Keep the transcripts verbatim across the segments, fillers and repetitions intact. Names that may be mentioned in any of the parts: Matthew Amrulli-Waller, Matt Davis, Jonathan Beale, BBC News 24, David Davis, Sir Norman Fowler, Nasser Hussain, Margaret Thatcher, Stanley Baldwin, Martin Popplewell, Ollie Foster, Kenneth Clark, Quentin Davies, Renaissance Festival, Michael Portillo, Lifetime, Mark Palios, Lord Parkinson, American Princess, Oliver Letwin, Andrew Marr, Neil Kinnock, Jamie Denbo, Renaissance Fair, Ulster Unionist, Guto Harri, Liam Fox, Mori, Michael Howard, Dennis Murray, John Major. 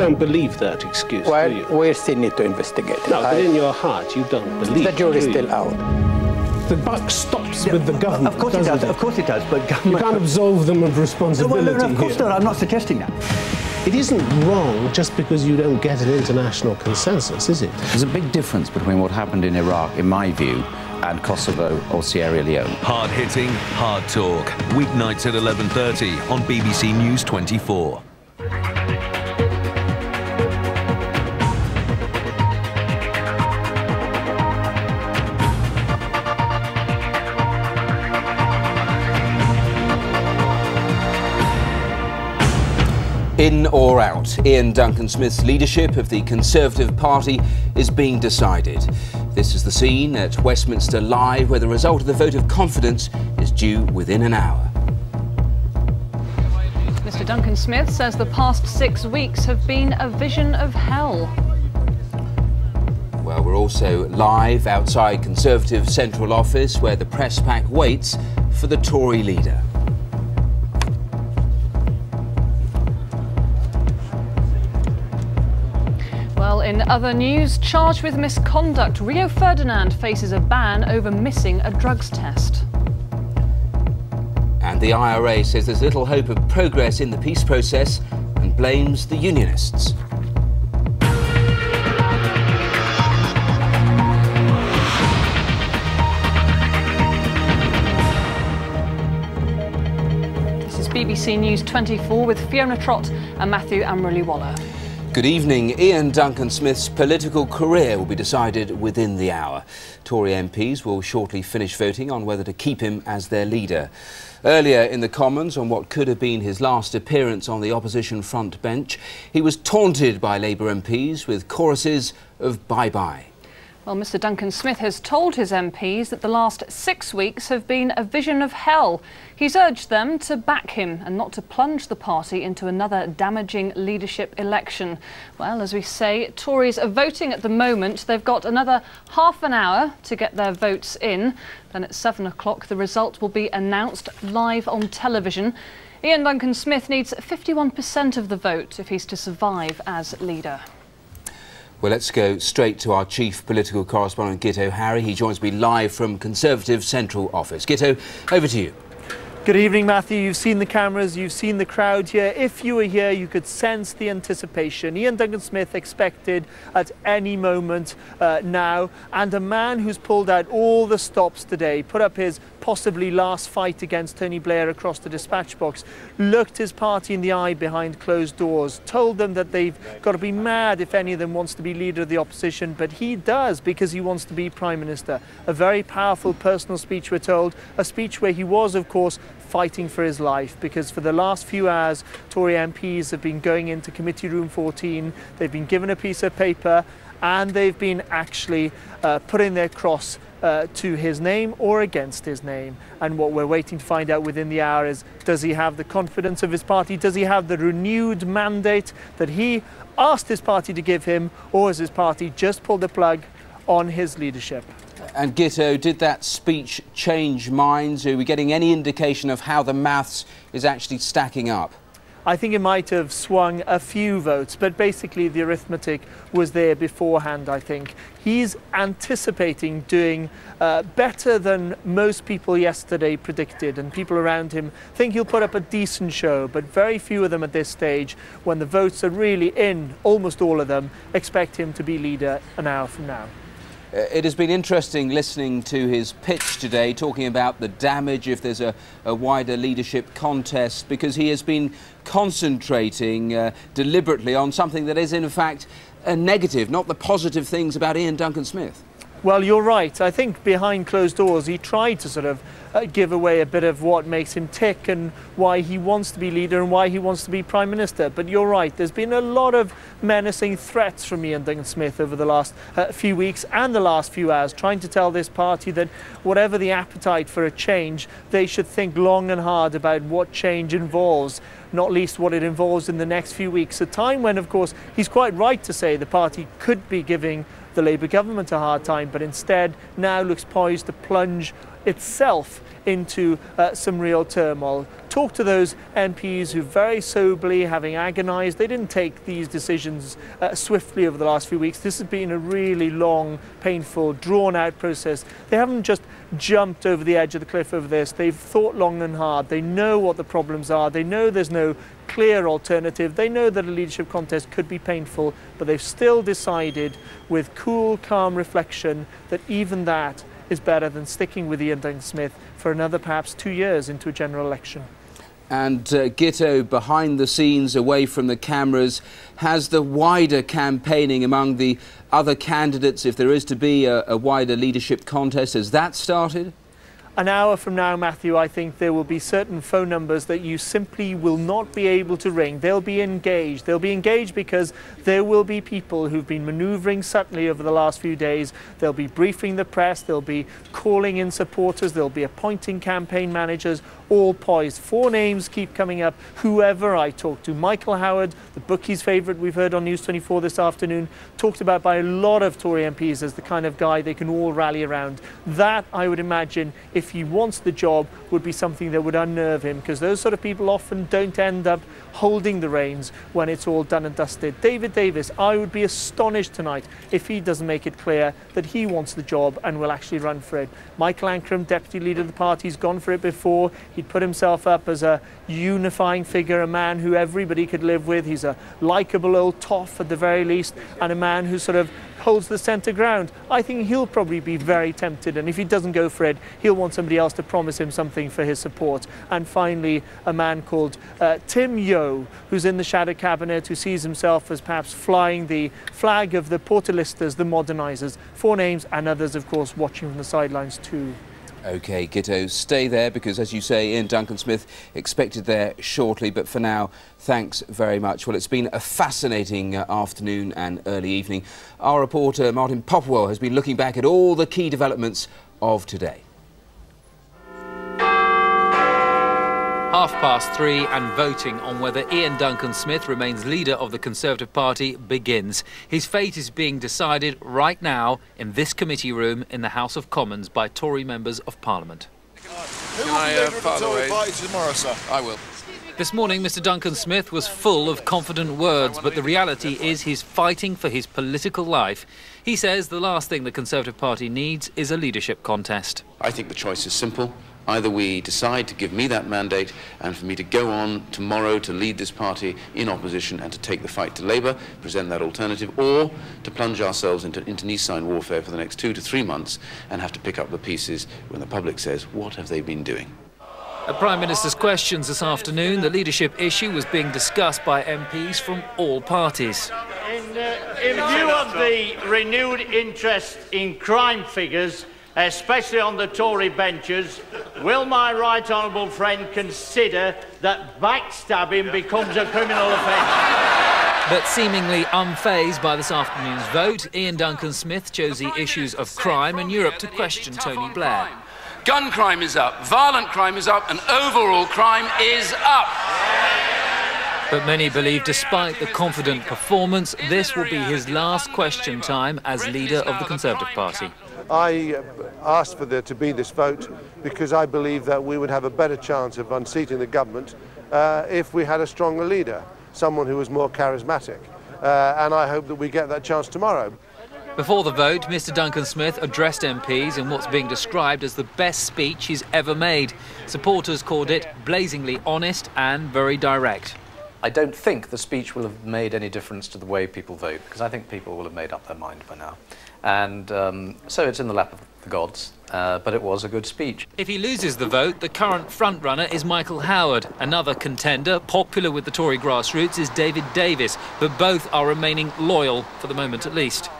don't believe that excuse, well, do you? We still need to investigate it. No, but I, in your heart, you don't believe it. The jury's still out. The buck stops yeah, with the government. Of course it does, it? of course it does, but government... You can't absolve them of responsibility. No, well, no, of course here. not, I'm not suggesting that. It isn't wrong just because you don't get an international consensus, is it? There's a big difference between what happened in Iraq, in my view, and Kosovo or Sierra Leone. Hard-hitting, hard talk. Weeknights at eleven thirty on B B C News twenty-four. In or out, Iain Duncan Smith's leadership of the Conservative Party is being decided. This is the scene at Westminster Live, where the result of the vote of confidence is due within an hour. Mister Duncan Smith says the past six weeks have been a vision of hell. Well, we're also live outside Conservative Central Office, where the press pack waits for the Tory leader. In other news, charged with misconduct, Rio Ferdinand faces a ban over missing a drugs test. And the I R A says there's little hope of progress in the peace process and blames the Unionists. This is B B C News twenty-four with Fiona Trott and Matthew Amrulli-Waller. Good evening. Iain Duncan Smith's political career will be decided within the hour. Tory M Ps will shortly finish voting on whether to keep him as their leader. Earlier in the Commons, on what could have been his last appearance on the opposition front bench, he was taunted by Labour M Ps with choruses of bye-bye. Well, Mr Duncan Smith has told his M Ps that the last six weeks have been a vision of hell. He's urged them to back him and not to plunge the party into another damaging leadership election. Well, as we say, Tories are voting at the moment. They've got another half an hour to get their votes in. Then at seven o'clock, the result will be announced live on television. Iain Duncan Smith needs fifty-one percent of the vote if he's to survive as leader. Well, let's go straight to our chief political correspondent, Guto Harri. He joins me live from Conservative Central Office. Guto, over to you. Good evening, Matthew. You've seen the cameras, you've seen the crowd here. If you were here, you could sense the anticipation. Iain Duncan Smith expected at any moment uh, now, and a man who's pulled out all the stops today, put up his possibly last fight against Tony Blair across the dispatch box, looked his party in the eye behind closed doors, told them that they've got to be mad if any of them wants to be leader of the opposition, but he does because he wants to be Prime Minister. A very powerful personal speech, we're told, a speech where he was, of course, fighting for his life, because for the last few hours, Tory M Ps have been going into Committee Room fourteen, they've been given a piece of paper, and they've been actually uh, putting their cross Uh, to his name or against his name. And what we're waiting to find out within the hour is, does he have the confidence of his party? Does he have the renewed mandate that he asked his party to give him, or has his party just pulled the plug on his leadership? And Guto, did that speech change minds? Are we getting any indication of how the maths is actually stacking up? I think it might have swung a few votes, but basically the arithmetic was there beforehand, I think. He's anticipating doing uh, better than most people yesterday predicted, and people around him think he'll put up a decent show, but very few of them at this stage, when the votes are really in, almost all of them, expect him to be leader an hour from now. It has been interesting listening to his pitch today, talking about the damage if there's a, a wider leadership contest, because he has been concentrating uh, deliberately on something that is in fact a negative, not the positive things about Iain Duncan Smith. Well, you're right. I think behind closed doors he tried to sort of Uh, give away a bit of what makes him tick and why he wants to be leader and why he wants to be Prime Minister. But you're right, there's been a lot of menacing threats from Iain Duncan Smith over the last uh, few weeks and the last few hours, trying to tell this party that whatever the appetite for a change, they should think long and hard about what change involves, not least what it involves in the next few weeks. A time when, of course, he's quite right to say the party could be giving the Labour government a hard time, but instead now looks poised to plunge itself into uh, some real turmoil, talk to those M Ps who very soberly, having agonised, they didn't take these decisions uh, swiftly over the last few weeks. This has been a really long, painful, drawn-out process. They haven't just jumped over the edge of the cliff over this. They've thought long and hard. They know what the problems are. They know there's no clear alternative. They know that a leadership contest could be painful, but they've still decided with cool, calm reflection that even that is better than sticking with Iain Duncan Smith for another perhaps two years into a general election. And uh, Guto, behind the scenes, away from the cameras, has the wider campaigning among the other candidates, if there is to be a, a wider leadership contest, has that started? An hour from now, Matthew, I think there will be certain phone numbers that you simply will not be able to ring. They'll be engaged. They'll be engaged because there will be people who've been manoeuvring subtly over the last few days. They'll be briefing the press. They'll be calling in supporters. They'll be appointing campaign managers, all poised. Four names keep coming up, whoever I talk to. Michael Howard, the bookies' favourite we've heard on News twenty-four this afternoon, talked about by a lot of Tory M Ps as the kind of guy they can all rally around. That, I would imagine, if he wants the job, would be something that would unnerve him, because those sort of people often don't end up holding the reins when it's all done and dusted. David Davis, I would be astonished tonight if he doesn't make it clear that he wants the job and will actually run for it. Michael Ancram, deputy leader of the party, has gone for it before. He'd put himself up as a unifying figure, a man who everybody could live with. He's a likeable old toff at the very least, and a man who sort of holds the centre ground. I think he'll probably be very tempted, and if he doesn't go for it, he'll want somebody else to promise him something for his support. And finally, a man called uh, Tim Yeo, who's in the shadow cabinet, who sees himself as perhaps flying the flag of the Portalistas, the modernisers. Four names, and others, of course, watching from the sidelines too. OK, Guto, stay there, because, as you say, Iain Duncan Smith expected there shortly. But for now, thanks very much. Well, it's been a fascinating uh, afternoon and early evening. Our reporter, Martin Popwell, has been looking back at all the key developments of today. Half past three, and voting on whether Iain Duncan Smith remains leader of the Conservative Party begins. His fate is being decided right now in this committee room in the House of Commons by Tory members of Parliament. Who will I, be leader uh, of the Tory Party tomorrow, sir? I will. This morning, Mr Duncan Smith was full of confident words, but the reality is he's fighting for his political life. He says the last thing the Conservative Party needs is a leadership contest. I think the choice is simple. Either we decide to give me that mandate and for me to go on tomorrow to lead this party in opposition and to take the fight to Labour, present that alternative, or to plunge ourselves into internecine warfare for the next two to three months and have to pick up the pieces when the public says, what have they been doing? At Prime Minister's questions this afternoon, the leadership issue was being discussed by M Ps from all parties. In, uh, in view of the renewed interest in crime figures, especially on the Tory benches, will my right honourable friend consider that backstabbing becomes a criminal offence? But seemingly unfazed by this afternoon's vote, Iain Duncan Smith chose the issues of crime and Europe to question Tony Blair. Gun crime is up, violent crime is up, and overall crime is up. But many believe, despite the confident performance, this will be his last question time as leader of the Conservative Party. I asked for there to be this vote because I believe that we would have a better chance of unseating the government uh, if we had a stronger leader, someone who was more charismatic. Uh, and I hope that we get that chance tomorrow. Before the vote, Mr Duncan Smith addressed M Ps in what's being described as the best speech he's ever made. Supporters called it blazingly honest and very direct. I don't think the speech will have made any difference to the way people vote, because I think people will have made up their mind by now. And um, so it's in the lap of the gods, uh, but it was a good speech. If he loses the vote, the current frontrunner is Michael Howard. Another contender, popular with the Tory grassroots, is David Davis, but both are remaining loyal, for the moment at least.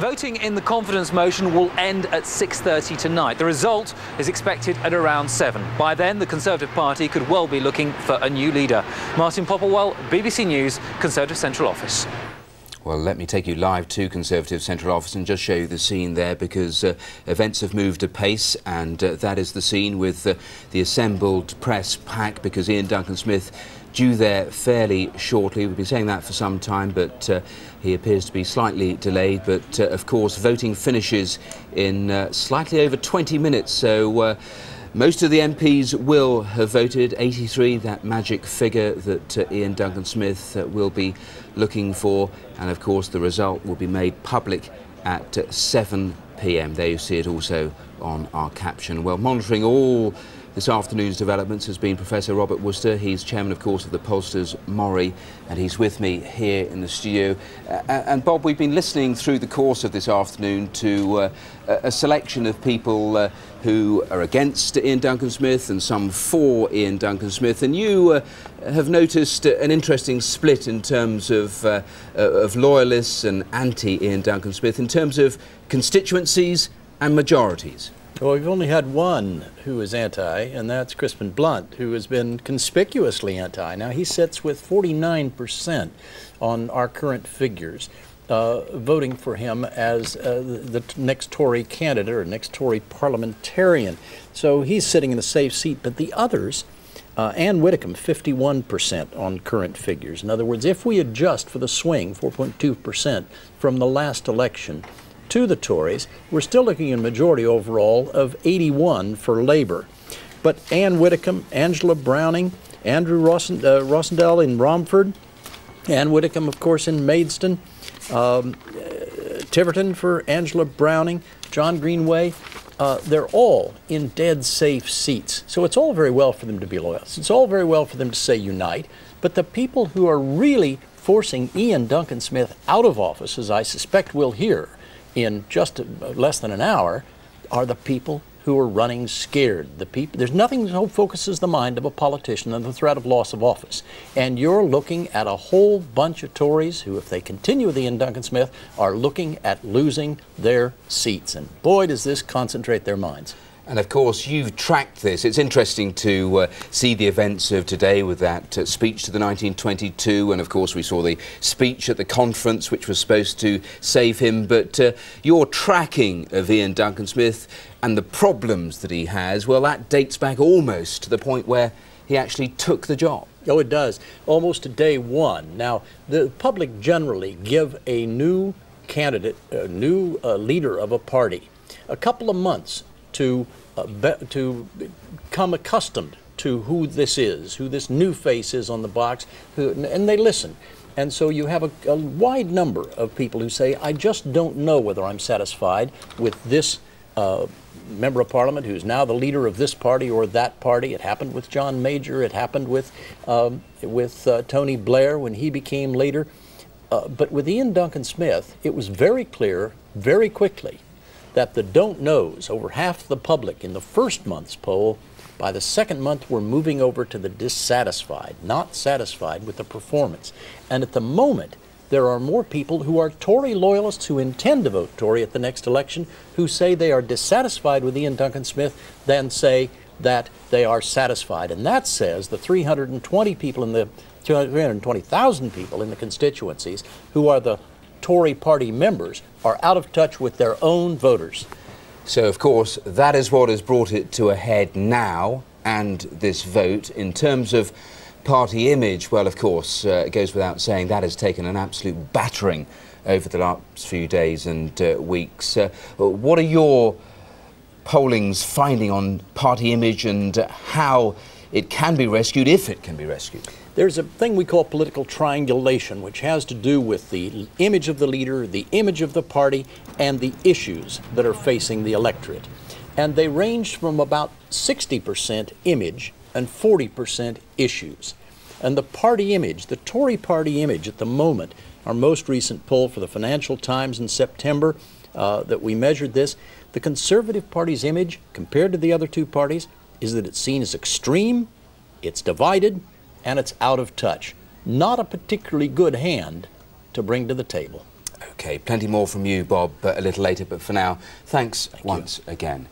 Voting in the confidence motion will end at six thirty tonight. The result is expected at around seven. By then, the Conservative Party could well be looking for a new leader. Martin Popplewell, B B C News, Conservative Central Office. Well, let me take you live to Conservative Central Office and just show you the scene there, because uh, events have moved apace, and uh, that is the scene with uh, the assembled press pack, because Iain Duncan Smith due there fairly shortly. We've been saying that for some time, but uh, he appears to be slightly delayed. But, uh, of course, voting finishes in uh, slightly over twenty minutes, so Uh, Most of the M Ps will have voted, eighty-three, that magic figure that uh, Iain Duncan Smith uh, will be looking for. And of course the result will be made public at uh, seven p m. There you see it also on our caption. Well, monitoring all this afternoon's developments has been Professor Robert Worcester. He's chairman, of course, of the pollsters Mori, and he's with me here in the studio. Uh, and Bob, we've been listening through the course of this afternoon to uh, a selection of people uh, who are against Iain Duncan Smith and some for Iain Duncan Smith. And you uh, have noticed an interesting split in terms of, uh, of loyalists and anti-Iain Duncan Smith in terms of constituencies and majorities. Well, we've only had one who is anti, and that's Crispin Blunt, who has been conspicuously anti. Now, he sits with forty-nine percent on our current figures, uh, voting for him as uh, the next Tory candidate or next Tory parliamentarian. So he's sitting in a safe seat, but the others, uh, Ann Widdecombe, fifty-one percent on current figures. In other words, if we adjust for the swing, four point two percent from the last election, to the Tories, we're still looking at a majority overall of eighty-one for Labour. But Ann Widdecombe, Angela Browning, Andrew Rossend uh, Rossendale in Romford, Ann Widdecombe, of course, in Maidstone, um, uh, Tiverton for Angela Browning, John Greenway, uh, they're all in dead safe seats. So it's all very well for them to be loyalists. It's all very well for them to say unite, but the people who are really forcing Iain Duncan Smith out of office, as I suspect we'll hear in just less than an hour, are the people who are running scared. The people, there's nothing so focuses the mind of a politician than the threat of loss of office. And you're looking at a whole bunch of Tories who, if they continue with Iain Duncan Smith, are looking at losing their seats. And boy, does this concentrate their minds. And of course, you've tracked this. It's interesting to uh, see the events of today with that uh, speech to the nineteen twenty-two, and of course we saw the speech at the conference which was supposed to save him, but uh, your tracking of Iain Duncan Smith and the problems that he has, well, that dates back almost to the point where he actually took the job. Oh, it does. Almost to day one. Now, the public generally give a new candidate, a new uh, leader of a party, a couple of months to uh, be, to become accustomed to who this is, who this new face is on the box, who, and they listen. And so you have a, a wide number of people who say, I just don't know whether I'm satisfied with this uh, member of parliament who's now the leader of this party or that party. It happened with John Major. It happened with, um, with uh, Tony Blair when he became leader. Uh, but with Iain Duncan Smith, it was very clear very quickly that the don't knows, over half the public in the first month's poll, by the second month we're moving over to the dissatisfied, not satisfied with the performance. And at the moment, there are more people who are Tory loyalists who intend to vote Tory at the next election who say they are dissatisfied with Iain Duncan Smith than say that they are satisfied. And that says the three hundred twenty people in the, three hundred twenty thousand people in the constituencies who are the Tory party members are out of touch with their own voters. So, of course, that is what has brought it to a head now, and this vote. In terms of party image, well, of course, uh, it goes without saying that has taken an absolute battering over the last few days and uh, weeks. Uh, what are your polling's finding on party image and uh, how it can be rescued, if it can be rescued? There's a thing we call political triangulation, which has to do with the image of the leader, the image of the party, and the issues that are facing the electorate. And they range from about sixty percent image and forty percent issues. And the party image, the Tory party image at the moment, our most recent poll for the Financial Times in September uh, that we measured this, the Conservative Party's image compared to the other two parties is that it's seen as extreme, it's divided, and it's out of touch. Not a particularly good hand to bring to the table. Okay, plenty more from you, Bob, a little later, but for now, thanks Thank once you. again.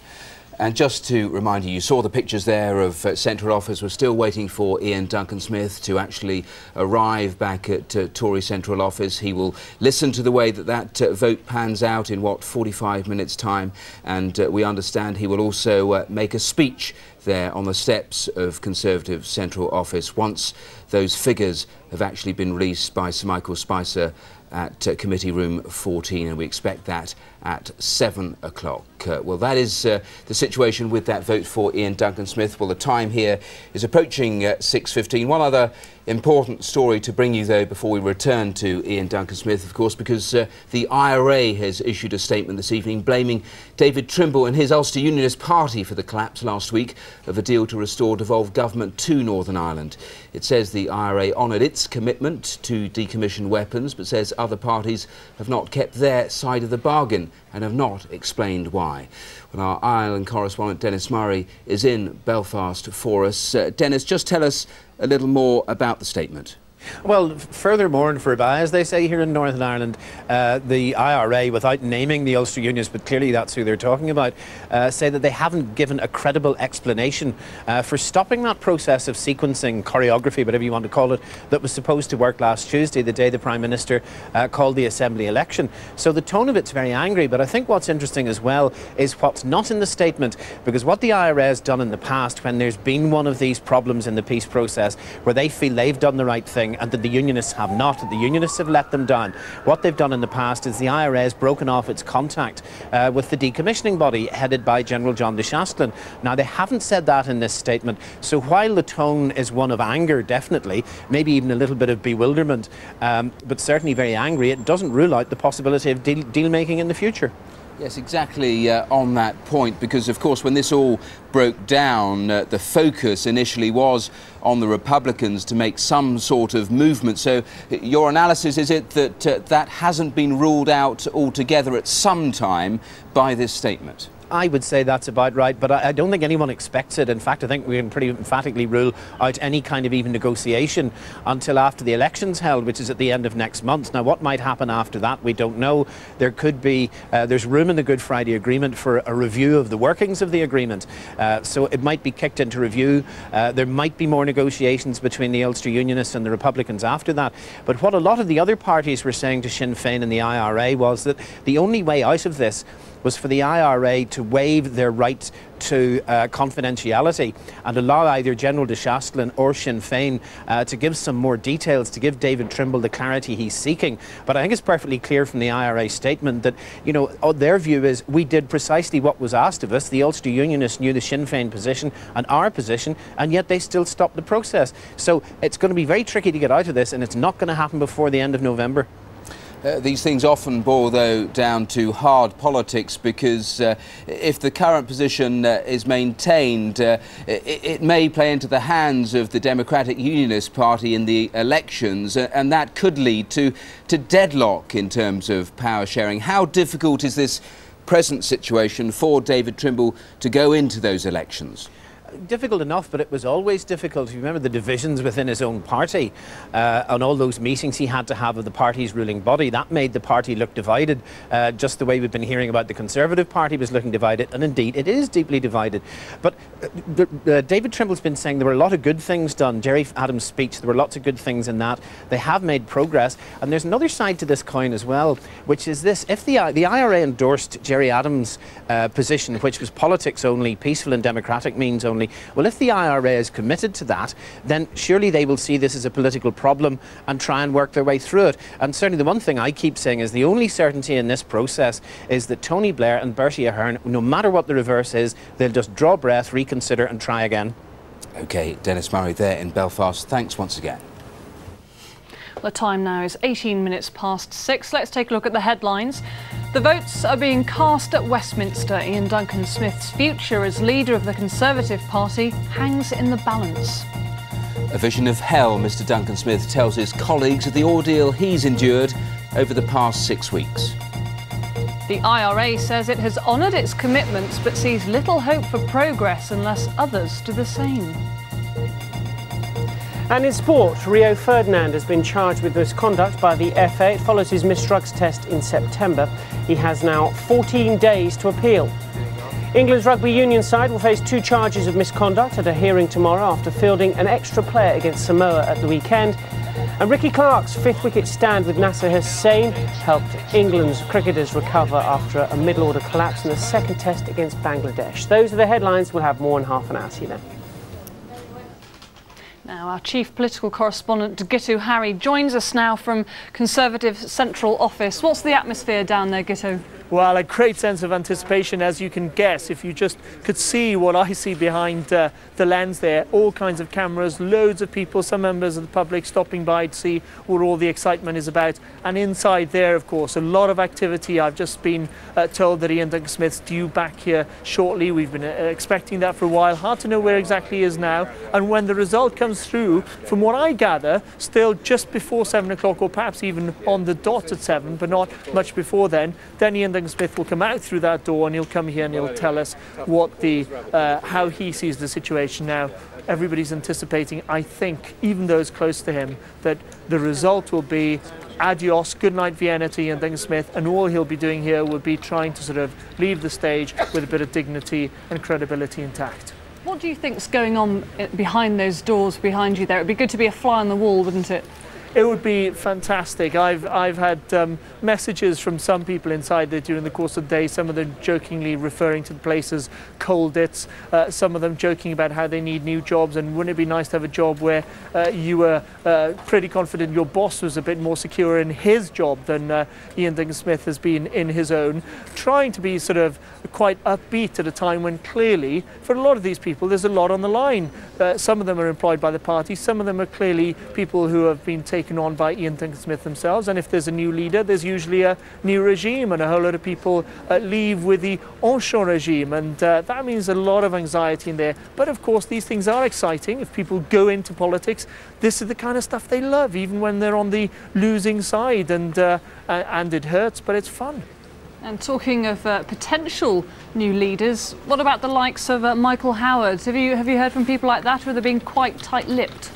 And just to remind you, you saw the pictures there of uh, Central Office. We're still waiting for Iain Duncan Smith to actually arrive back at uh, Tory Central Office. He will listen to the way that that uh, vote pans out in, what, forty-five minutes' time. And uh, we understand he will also uh, make a speech there on the steps of Conservative Central Office once those figures have actually been released by Sir Michael Spicer at uh, Committee Room fourteen, and we expect that at seven o'clock. Uh, well, that is uh, the situation with that vote for Iain Duncan Smith. Well, the time here is approaching uh, six fifteen. One other important story to bring you, though, before we return to Iain Duncan Smith, of course, because uh, the I R A has issued a statement this evening blaming David Trimble and his Ulster Unionist Party for the collapse last week of a deal to restore devolved government to Northern Ireland. It says the I R A honoured its commitment to decommission weapons, but says other parties have not kept their side of the bargain and have not explained why. Well, our Ireland correspondent Dennis Murray is in Belfast for us. Uh, Dennis, just tell us a little more about the statement. Well, furthermore and forbye, as they say here in Northern Ireland, uh, the I R A, without naming the Ulster Unionists, but clearly that's who they're talking about, uh, say that they haven't given a credible explanation uh, for stopping that process of sequencing, choreography, whatever you want to call it, that was supposed to work last Tuesday, the day the Prime Minister uh, called the Assembly election. So the tone of it's very angry, but I think what's interesting as well is what's not in the statement, because what the I R A has done in the past when there's been one of these problems in the peace process where they feel they've done the right thing and that the Unionists have not, that the Unionists have let them down. What they've done in the past is the I R A has broken off its contact uh, with the decommissioning body headed by General John de Chastelin. Now, they haven't said that in this statement, so while the tone is one of anger, definitely, maybe even a little bit of bewilderment, um, but certainly very angry, it doesn't rule out the possibility of deal, deal making in the future. Yes, exactly uh, on that point, because of course when this all broke down, uh, the focus initially was on the Republicans to make some sort of movement. So your analysis, is it that uh, that hasn't been ruled out altogether at some time by this statement? I would say that's about right, but I, I don't think anyone expects it. In fact, I think we can pretty emphatically rule out any kind of even negotiation until after the election's held, which is at the end of next month. Now, what might happen after that, we don't know. There could be, uh, there's room in the Good Friday Agreement for a review of the workings of the agreement. Uh, so it might be kicked into review. Uh, there might be more negotiations between the Ulster Unionists and the Republicans after that. But what a lot of the other parties were saying to Sinn Féin and the I R A was that the only way out of this was for the I R A to waive their right to uh, confidentiality and allow either General de Chastelin or Sinn Féin uh, to give some more details, to give David Trimble the clarity he's seeking. But I think it's perfectly clear from the I R A statement that, you know, their view is we did precisely what was asked of us. The Ulster Unionists knew the Sinn Féin position and our position, and yet they still stopped the process. So it's going to be very tricky to get out of this, and it's not going to happen before the end of November. Uh, these things often boil, though, down to hard politics, because uh, if the current position uh, is maintained, uh, it, it may play into the hands of the Democratic Unionist Party in the elections, uh, and that could lead to, to deadlock in terms of power sharing. How difficult is this present situation for David Trimble to go into those elections? Difficult enough, but it was always difficult. You remember the divisions within his own party uh, and all those meetings he had to have of the party's ruling body. That made the party look divided, uh, just the way we've been hearing about the Conservative Party was looking divided, and indeed it is deeply divided. But uh, uh, David Trimble's been saying there were a lot of good things done. Gerry Adams' speech, there were lots of good things in that. They have made progress, and there's another side to this coin as well, which is this. If the, the I R A endorsed Gerry Adams' uh, position, which was politics only, peaceful and democratic means only, well, if the I R A is committed to that, then surely they will see this as a political problem and try and work their way through it. And certainly the one thing I keep saying is the only certainty in this process is that Tony Blair and Bertie Ahern, no matter what the reverse is, they'll just draw breath, reconsider and try again. OK, Dennis Murray there in Belfast. Thanks once again. The time now is eighteen minutes past six. Let's take a look at the headlines. The votes are being cast at Westminster. Iain Duncan Smith's future as leader of the Conservative Party hangs in the balance. A vision of hell, Mr Duncan Smith tells his colleagues of the ordeal he's endured over the past six weeks. The I R A says it has honoured its commitments but sees little hope for progress unless others do the same. And in sport, Rio Ferdinand has been charged with misconduct by the F A. It follows his misdrugs test in September. He has now fourteen days to appeal. England's rugby union side will face two charges of misconduct at a hearing tomorrow after fielding an extra player against Samoa at the weekend. And And Ricky Clark's fifth wicket stand with Nasser Hussain helped England's cricketers recover after a middle-order collapse in the second test against Bangladesh. Those are the headlines. We'll have more in half an hour. See you then. Now, our chief political correspondent, Guto Harri, joins us now from Conservative Central Office. What's the atmosphere down there, Guto? Well, a great sense of anticipation, as you can guess, if you just could see what I see behind uh, the lens there. All kinds of cameras, loads of people, some members of the public stopping by to see what all the excitement is about. And inside there, of course, a lot of activity. I've just been uh, told that Iain Duncan Smith's due back here shortly. We've been uh, expecting that for a while. Hard to know where exactly he is now. And when the result comes through, from what I gather, still just before seven o'clock, or perhaps even on the dot at seven, but not much before then, then Iain Duncan Smith will come out through that door and he'll come here and he'll tell us what the uh, how he sees the situation now. Everybody's anticipating, I think, even those close to him, that the result will be adios, good night Vienna to Iain Duncan Smith, and all he'll be doing here will be trying to sort of leave the stage with a bit of dignity and credibility intact. What do you think's going on behind those doors behind you there? It'd be good to be a fly on the wall, wouldn't it? It would be fantastic. I've, I've had um, messages from some people inside there during the course of the day, some of them jokingly referring to the place as cold dits, uh, some of them joking about how they need new jobs and wouldn't it be nice to have a job where uh, you were uh, pretty confident your boss was a bit more secure in his job than uh, Iain Duncan Smith has been in his own, trying to be sort of quite upbeat at a time when clearly, for a lot of these people, there's a lot on the line. Uh, some of them are employed by the party, some of them are clearly people who have been taken on by Iain Duncan Smith themselves, and if there's a new leader, there's usually a new regime, and a whole lot of people uh, leave with the Ancram regime, and uh, that means a lot of anxiety in there. But of course, these things are exciting. If people go into politics, this is the kind of stuff they love, even when they're on the losing side, and uh, and it hurts, but it's fun. And talking of uh, potential new leaders, what about the likes of uh, Michael Howard? Have you have you heard from people like that, or are they being quite tight-lipped?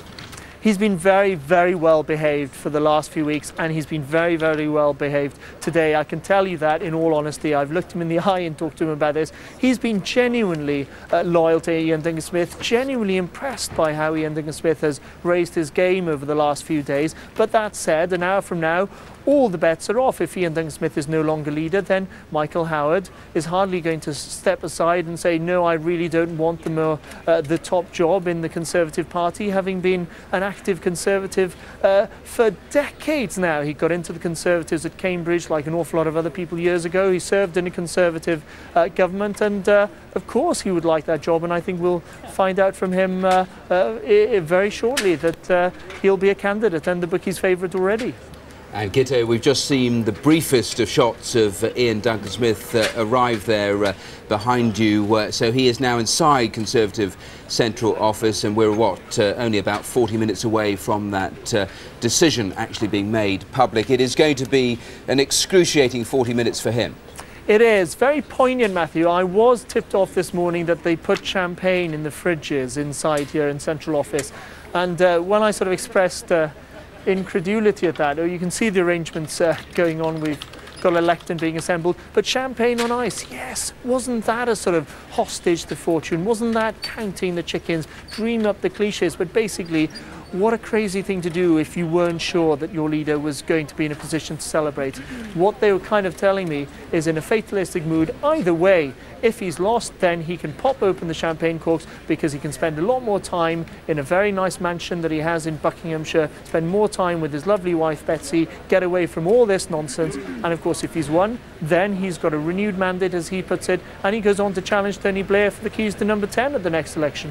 He's been very, very well behaved for the last few weeks, and he's been very, very well behaved today. I can tell you that in all honesty. I've looked him in the eye and talked to him about this. He's been genuinely uh, loyal to Iain Duncan Smith, genuinely impressed by how Iain Duncan Smith has raised his game over the last few days. But that said, an hour from now, all the bets are off. If Iain Duncan Smith is no longer leader, then Michael Howard is hardly going to step aside and say, no, I really don't want the, more, uh, the top job in the Conservative Party, having been an active Conservative uh, for decades now. He got into the Conservatives at Cambridge like an awful lot of other people years ago. He served in a Conservative uh, government, and uh, of course he would like that job, and I think we'll find out from him uh, uh, very shortly that uh, he'll be a candidate and the bookie's favourite already. And Guto, we've just seen the briefest of shots of uh, Iain Duncan Smith uh, arrive there uh, behind you. Uh, so he is now inside Conservative Central Office, and we're what uh, only about forty minutes away from that uh, decision actually being made public. It is going to be an excruciating forty minutes for him. It is very poignant, Matthew. I was tipped off this morning that they put champagne in the fridges inside here in Central Office, and uh, when I sort of expressed Uh, incredulity at that. Oh, you can see the arrangements uh, going on. We've got a lectern being assembled, but champagne on ice, yes. Wasn't that a sort of hostage to fortune? Wasn't that counting the chickens, dream up the cliches? But basically, what a crazy thing to do if you weren't sure that your leader was going to be in a position to celebrate. What they were kind of telling me is, in a fatalistic mood, either way, if he's lost, then he can pop open the champagne corks, because he can spend a lot more time in a very nice mansion that he has in Buckinghamshire, spend more time with his lovely wife Betsy, get away from all this nonsense. And of course, if he's won, then he's got a renewed mandate, as he puts it, and he goes on to challenge Tony Blair for the keys to number ten at the next election.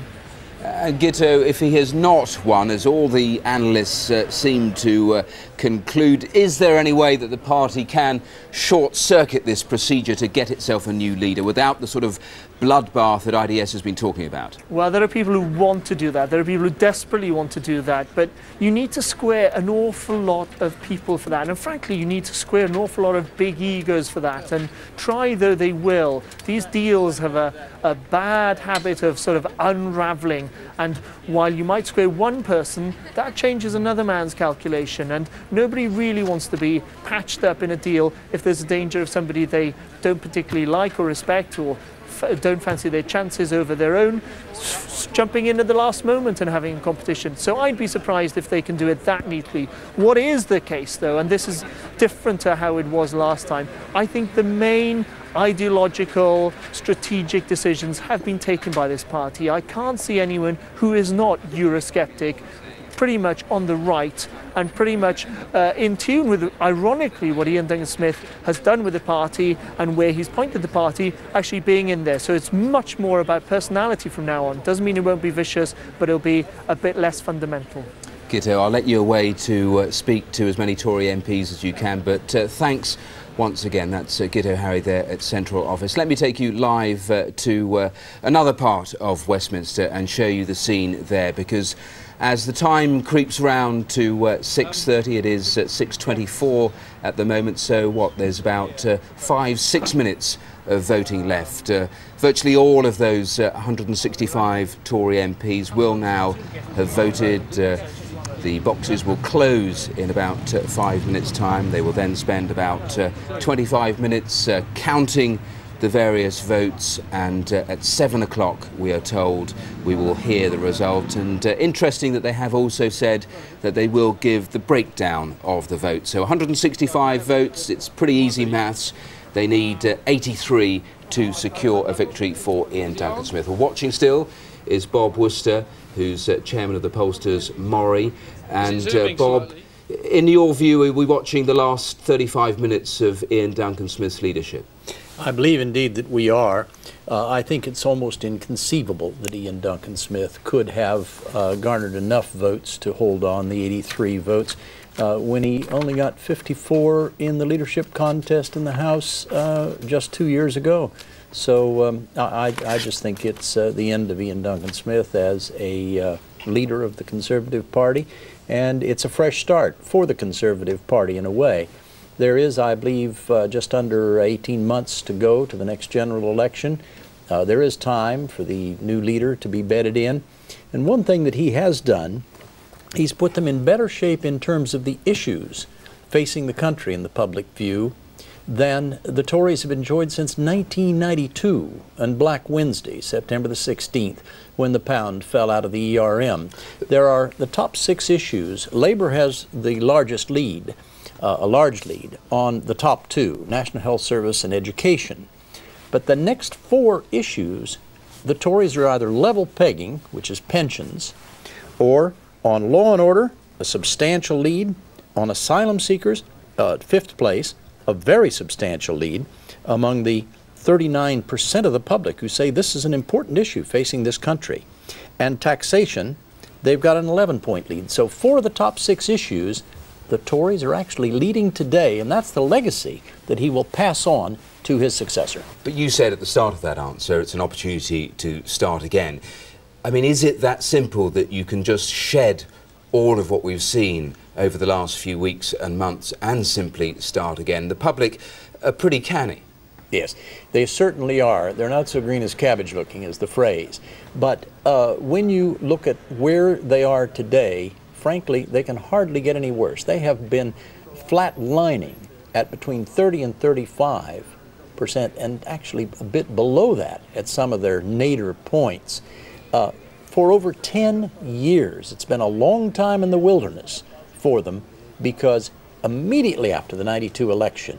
And Guto, if he has not won, as all the analysts uh, seem to uh, conclude, is there any way that the party can short-circuit this procedure to get itself a new leader without the sort of bloodbath that I D S has been talking about? Well, there are people who want to do that. There are people who desperately want to do that, but you need to square an awful lot of people for that, and frankly, you need to square an awful lot of big egos for that. And try though they will, these deals have a, a bad habit of sort of unravelling, and while you might square one person, that changes another man's calculation, and nobody really wants to be patched up in a deal if there's a danger of somebody they don't particularly like or respect, or f don't fancy their chances over their own, s jumping in at the last moment and having a competition. So I'd be surprised if they can do it that neatly. What is the case, though, and this is different to how it was last time, I think the main ideological, strategic decisions have been taken by this party. I can't see anyone who is not Eurosceptic pretty much on the right and pretty much uh, in tune with, ironically, what Iain Duncan Smith has done with the party and where he's pointed the party actually being in there. So it's much more about personality from now on. Doesn't mean it won't be vicious, but it'll be a bit less fundamental. Guto, I'll let you away to uh, speak to as many Tory M Ps as you can, but uh, thanks once again. That's uh, Guto Harri there at Central Office. Let me take you live uh, to uh, another part of Westminster and show you the scene there, because as the time creeps round to uh, six thirty, it is uh, six twenty-four at the moment, so what, there's about uh, five, six minutes of voting left. Uh, virtually all of those uh, one hundred sixty-five Tory M Ps will now have voted. Uh, The boxes will close in about uh, five minutes' time. They will then spend about uh, twenty-five minutes uh, counting the various votes, and uh, at seven o'clock, we are told, we will hear the result. And uh, interesting that they have also said that they will give the breakdown of the vote. So one hundred sixty-five votes, it's pretty easy maths. They need uh, eighty-three to secure a victory for Iain Duncan Smith. We're watching still is Bob Worcester, who's uh, chairman of the pollsters Mori. And uh, Bob, in your view, are we watching the last thirty-five minutes of Iain Duncan Smith's leadership? I believe indeed that we are. Uh, I think it's almost inconceivable that Iain Duncan Smith could have uh, garnered enough votes to hold on the eighty-three votes uh, when he only got fifty-four in the leadership contest in the House uh, just two years ago. So um, I, I just think it's uh, the end of Iain Duncan Smith as a uh, leader of the Conservative Party, and it's a fresh start for the Conservative Party in a way. There is, I believe, uh, just under eighteen months to go to the next general election. Uh, there is time for the new leader to be bedded in. And one thing that he has done, he's put them in better shape in terms of the issues facing the country in the public view than the Tories have enjoyed since nineteen ninety-two and Black Wednesday, September the sixteenth, when the pound fell out of the E R M. There are the top six issues. Labour has the largest lead, uh, a large lead, on the top two, National Health Service and education. But the next four issues, the Tories are either level pegging, which is pensions, or on law and order, a substantial lead, on asylum seekers, uh, fifth place, a very substantial lead among the thirty-nine percent of the public who say this is an important issue facing this country. And taxation, they've got an eleven point lead. So four of the top six issues, the Tories are actually leading today, and that's the legacy that he will pass on to his successor. But you said at the start of that answer, it's an opportunity to start again. I mean, is it that simple that you can just shed all of what we've seen over the last few weeks and months and simply start again? The public are pretty canny. Yes, they certainly are. They're not so green as cabbage looking is the phrase. But uh, when you look at where they are today, frankly, they can hardly get any worse. They have been flatlining at between thirty and thirty-five percent, and actually a bit below that at some of their nadir points. Uh, for over ten years, it's been a long time in the wilderness for them, because immediately after the ninety-two election,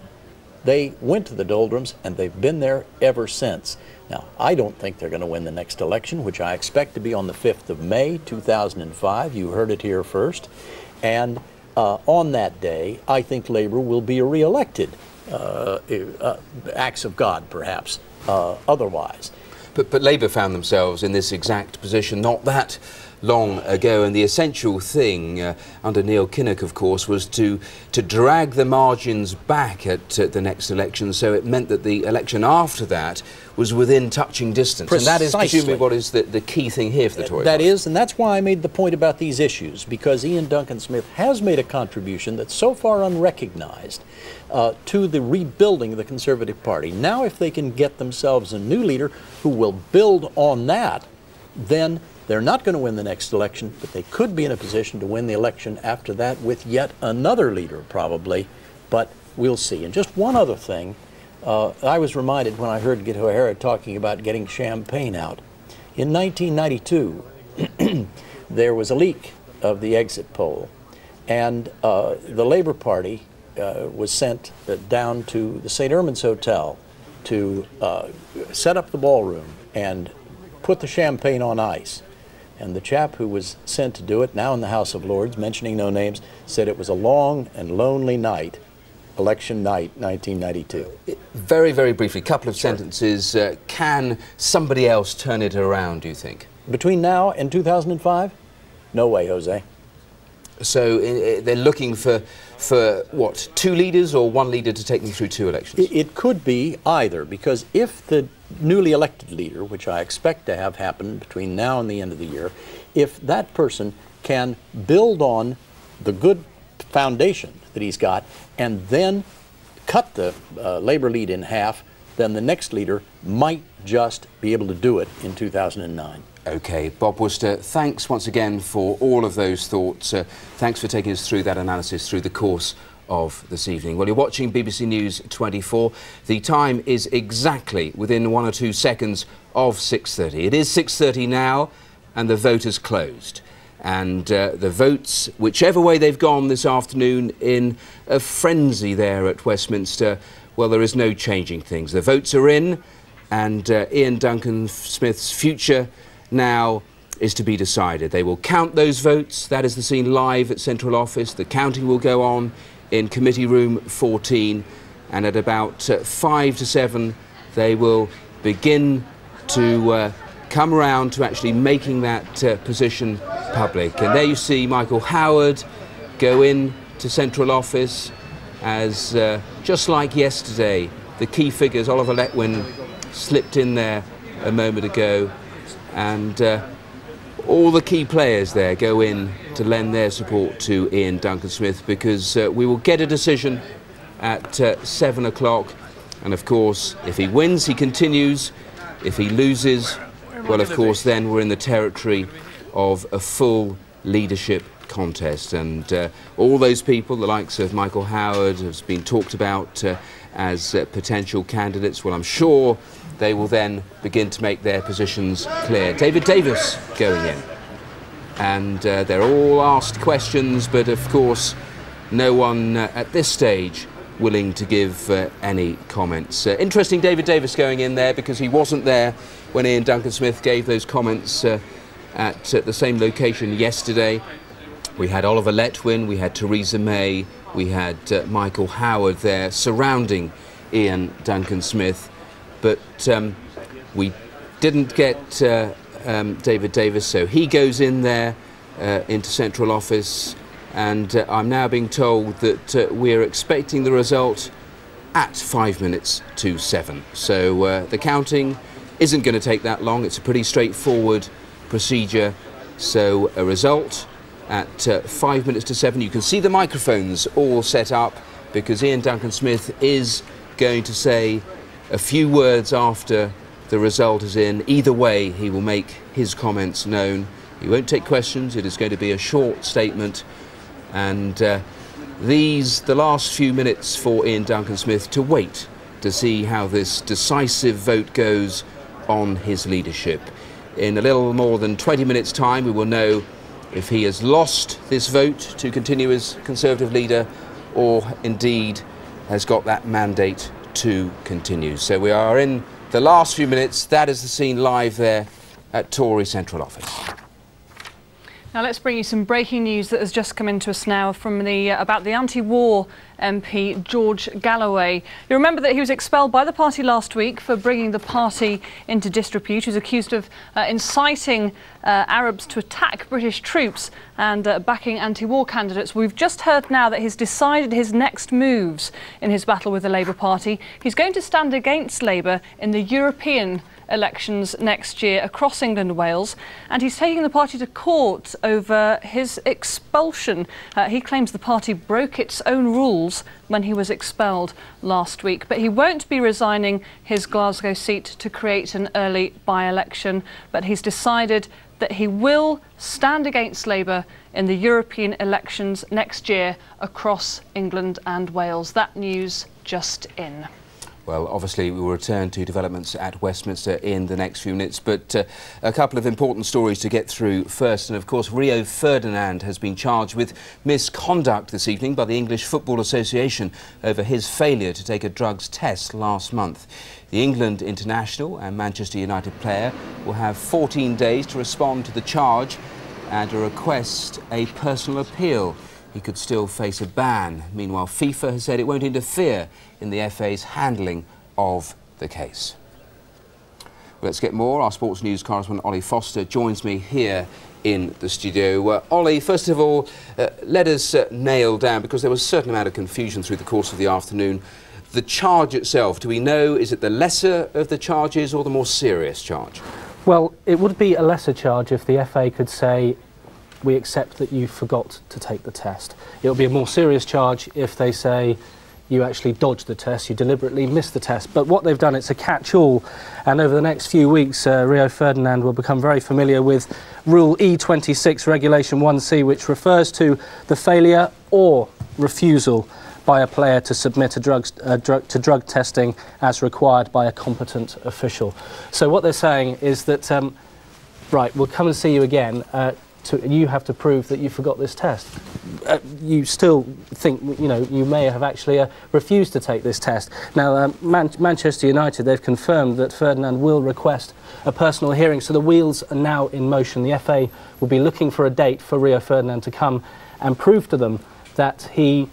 they went to the doldrums, and they've been there ever since. Now, I don't think they're going to win the next election, which I expect to be on the fifth of May two thousand five. You heard it here first. And uh, on that day, I think Labour will be re-elected. Uh, uh, acts of God, perhaps, uh, otherwise. But, but Labour found themselves in this exact position not that long ago, and the essential thing uh, under Neil Kinnock, of course, was to to drag the margins back at uh, the next election, so it meant that the election after that was within touching distance. Precisely. And that is presumably what is the, the key thing here for the Tories. That is, and that's why I made the point about these issues, because Iain Duncan Smith has made a contribution that's so far unrecognized uh, to the rebuilding of the Conservative Party. Now if they can get themselves a new leader who will build on that, then they're not going to win the next election, but they could be in a position to win the election after that with yet another leader, probably, but we'll see. And just one other thing, Uh, I was reminded when I heard Guto Harri talking about getting champagne out. In nineteen ninety-two, there was a leak of the exit poll, and uh, the Labour Party uh, was sent uh, down to the Saint Irman's Hotel to uh, set up the ballroom and put the champagne on ice. And the chap who was sent to do it, now in the House of Lords, mentioning no names, said it was a long and lonely night, election night, nineteen ninety-two. Very, very briefly, a couple of sure. sentences. Uh, can somebody else turn it around, do you think? Between now and two thousand five? No way, Jose. So uh, they're looking for, for, what, two leaders or one leader to take them through two elections? It could be either, because if the newly elected leader, which I expect to have happen between now and the end of the year, if that person can build on the good foundation that he's got and then cut the uh, Labour lead in half, then the next leader might just be able to do it in two thousand nine. OK, Bob Worcester, thanks once again for all of those thoughts. Uh, thanks for taking us through that analysis through the course of this evening. Well, you're watching B B C News twenty-four. The time is exactly within one or two seconds of six thirty. It is six thirty now, and the vote is closed. And uh, the votes, whichever way they've gone this afternoon, in a frenzy there at Westminster, well, there is no changing things. The votes are in, and uh, Iain Duncan Smith's future now is to be decided. They will count those votes. That is the scene live at Central Office. The counting will go on in Committee Room fourteen, and at about uh, five to seven, they will begin to uh, come round to actually making that uh, position public. And there you see Michael Howard go in to Central Office as, uh, just like yesterday, the key figures, Oliver Letwin, slipped in there a moment ago, and uh, all the key players there go in to lend their support to Iain Duncan Smith, because uh, we will get a decision at uh, seven o'clock. And of course, if he wins, he continues. If he loses, well, of course, then we're in the territory of a full leadership contest. And uh, all those people, the likes of Michael Howard, has been talked about uh, as uh, potential candidates. Well, I'm sure they will then begin to make their positions clear. David Davis going in. And uh, they're all asked questions, but of course, no one uh, at this stage willing to give uh, any comments. Uh, interesting David Davis going in there, because he wasn't there when Iain Duncan Smith gave those comments uh, at uh, the same location yesterday. We had Oliver Letwin, we had Theresa May, we had uh, Michael Howard there surrounding Iain Duncan Smith. But um, we didn't get uh, um, David Davis, so he goes in there uh, into Central Office, and uh, I'm now being told that uh, we're expecting the result at five minutes to seven. So uh, the counting isn't going to take that long. It's a pretty straightforward procedure. So a result at uh, five minutes to seven. You can see the microphones all set up, because Iain Duncan Smith is going to say a few words after the result is in. Either way, he will make his comments known. He won't take questions. It is going to be a short statement. And uh, these, the last few minutes for Iain Duncan Smith to wait to see how this decisive vote goes on his leadership. In a little more than twenty minutes' time, we will know if he has lost this vote to continue as Conservative leader, or indeed has got that mandate to continue. So we are in the last few minutes. That is the scene live there at Tory Central Office. Now let's bring you some breaking news that has just come into us now from the uh, about the anti-war M P George Galloway. You remember that he was expelled by the party last week for bringing the party into disrepute. He was accused of uh, inciting uh, Arabs to attack British troops and uh, backing anti-war candidates. We've just heard now that he's decided his next moves in his battle with the Labour Party. He's going to stand against Labour in the European elections next year across England and Wales, and he's taking the party to court over his expulsion. Uh, he claims the party broke its own rules when he was expelled last week, but he won't be resigning his Glasgow seat to create an early by-election, but he's decided that he will stand against Labour in the European elections next year across England and Wales. That news just in. Well, obviously we will return to developments at Westminster in the next few minutes, but uh, a couple of important stories to get through first. And of course, Rio Ferdinand has been charged with misconduct this evening by the English Football Association over his failure to take a drugs test last month. The England international and Manchester United player will have fourteen days to respond to the charge and to request a personal appeal. He could still face a ban. Meanwhile, FIFA has said it won't interfere in the F A's handling of the case. Well, let's get more. Our sports news correspondent Ollie Foster joins me here in the studio. Uh, Ollie, first of all, uh, let us uh, nail down, because there was a certain amount of confusion through the course of the afternoon, the charge itself. Do we know, is it the lesser of the charges or the more serious charge? Well, it would be a lesser charge if the F A could say, we accept that you forgot to take the test. It'll be a more serious charge if they say you actually dodged the test, you deliberately missed the test. But what they've done, it's a catch-all, and over the next few weeks uh, Rio Ferdinand will become very familiar with Rule E twenty-six, Regulation one C, which refers to the failure or refusal by a player to submit a drug, uh, drug, to drug testing as required by a competent official. So what they're saying is that, um, right, we'll come and see you again. Uh, To, you have to prove that you forgot this test. Uh, you still think, you know, you may have actually uh, refused to take this test. Now, um, Man Manchester United, they've confirmed that Ferdinand will request a personal hearing, so the wheels are now in motion. The F A will be looking for a date for Rio Ferdinand to come and prove to them that he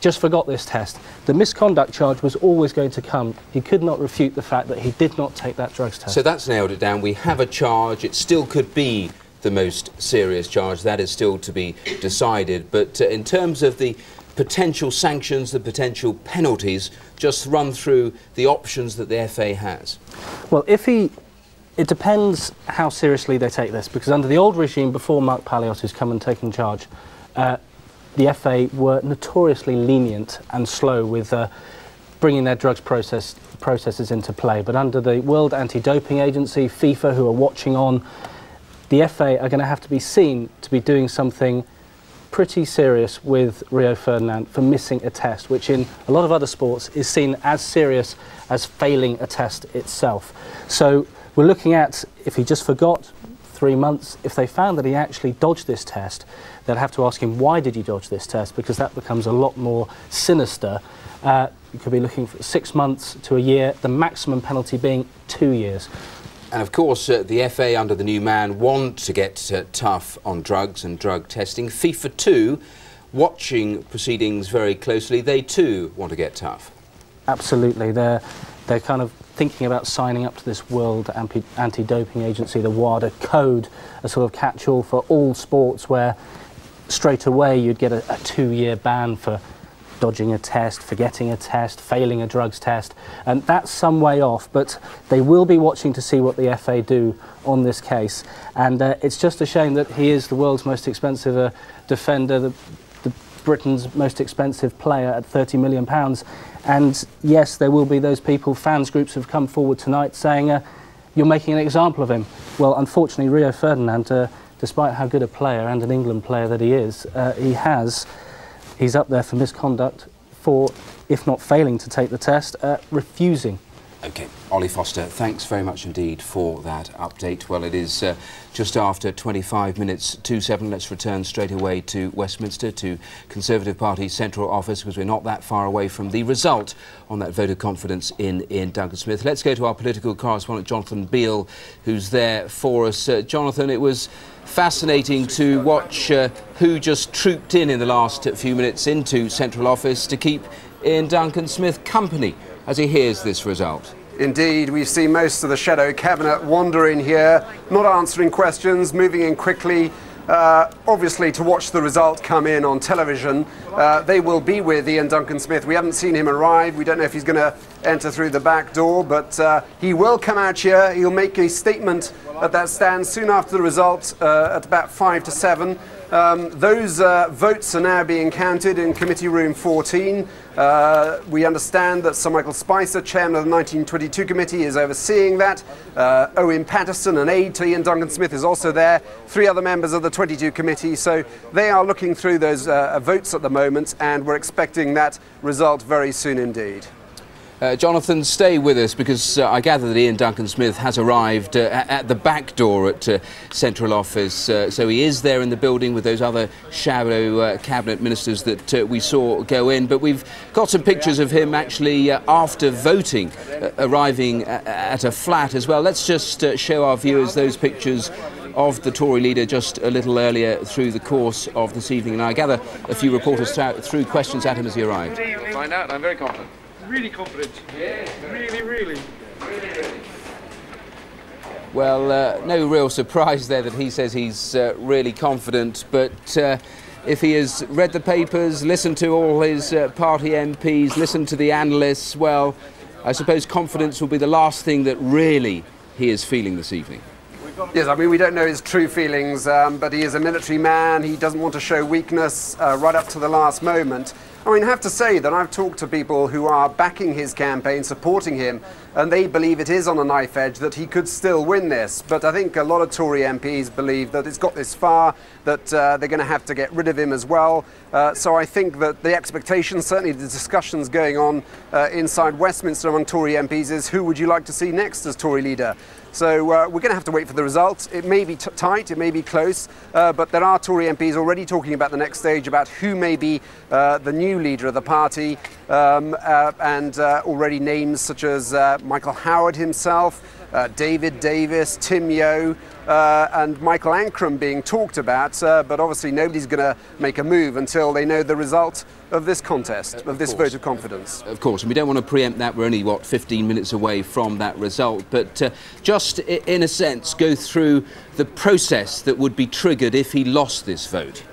just forgot this test. The misconduct charge was always going to come. He could not refute the fact that he did not take that drugs test. So that's nailed it down. We have a charge. It still could be the most serious charge. That is still to be decided. But uh, in terms of the potential sanctions, the potential penalties, just run through the options that the F A has. Well, if he... It depends how seriously they take this, because under the old regime, before Mark Palios has come and taken charge, uh, the F A were notoriously lenient and slow with uh, bringing their drugs process, processes into play. But under the World Anti-Doping Agency, FIFA, who are watching on, the F A are going to have to be seen to be doing something pretty serious with Rio Ferdinand for missing a test, which in a lot of other sports is seen as serious as failing a test itself. So we're looking at, if he just forgot, three months. If they found that he actually dodged this test, they'll have to ask him, why did you dodge this test? Because that becomes a lot more sinister. Uh, you could be looking for six months to a year, the maximum penalty being two years. And of course, uh, the F A under the new man want to get uh, tough on drugs and drug testing. FIFA too, watching proceedings very closely, they too want to get tough. Absolutely. They're, they're kind of thinking about signing up to this World Anti-Doping Agency, the WADA code, a sort of catch-all for all sports where straight away you'd get a, a two-year ban for dodging a test, forgetting a test, failing a drugs test, and that's some way off, but they will be watching to see what the F A do on this case. And uh, it's just a shame that he is the world's most expensive uh, defender, the, the Britain's most expensive player at thirty million pounds. And yes, there will be those people, fans groups have come forward tonight saying, uh, you're making an example of him. Well, unfortunately, Rio Ferdinand, uh, despite how good a player and an England player that he is, uh, he has He's up there for misconduct for, if not failing to take the test, uh, refusing. OK. Ollie Foster, thanks very much indeed for that update. Well, it is uh, just after twenty-five minutes to seven. Let's return straight away to Westminster, to Conservative Party Central Office, because we're not that far away from the result on that vote of confidence in Iain Duncan Smith. Let's go to our political correspondent, Jonathan Beale, who's there for us. Uh, Jonathan, it was fascinating to watch uh, who just trooped in in the last few minutes into Central Office to keep Iain Duncan Smith company as he hears this result. Indeed, we've seen most of the shadow cabinet wander in here, not answering questions, moving in quickly, uh, obviously to watch the result come in on television. Uh, they will be with Iain Duncan Smith. We haven't seen him arrive. We don't know if he's going to enter through the back door, but uh, he will come out here. He'll make a statement at that stand soon after the result, uh, at about five to seven. Um, those uh, votes are now being counted in Committee Room fourteen. Uh, we understand that Sir Michael Spicer, chairman of the nineteen twenty-two Committee, is overseeing that. Uh, Owen Patterson, an aide to Iain Duncan Smith, is also there. Three other members of the twenty-two Committee. So they are looking through those uh, votes at the moment, and we're expecting that result very soon indeed. Uh, Jonathan, stay with us, because uh, I gather that Iain Duncan Smith has arrived uh, at the back door at uh, Central Office. Uh, so he is there in the building with those other shadow uh, cabinet ministers that uh, we saw go in. But we've got some pictures of him actually uh, after voting, uh, arriving at a flat as well. Let's just uh, show our viewers those pictures of the Tory leader just a little earlier through the course of this evening. And I gather a few reporters threw questions at him as he arrived. We'll find out. I'm very confident. Really confident. Yeah. Really, really. Well, uh, no real surprise there that he says he's uh, really confident, but uh, if he has read the papers, listened to all his uh, party M Ps, listened to the analysts, well, I suppose confidence will be the last thing that really he is feeling this evening. Yes, I mean, we don't know his true feelings, um, but he is a military man. He doesn't want to show weakness uh, right up to the last moment. I mean, I have to say that I've talked to people who are backing his campaign, supporting him, and they believe it is on a knife edge, that he could still win this. But I think a lot of Tory M Ps believe that it's got this far, that uh, they're going to have to get rid of him as well. Uh, so I think that the expectations, certainly the discussions going on uh, inside Westminster among Tory M Ps, is who would you like to see next as Tory leader? So uh, we're going to have to wait for the results. It may be t tight, it may be close, uh, but there are Tory M Ps already talking about the next stage, about who may be uh, the new leader of the party, um, uh, and uh, already names such as uh, Michael Howard himself, uh, David Davis, Tim Yeo, uh, and Michael Ancram being talked about, uh, but obviously nobody's going to make a move until they know the result of this contest, of, of this course. vote of confidence. Of course, and we don't want to preempt that. We're only, what, fifteen minutes away from that result, but uh, just in a sense go through the process that would be triggered if he lost this vote.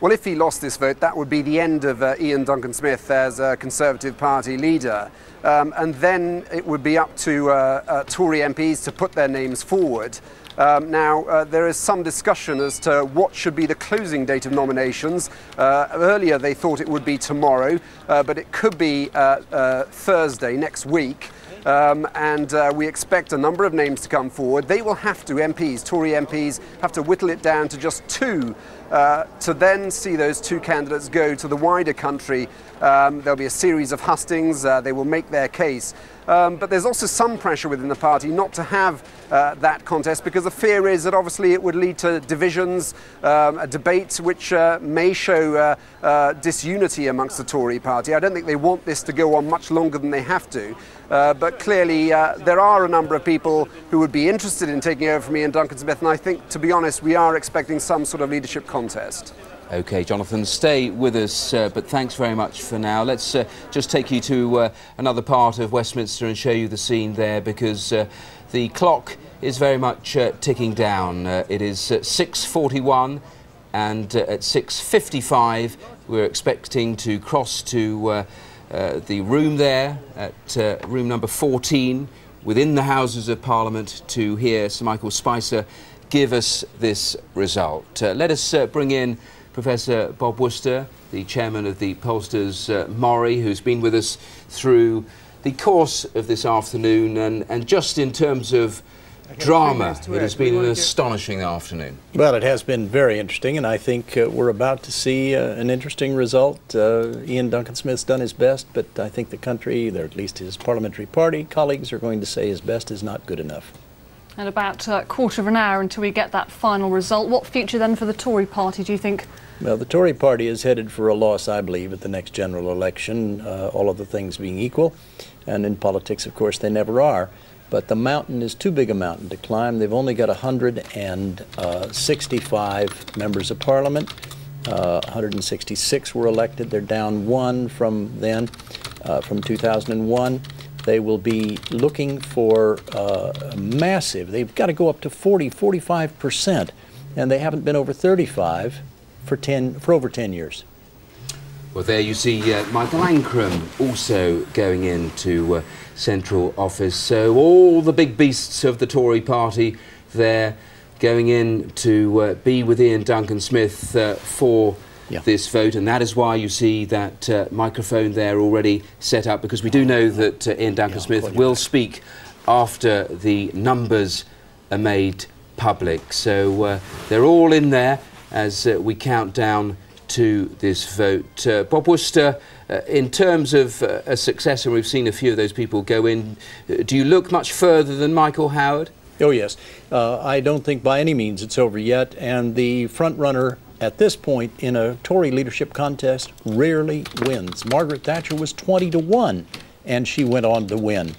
Well, if he lost this vote, that would be the end of uh, Iain Duncan Smith as a Conservative Party leader. Um, and then it would be up to uh, uh, Tory M Ps to put their names forward. Um, now, uh, there is some discussion as to what should be the closing date of nominations. Uh, earlier, they thought it would be tomorrow, uh, but it could be uh, uh, Thursday next week. Um, and uh, we expect a number of names to come forward. They will have to, M Ps, Tory M Ps, have to whittle it down to just two uh, to then see those two candidates go to the wider country. Um, there'll be a series of hustings. Uh, they will make their case. Um, but there's also some pressure within the party not to have uh, that contest, because the fear is that obviously it would lead to divisions, um, a debate which uh, may show uh, uh, disunity amongst the Tory party. I don't think they want this to go on much longer than they have to. Uh, but clearly uh, there are a number of people who would be interested in taking over from Iain Duncan Smith, and I think, to be honest, we are expecting some sort of leadership contest. OK, Jonathan, stay with us, uh, but thanks very much for now. Let's uh, just take you to uh, another part of Westminster and show you the scene there, because uh, the clock is very much uh, ticking down. Uh, it is uh, six forty-one, and uh, at six fifty-five we're expecting to cross to uh, uh, the room there, at uh, room number fourteen, within the Houses of Parliament, to hear Sir Michael Spicer give us this result. Uh, let us uh, bring in Professor Bob Worcester, the chairman of the pollsters uh, Mori, who's been with us through the course of this afternoon, and, and just in terms of drama, it has been an astonishing afternoon. Well, it has been very interesting, and I think uh, we're about to see uh, an interesting result. Uh, Iain Duncan Smith's done his best, but I think the country, or at least his parliamentary party colleagues, are going to say his best is not good enough. And about a quarter of an hour until we get that final result. What future then for the Tory party, do you think? Well, the Tory party is headed for a loss, I believe, at the next general election, uh, all other things being equal. And in politics, of course, they never are. But the mountain is too big a mountain to climb. They've only got one hundred sixty-five members of parliament. Uh, one hundred sixty-six were elected. They're down one from then, uh, from two thousand one. They will be looking for uh, massive, they've got to go up to forty, forty-five percent, and they haven't been over thirty-five for, ten, for over ten years. Well, there you see uh, Michael Ancram also going into uh, Central Office. So all the big beasts of the Tory party there going in to uh, be with Iain Duncan Smith uh, for Yeah. this vote, and that is why you see that uh, microphone there already set up, because we do know that uh, Iain Duncan yeah, Smith will back. speak after the numbers are made public. So uh, they're all in there as uh, we count down to this vote. Uh, Bob Worcester, Uh, in terms of uh, a successor, we've seen a few of those people go in. Uh, do you look much further than Michael Howard? Oh, yes. Uh, I don't think by any means it's over yet, and the front runner at this point in a Tory leadership contest rarely wins. Margaret Thatcher was twenty to one, and she went on to win.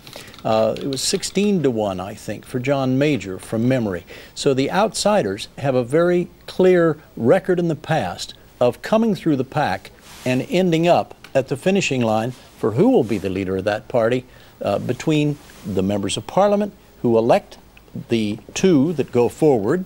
Uh, it was sixteen to one, I think, for John Major from memory. So the outsiders have a very clear record in the past of coming through the pack and ending up at the finishing line for who will be the leader of that party uh, between the members of Parliament who elect the two that go forward,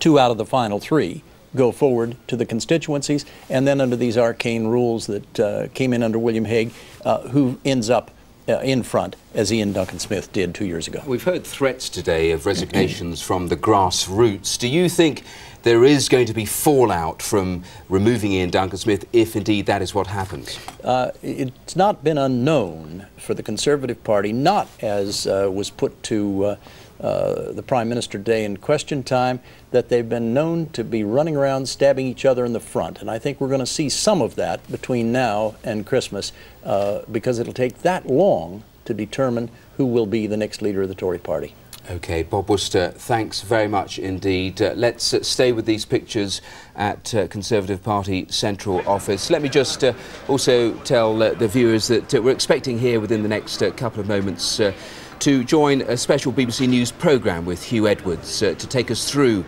two out of the final three go forward to the constituencies, and then under these arcane rules that uh, came in under William Hague, uh, who ends up Uh, in front, as Iain Duncan Smith did two years ago. We've heard threats today of resignations from the grassroots. Do you think there is going to be fallout from removing Iain Duncan Smith, if indeed that is what happens? Uh, it's not been unknown for the Conservative Party, not as uh, was put to uh, uh, the Prime Minister today in question time, that they've been known to be running around stabbing each other in the front. And I think we're going to see some of that between now and Christmas, uh, because it'll take that long to determine who will be the next leader of the Tory party. Okay, Bob Worcester, thanks very much indeed. Uh, let's uh, stay with these pictures at uh, Conservative Party Central Office. Let me just uh, also tell uh, the viewers that uh, we're expecting here within the next uh, couple of moments uh, to join a special B B C News programme with Hugh Edwards uh, to take us through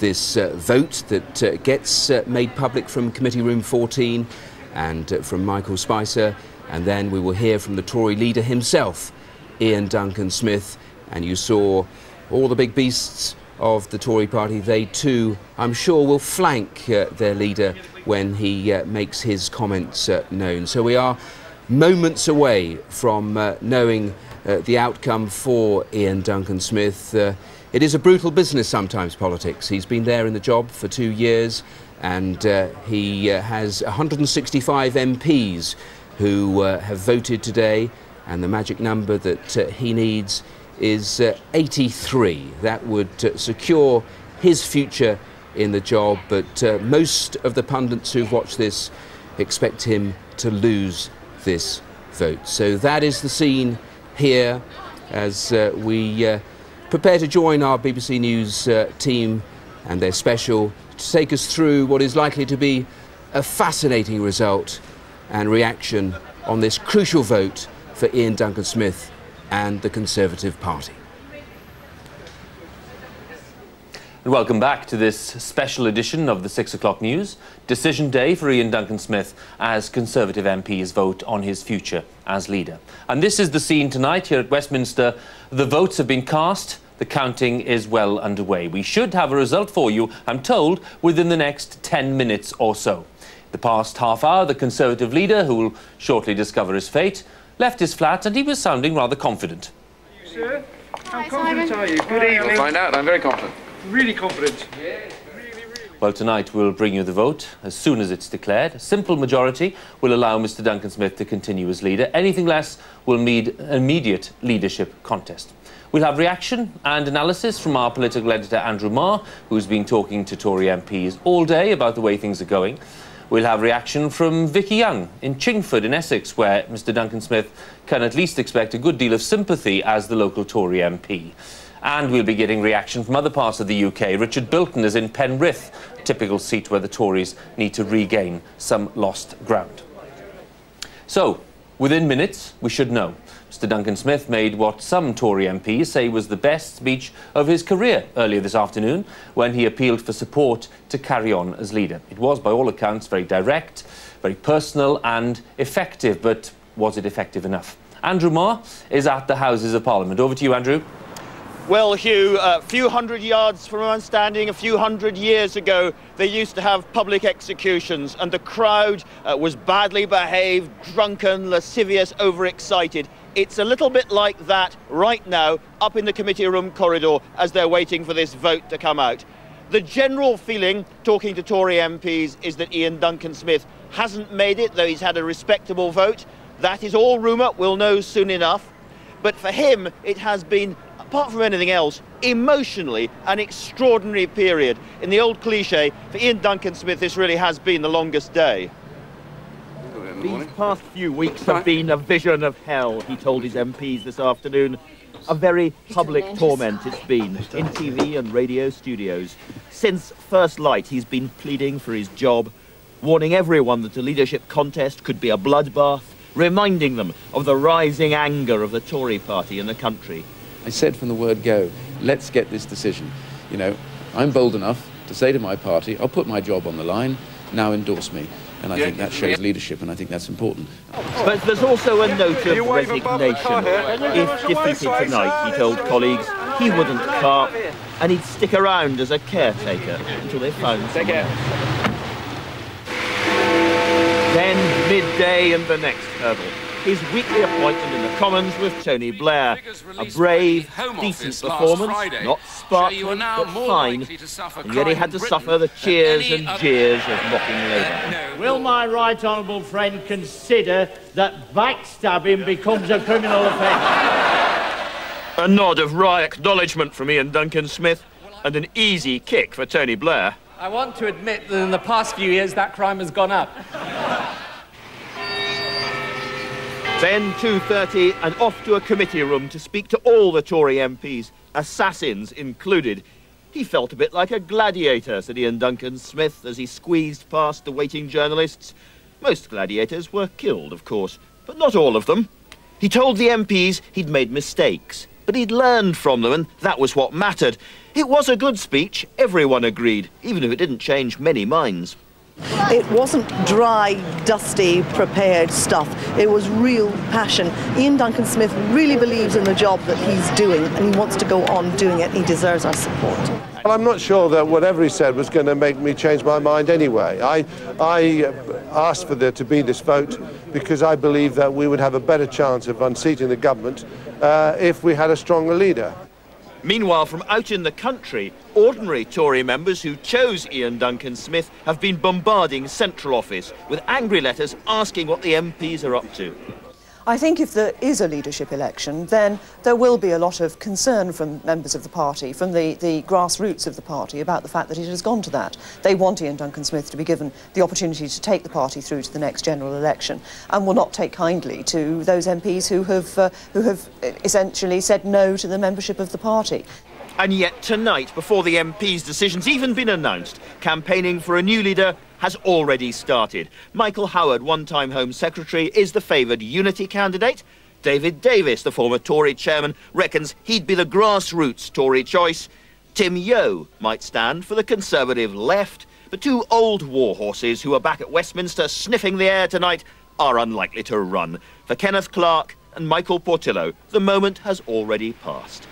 this uh, vote that uh, gets uh, made public from Committee Room fourteen and uh, from Michael Spicer, and then we will hear from the Tory leader himself, Iain Duncan Smith. And you saw all the big beasts of the Tory party. They too, I'm sure, will flank uh, their leader when he uh, makes his comments uh, known. So we are moments away from uh, knowing Uh, the outcome for Iain Duncan Smith. Uh, it is a brutal business sometimes, politics. He's been there in the job for two years and uh, he uh, has one hundred sixty-five M Ps who uh, have voted today, and the magic number that uh, he needs is uh, eighty-three. That would uh, secure his future in the job, but uh, most of the pundits who've watched this expect him to lose this vote. So that is the scene here as uh, we uh, prepare to join our B B C News uh, team and their special to take us through what is likely to be a fascinating result and reaction on this crucial vote for Iain Duncan Smith and the Conservative Party. And welcome back to this special edition of the six o'clock news. Decision day for Iain Duncan Smith as Conservative M Ps vote on his future as leader. And this is the scene tonight here at Westminster. The votes have been cast. The counting is well underway. We should have a result for you, I'm told, within the next ten minutes or so. The past half hour, the Conservative leader, who will shortly discover his fate, left his flat and he was sounding rather confident. Are you, sir? How Hi, confident Simon. Are you? Good evening. We'll find out. I'm very confident. Really confident. Yeah, really, really. Well, tonight we'll bring you the vote as soon as it's declared. A simple majority will allow Mister Duncan Smith to continue as leader. Anything less will mean immediate leadership contest. We'll have reaction and analysis from our political editor, Andrew Marr, who's been talking to Tory M Ps all day about the way things are going. We'll have reaction from Vicky Young in Chingford in Essex, where Mister Duncan Smith can at least expect a good deal of sympathy as the local Tory M P. And we'll be getting reaction from other parts of the U K. Richard Bilton is in Penrith, typical seat where the Tories need to regain some lost ground. So, within minutes, we should know. Mister Duncan Smith made what some Tory M Ps say was the best speech of his career earlier this afternoon when he appealed for support to carry on as leader. It was, by all accounts, very direct, very personal and effective, but was it effective enough? Andrew Marr is at the Houses of Parliament. Over to you, Andrew. Well, Hugh, a few hundred yards from where I'm standing, a few hundred years ago, they used to have public executions, and the crowd uh, was badly behaved, drunken, lascivious, overexcited. It's a little bit like that right now, up in the committee room corridor, as they're waiting for this vote to come out. The general feeling, talking to Tory M Ps, is that Iain Duncan Smith hasn't made it, though he's had a respectable vote. That is all rumour, we'll know soon enough. But for him, it has been, apart from anything else, emotionally an extraordinary period. In the old cliche, for Iain Duncan Smith, this really has been the longest day. These past few weeks have been a vision of hell, he told his M Ps this afternoon. A very public torment it's been, in T V and radio studios. Since first light, he's been pleading for his job, warning everyone that a leadership contest could be a bloodbath, reminding them of the rising anger of the Tory party in the country. I said from the word go, let's get this decision. You know, I'm bold enough to say to my party, I'll put my job on the line, now endorse me. And I yeah, think that shows leadership, and I think that's important. But there's also a note of resignation. If defeated tonight, he told colleagues, he wouldn't carp, and he'd stick around as a caretaker until they found someone else. Then midday and the next hurdle. His weekly appointment in the Commons with Tony Blair. A brave, decent performance, Friday, not sparkling, but fine. And yet he had to Britain suffer the cheers and jeers of mocking Labour. No, no. Will my right honourable friend consider that backstabbing becomes a criminal offence? A nod of wry acknowledgement from Iain Duncan Smith and an easy kick for Tony Blair. I want to admit that in the past few years that crime has gone up. Then two thirty and off to a committee room to speak to all the Tory M Ps, assassins included. He felt a bit like a gladiator, said Iain Duncan Smith, as he squeezed past the waiting journalists. Most gladiators were killed, of course, but not all of them. He told the M Ps he'd made mistakes, but he'd learned from them, and that was what mattered. It was a good speech, everyone agreed, even if it didn't change many minds. It wasn't dry, dusty, prepared stuff. It was real passion. Iain Duncan Smith really believes in the job that he's doing, and he wants to go on doing it. He deserves our support. Well, I'm not sure that whatever he said was going to make me change my mind anyway. I, I asked for there to be this vote because I believe that we would have a better chance of unseating the government uh, if we had a stronger leader. Meanwhile, from out in the country, ordinary Tory members who chose Iain Duncan Smith have been bombarding Central Office with angry letters asking what the M Ps are up to. I think if there is a leadership election, then there will be a lot of concern from members of the party, from the, the grassroots of the party, about the fact that it has gone to that. They want Iain Duncan Smith to be given the opportunity to take the party through to the next general election, and will not take kindly to those M Ps who have, uh, who have essentially said no to the membership of the party. And yet tonight, before the M P's decision's even been announced, campaigning for a new leader has already started. Michael Howard, one-time Home Secretary, is the favoured unity candidate. David Davis, the former Tory chairman, reckons he'd be the grassroots Tory choice. Tim Yeo might stand for the Conservative left. But two old war horses who are back at Westminster sniffing the air tonight are unlikely to run. For Kenneth Clark and Michael Portillo, the moment has already passed.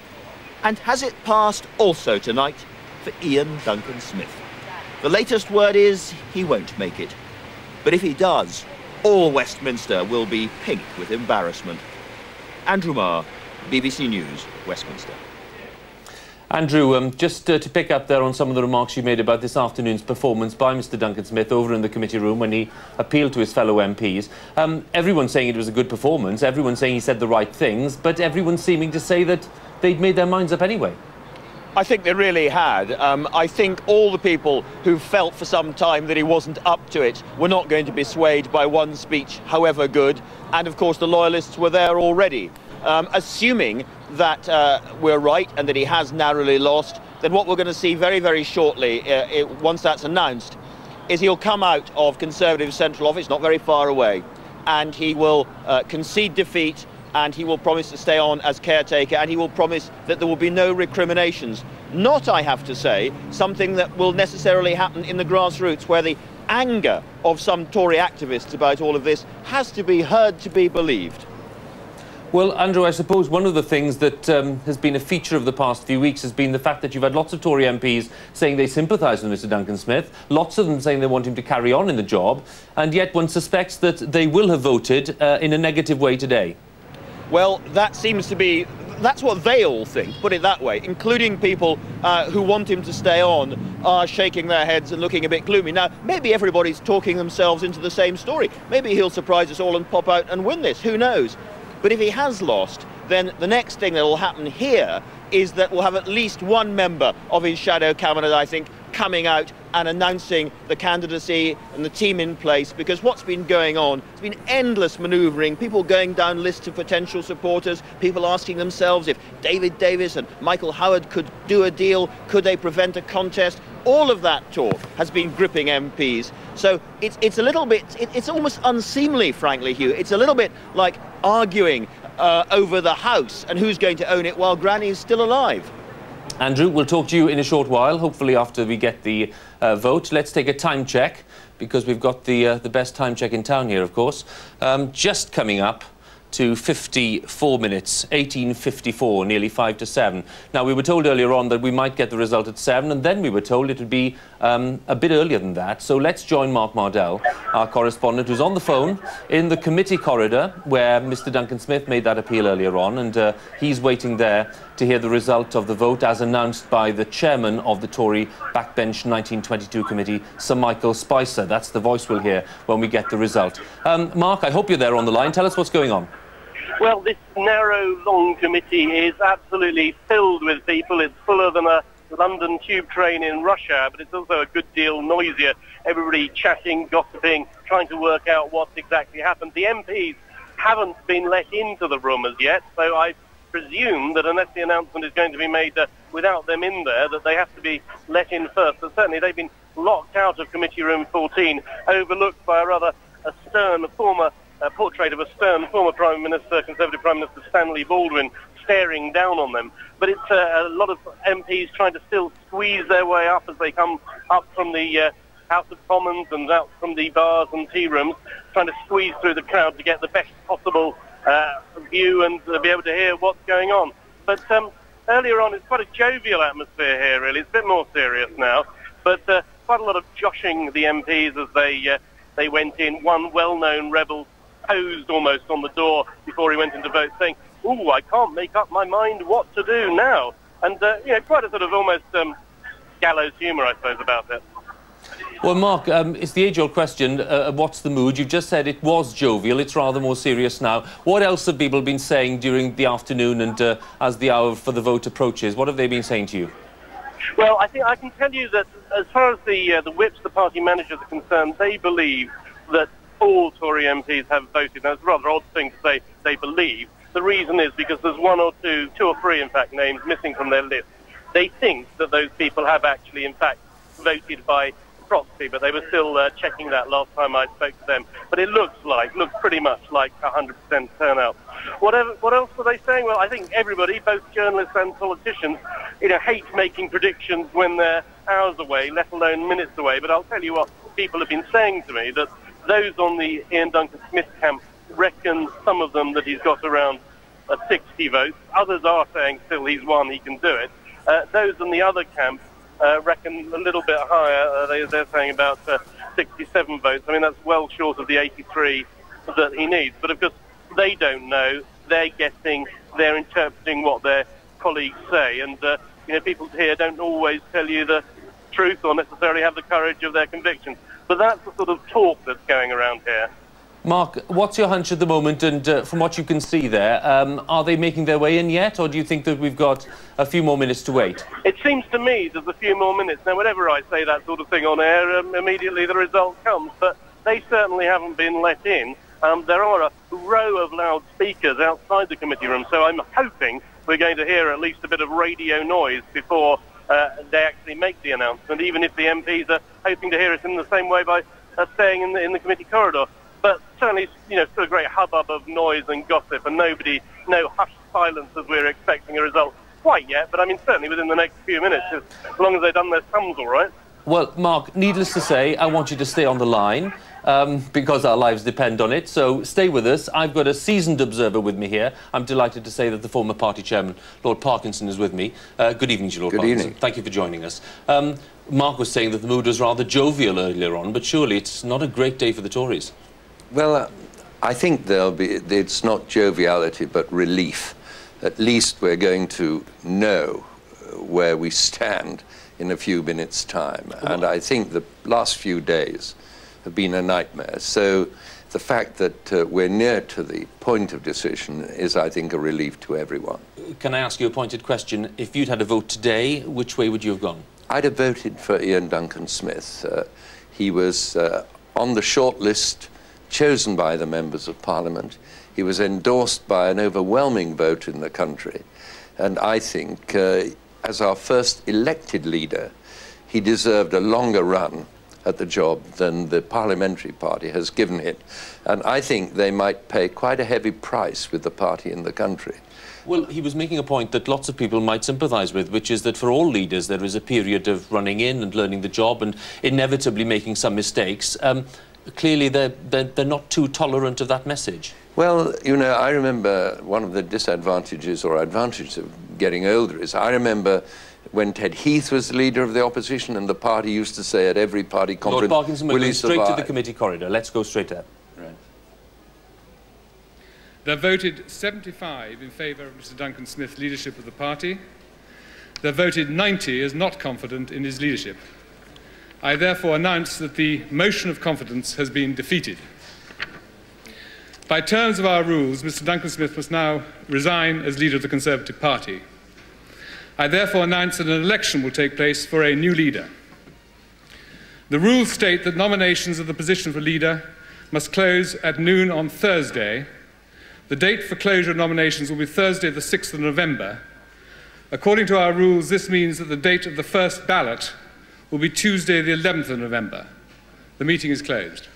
And has it passed also tonight for Iain Duncan Smith? The latest word is he won't make it. But if he does, all Westminster will be pink with embarrassment. Andrew Marr, B B C News, Westminster. Andrew, um, just uh, to pick up there on some of the remarks you made about this afternoon's performance by Mr Duncan Smith over in the committee room when he appealed to his fellow M Ps. Um, everyone saying it was a good performance, everyone saying he said the right things, but everyone seeming to say that they'd made their minds up anyway. I think they really had. Um, I think all the people who felt for some time that he wasn't up to it were not going to be swayed by one speech, however good. And of course the Loyalists were there already. Um, assuming that uh, we're right and that he has narrowly lost, then what we're going to see very, very shortly, uh, it, once that's announced, is he'll come out of Conservative Central Office, not very far away, and he will uh, concede defeat, and he will promise to stay on as caretaker, and he will promise that there will be no recriminations. Not, I have to say, something that will necessarily happen in the grassroots, where the anger of some Tory activists about all of this has to be heard to be believed. Well, Andrew, I suppose one of the things that um, has been a feature of the past few weeks has been the fact that you've had lots of Tory M Ps saying they sympathise with Mr Duncan Smith, lots of them saying they want him to carry on in the job, and yet one suspects that they will have voted uh, in a negative way today. Well, that seems to be, that's what they all think, put it that way, including people uh, who want him to stay on are shaking their heads and looking a bit gloomy. Now, maybe everybody's talking themselves into the same story. Maybe he'll surprise us all and pop out and win this, who knows? But if he has lost, then the next thing that will happen here is that we'll have at least one member of his shadow cabinet, I think, coming out and announcing the candidacy and the team in place, because what's been going on, it's been endless manoeuvring, people going down lists of potential supporters, people asking themselves if David Davis and Michael Howard could do a deal, could they prevent a contest? All of that talk has been gripping M Ps. So it's, it's a little bit, it, it's almost unseemly, frankly, Hugh. It's a little bit like arguing uh, over the house and who's going to own it while Granny is still alive. Andrew, we'll talk to you in a short while, hopefully after we get the uh, vote. Let's take a time check, because we've got the, uh, the best time check in town here, of course. Um, just coming up to fifty-four minutes, eighteen fifty-four, nearly five to seven. Now, we were told earlier on that we might get the result at seven, and then we were told it would be um, a bit earlier than that. So let's join Mark Mardell, our correspondent, who's on the phone in the committee corridor where Mister Duncan Smith made that appeal earlier on, and uh, he's waiting there to hear the result of the vote as announced by the chairman of the Tory backbench nineteen twenty-two Committee, Sir Michael Spicer. That's the voice we'll hear when we get the result. Um, Mark, I hope you're there on the line. Tell us what's going on. Well, this narrow, long committee is absolutely filled with people. It's fuller than a London tube train in rush hour, but it's also a good deal noisier. Everybody chatting, gossiping, trying to work out what exactly happened. The M Ps haven't been let into the room as yet, so I presume that unless the announcement is going to be made uh, without them in there, that they have to be let in first. But certainly they've been locked out of Committee Room fourteen, overlooked by a rather a stern former A portrait of a stern former Prime Minister, Conservative Prime Minister Stanley Baldwin, staring down on them. But it's uh, a lot of M Ps trying to still squeeze their way up as they come up from the uh, House of Commons and out from the bars and tea rooms, trying to squeeze through the crowd to get the best possible uh, view and uh, be able to hear what's going on. But um, earlier on, it's quite a jovial atmosphere here, really. It's a bit more serious now. But uh, quite a lot of joshing the M Ps as they, uh, they went in. One well-known rebel posed almost on the door before he went into vote, saying, "Ooh, I can't make up my mind what to do now." And, uh, you know, quite a sort of almost um, gallows humour, I suppose, about it. Well, Mark, um, it's the age-old question, uh, what's the mood? You've just said it was jovial, it's rather more serious now. What else have people been saying during the afternoon and uh, as the hour for the vote approaches? What have they been saying to you? Well, I think I can tell you that as far as the, uh, the whips, the party managers are concerned, they believe that all Tory M Ps have voted. Now, it's a rather odd thing to say they believe. The reason is because there's one or two, two or three, in fact, names missing from their list. They think that those people have actually, in fact, voted by proxy, but they were still uh, checking that last time I spoke to them. But it looks like, looks pretty much like one hundred percent turnout. Whatever, what else were they saying? Well, I think everybody, both journalists and politicians, you know, hate making predictions when they're hours away, let alone minutes away. But I'll tell you what people have been saying to me, that those on the Iain Duncan Smith camp reckon, some of them, that he's got around uh, sixty votes. Others are saying still he's won, he can do it. Uh, those on the other camp uh, reckon a little bit higher. Uh, they, they're saying about uh, sixty-seven votes. I mean, that's well short of the eighty-three that he needs. But of course, they don't know. They're guessing. They're interpreting what their colleagues say. And, uh, you know, people here don't always tell you the truth or necessarily have the courage of their convictions. But that's the sort of talk that's going around here. Mark, what's your hunch at the moment, and uh, from what you can see there, um, are they making their way in yet, or do you think that we've got a few more minutes to wait? It seems to me there's a few more minutes. Now, whenever I say that sort of thing on air, um, immediately the result comes, but they certainly haven't been let in. Um, there are a row of loudspeakers outside the committee room, so I'm hoping we're going to hear at least a bit of radio noise before uh, they actually make the announcement, even if the M Ps are hoping to hear us in the same way by uh, staying in the, in the committee corridor. But certainly, you know, still a great hubbub of noise and gossip, and nobody, no hushed silence as we're expecting a result quite yet. But I mean, certainly within the next few minutes, as long as they've done their sums all right. Well, Mark, needless to say, I want you to stay on the line um, because our lives depend on it. So stay with us. I've got a seasoned observer with me here. I'm delighted to say that the former party chairman, Lord Parkinson, is with me. Uh, good evening to you, Lord Parkinson. Good evening. Thank you for joining us. Um, Mark was saying that the mood was rather jovial earlier on, but surely it's not a great day for the Tories. Well, uh, I think there'll be, it's not joviality, but relief. At least we're going to know where we stand in a few minutes' time. And I think the last few days have been a nightmare. So the fact that uh, we're near to the point of decision is, I think, a relief to everyone. Can I ask you a pointed question? If you'd had a vote today, which way would you have gone? I'd have voted for Iain Duncan Smith. Uh, he was uh, on the short list chosen by the members of Parliament. He was endorsed by an overwhelming vote in the country. And I think, uh, as our first elected leader, he deserved a longer run at the job than the parliamentary party has given it. And I think they might pay quite a heavy price with the party in the country. Well, he was making a point that lots of people might sympathise with, which is that for all leaders there is a period of running in and learning the job and inevitably making some mistakes. Um, clearly they're, they're, they're not too tolerant of that message. Well, you know, I remember one of the disadvantages or advantages of getting older is I remember when Ted Heath was the leader of the opposition and the party used to say at every party conference, Lord Parkinson, will he survive? Straight to the committee corridor. Let's go straight there. Right. They voted seventy-five in favour of Mr Duncan Smith's leadership of the party. They voted ninety as not confident in his leadership. I therefore announce that the motion of confidence has been defeated. By terms of our rules, Mr Duncan Smith must now resign as leader of the Conservative Party. I therefore announce that an election will take place for a new leader. The rules state that nominations of the position for leader must close at noon on Thursday. The date for closure of nominations will be Thursday, the sixth of November. According to our rules, this means that the date of the first ballot will be Tuesday, the eleventh of November. The meeting is closed.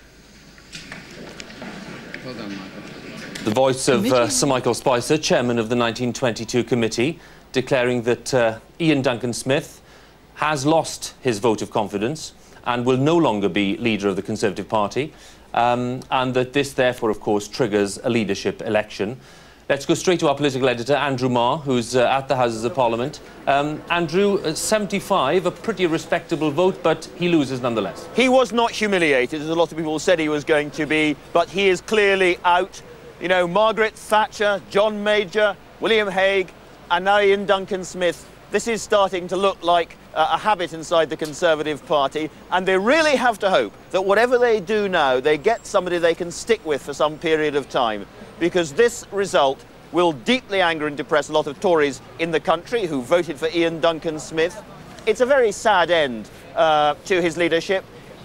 Well done, Michael. The voice of uh, Sir Michael Spicer, chairman of the nineteen twenty-two Committee, declaring that uh, Iain Duncan Smith has lost his vote of confidence and will no longer be leader of the Conservative Party, um, and that this therefore, of course, triggers a leadership election. Let's go straight to our political editor, Andrew Marr, who's uh, at the Houses of Parliament. Um, Andrew, uh, seventy-five, a pretty respectable vote, but he loses nonetheless. He was not humiliated, as a lot of people said he was going to be, but he is clearly out. You know, Margaret Thatcher, John Major, William Hague, and now Iain Duncan Smith. This is starting to look like uh, a habit inside the Conservative Party, and they really have to hope that whatever they do now, they get somebody they can stick with for some period of time, because this result will deeply anger and depress a lot of Tories in the country who voted for Iain Duncan Smith. It's a very sad end uh, to his leadership.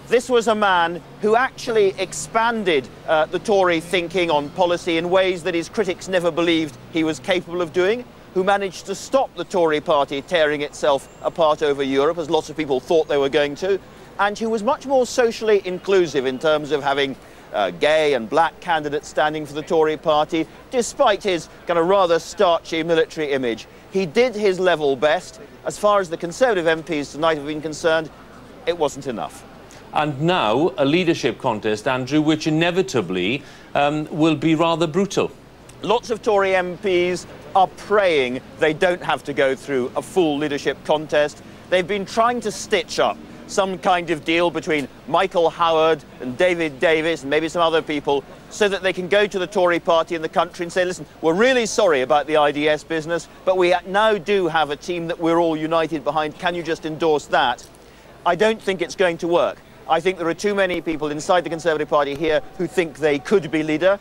This was a man who actually expanded uh, the Tory thinking on policy in ways that his critics never believed he was capable of doing, who managed to stop the Tory party tearing itself apart over Europe, as lots of people thought they were going to, and who was much more socially inclusive in terms of having uh, gay and black candidates standing for the Tory party, despite his kind of rather starchy military image. He did his level best. As far as the Conservative M Ps tonight have been concerned, it wasn't enough. And now a leadership contest, Andrew, which inevitably um, will be rather brutal. Lots of Tory M Ps are praying they don't have to go through a full leadership contest. They've been trying to stitch up some kind of deal between Michael Howard and David Davis and maybe some other people so that they can go to the Tory party in the country and say, listen, we're really sorry about the I D S business, but we now do have a team that we're all united behind. Can you just endorse that? I don't think it's going to work. I think there are too many people inside the Conservative Party here who think they could be leader.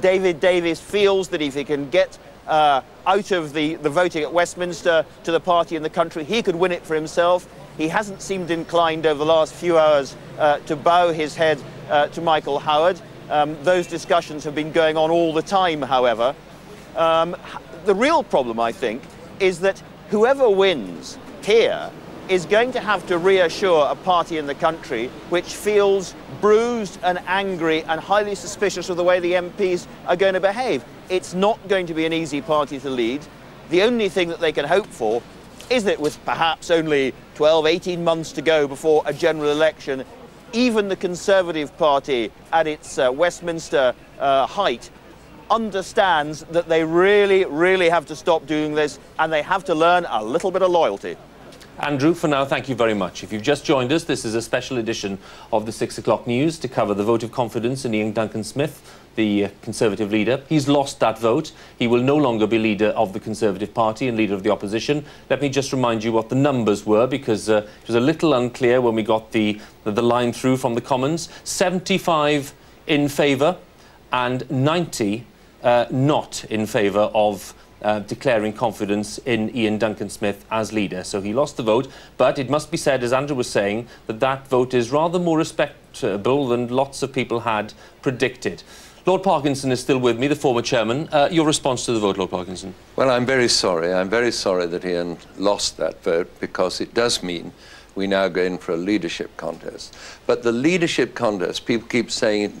David Davis feels that if he can get uh, out of the, the voting at Westminster to the party in the country, he could win it for himself. He hasn't seemed inclined over the last few hours uh, to bow his head uh, to Michael Howard. Um, those discussions have been going on all the time, however. Um, the real problem, I think, is that whoever wins here is going to have to reassure a party in the country which feels bruised and angry and highly suspicious of the way the M Ps are going to behave. It's not going to be an easy party to lead. The only thing that they can hope for is that with perhaps only twelve, eighteen months to go before a general election, even the Conservative Party at its uh, Westminster uh, height understands that they really, really have to stop doing this and they have to learn a little bit of loyalty. Andrew, for now, thank you very much. If you've just joined us, this is a special edition of the six o'clock news to cover the vote of confidence in Iain Duncan Smith, the uh, Conservative leader. He's lost that vote. He will no longer be leader of the Conservative Party and leader of the opposition. Let me just remind you what the numbers were, because uh, it was a little unclear when we got the, the, the line through from the Commons. seventy-five in favour, and ninety uh, not in favour of Uh, declaring confidence in Iain Duncan Smith as leader. So he lost the vote, but it must be said, as Andrew was saying, that that vote is rather more respectable than lots of people had predicted. Lord Parkinson is still with me, the former chairman. Uh, your response to the vote, Lord Parkinson? Well, I'm very sorry. I'm very sorry that Iain lost that vote, because it does mean we now go in for a leadership contest. But the leadership contest, people keep saying it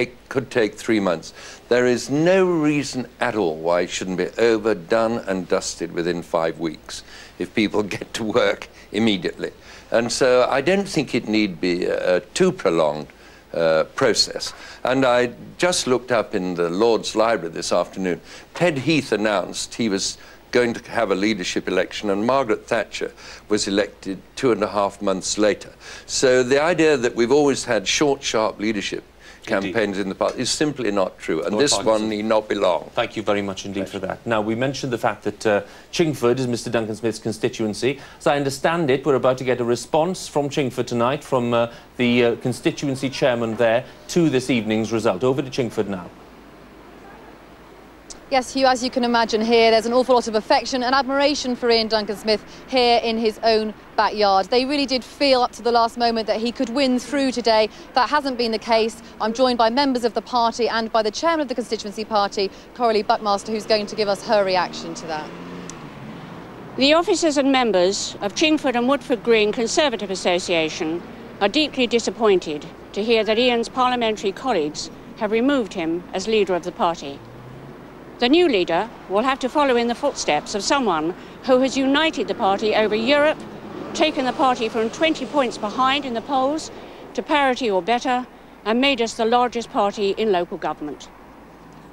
Take, could take three months. There is no reason at all why it shouldn't be over, done and dusted within five weeks if people get to work immediately. And so I don't think it need be a, a too prolonged uh, process. And I just looked up in the Lord's Library this afternoon. Ted Heath announced he was going to have a leadership election, and Margaret Thatcher was elected two and a half months later. So the idea that we've always had short, sharp leadership campaigns indeed. In the past is simply not true, and Lord this Parkinson. One need not be long. Thank you very much indeed Pleasure. For that. Now, we mentioned the fact that uh, Chingford is Mr Duncan Smith's constituency. As I understand it, we're about to get a response from Chingford tonight, from uh, the uh, constituency chairman there, to this evening's result. Over to Chingford now. Yes, Hugh, as you can imagine here, there's an awful lot of affection and admiration for Iain Duncan Smith here in his own backyard. They really did feel up to the last moment that he could win through today. That hasn't been the case. I'm joined by members of the party and by the chairman of the constituency party, Coralie Buckmaster, who's going to give us her reaction to that. The officers and members of Chingford and Woodford Green Conservative Association are deeply disappointed to hear that Iain's parliamentary colleagues have removed him as leader of the party. The new leader will have to follow in the footsteps of someone who has united the party over Europe, taken the party from twenty points behind in the polls to parity or better, and made us the largest party in local government.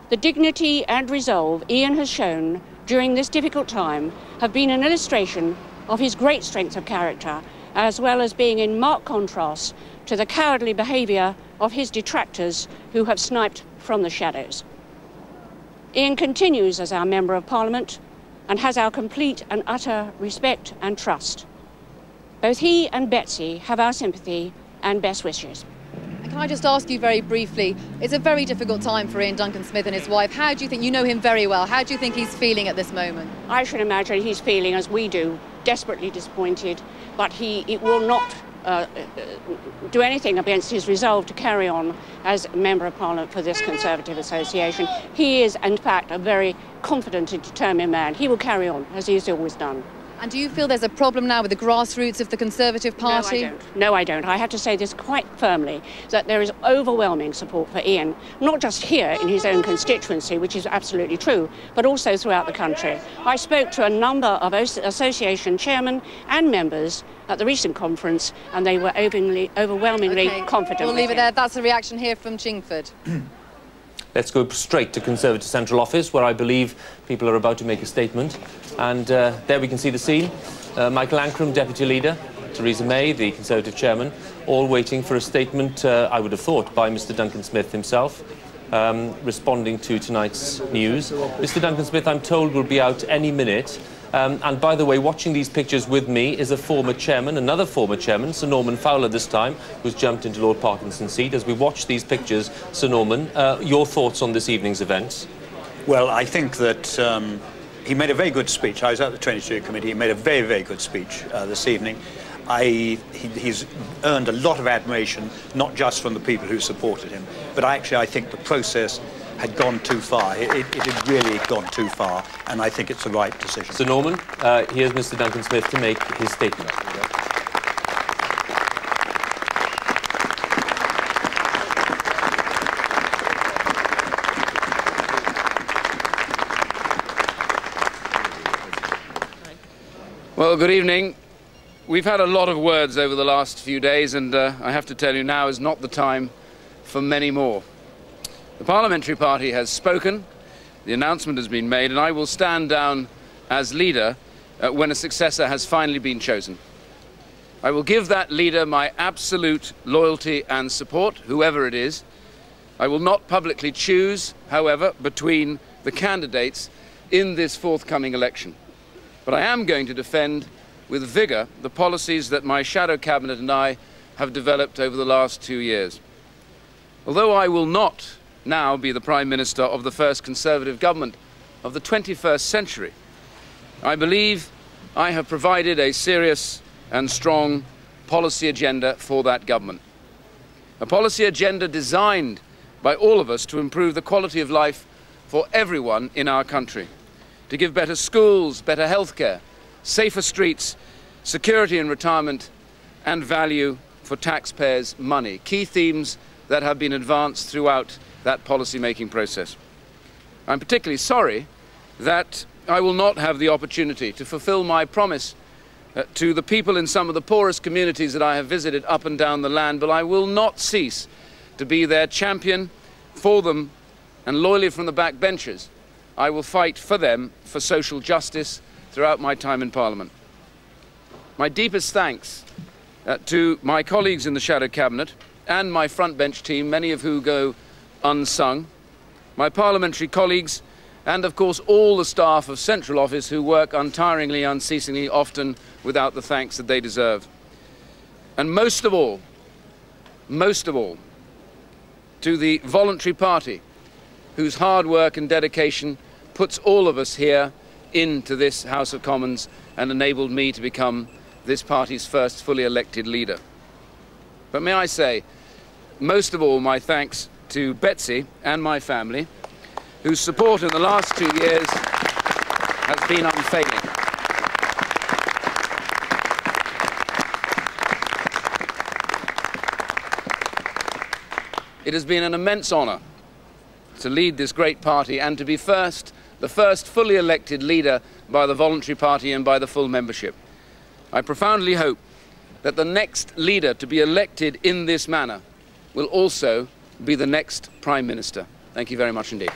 The dignity and resolve Iain has shown during this difficult time have been an illustration of his great strength of character, as well as being in marked contrast to the cowardly behaviour of his detractors who have sniped from the shadows. Iain continues as our Member of Parliament and has our complete and utter respect and trust. Both he and Betsy have our sympathy and best wishes. And can I just ask you very briefly, it's a very difficult time for Iain Duncan Smith and his wife. How do you think, you know him very well, how do you think he's feeling at this moment? I should imagine he's feeling, as we do, desperately disappointed, but he it will not uh, do anything against his resolve to carry on as Member of Parliament for this Conservative Association. He is, in fact, a very confident and determined man. He will carry on, as he has always done. And do you feel there's a problem now with the grassroots of the Conservative Party? No, I don't. No, I don't. I have to say this quite firmly, that there is overwhelming support for Iain, not just here in his own constituency, which is absolutely true, but also throughout the country. I spoke to a number of association chairmen and members at the recent conference, and they were overwhelmingly, overwhelmingly okay. confident. We'll leave it there. That's the reaction here from Chingford. Let's go straight to Conservative Central Office, where I believe people are about to make a statement. And uh, there we can see the scene. Uh, Michael Ancram, Deputy Leader, Theresa May, the Conservative Chairman, all waiting for a statement, uh, I would have thought, by Mr Duncan Smith himself, um, responding to tonight's news. Mr Duncan Smith, I'm told, will be out any minute. Um, and by the way, watching these pictures with me is a former chairman, another former chairman, Sir Norman Fowler this time, who's jumped into Lord Parkinson's seat. As we watch these pictures, Sir Norman, uh, your thoughts on this evening's events? Well, I think that um, he made a very good speech. I was at the twenty-two Committee. He made a very, very good speech uh, this evening. I, he, he's earned a lot of admiration, not just from the people who supported him, but actually I think the process had gone too far. It, it, it had really gone too far, and I think it's the right decision. Sir Norman, uh, here's Mr Duncan Smith to make his statement. Well, good evening. We've had a lot of words over the last few days, and uh, I have to tell you now is not the time for many more. The Parliamentary Party has spoken, the announcement has been made, and I will stand down as leader uh, when a successor has finally been chosen. I will give that leader my absolute loyalty and support, whoever it is. I will not publicly choose, however, between the candidates in this forthcoming election. But I am going to defend with vigour the policies that my shadow cabinet and I have developed over the last two years. Although I will not now be the Prime Minister of the first Conservative government of the twenty-first century. I believe I have provided a serious and strong policy agenda for that government. A policy agenda designed by all of us to improve the quality of life for everyone in our country, to give better schools, better healthcare, safer streets, security in retirement, and value for taxpayers' money. Key themes that have been advanced throughout that policy-making process. I'm particularly sorry that I will not have the opportunity to fulfill my promise uh, to the people in some of the poorest communities that I have visited up and down the land, but I will not cease to be their champion for them, and loyally from the back benches, I will fight for them for social justice throughout my time in Parliament. My deepest thanks uh, to my colleagues in the Shadow Cabinet and my frontbench team, many of who go unsung, my parliamentary colleagues, and of course all the staff of Central Office who work untiringly, unceasingly, often without the thanks that they deserve. And most of all, most of all, to the voluntary party whose hard work and dedication puts all of us here into this House of Commons and enabled me to become this party's first fully elected leader. But may I say, most of all, my thanks to Betsy and my family, whose support in the last two years has been unfailing. It has been an immense honour to lead this great party and to be first, the first fully elected leader by the voluntary party and by the full membership. I profoundly hope that the next leader to be elected in this manner will also be the next Prime Minister. Thank you very much indeed.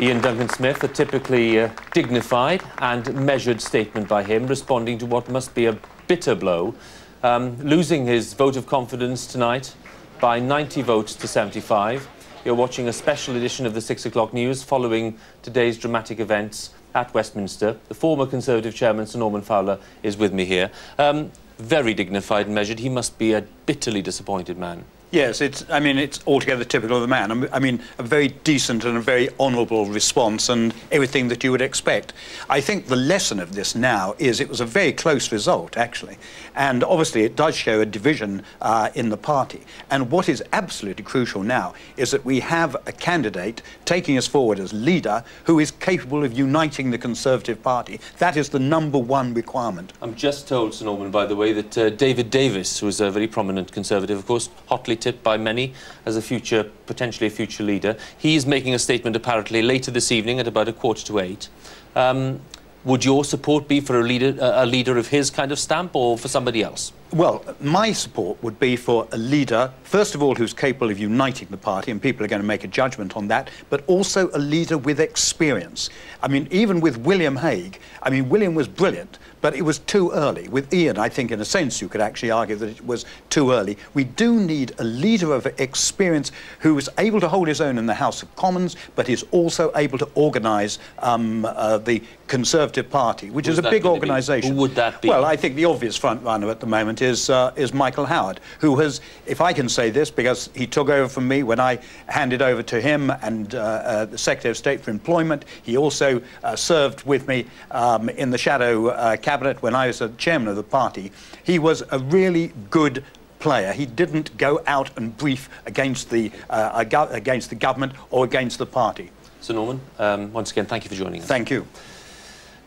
Iain Duncan Smith, a typically uh, dignified and measured statement by him, responding to what must be a bitter blow, um, losing his vote of confidence tonight by ninety votes to seventy-five. You're watching a special edition of the Six O'Clock News following today's dramatic events at Westminster. The former Conservative chairman, Sir Norman Fowler, is with me here. Um, very dignified and measured. He must be a bitterly disappointed man. Yes, it's, I mean, it's altogether typical of the man. I mean, a very decent and a very honourable response and everything that you would expect. I think the lesson of this now is it was a very close result, actually. And obviously it does show a division uh, in the party. And what is absolutely crucial now is that we have a candidate taking us forward as leader who is capable of uniting the Conservative Party. That is the number one requirement. I'm just told, Sir Norman, by the way, that uh, David Davis, who is a very prominent Conservative, of course, hotly tipped by many as a future, potentially a future leader. He is making a statement apparently later this evening at about a quarter to eight. Um, would your support be for a leader, a leader of his kind of stamp or for somebody else? Well, my support would be for a leader, first of all, who's capable of uniting the party, and people are going to make a judgment on that, but also a leader with experience. I mean, even with William Hague, I mean, William was brilliant, but it was too early. With Iain, I think, in a sense, you could actually argue that it was too early. We do need a leader of experience who is able to hold his own in the House of Commons, but is also able to organise um, uh, the Conservative Party, which is a big organisation. Who would that be? Well, I think the obvious front runner at the moment Is, uh, is Michael Howard, who has, if I can say this, because he took over from me when I handed over to him and uh, uh, the Secretary of State for Employment. He also uh, served with me um, in the Shadow uh, Cabinet when I was the chairman of the party. He was a really good player. He didn't go out and brief against the, uh, against the government or against the party. Sir Norman, um, once again, thank you for joining us. Thank you.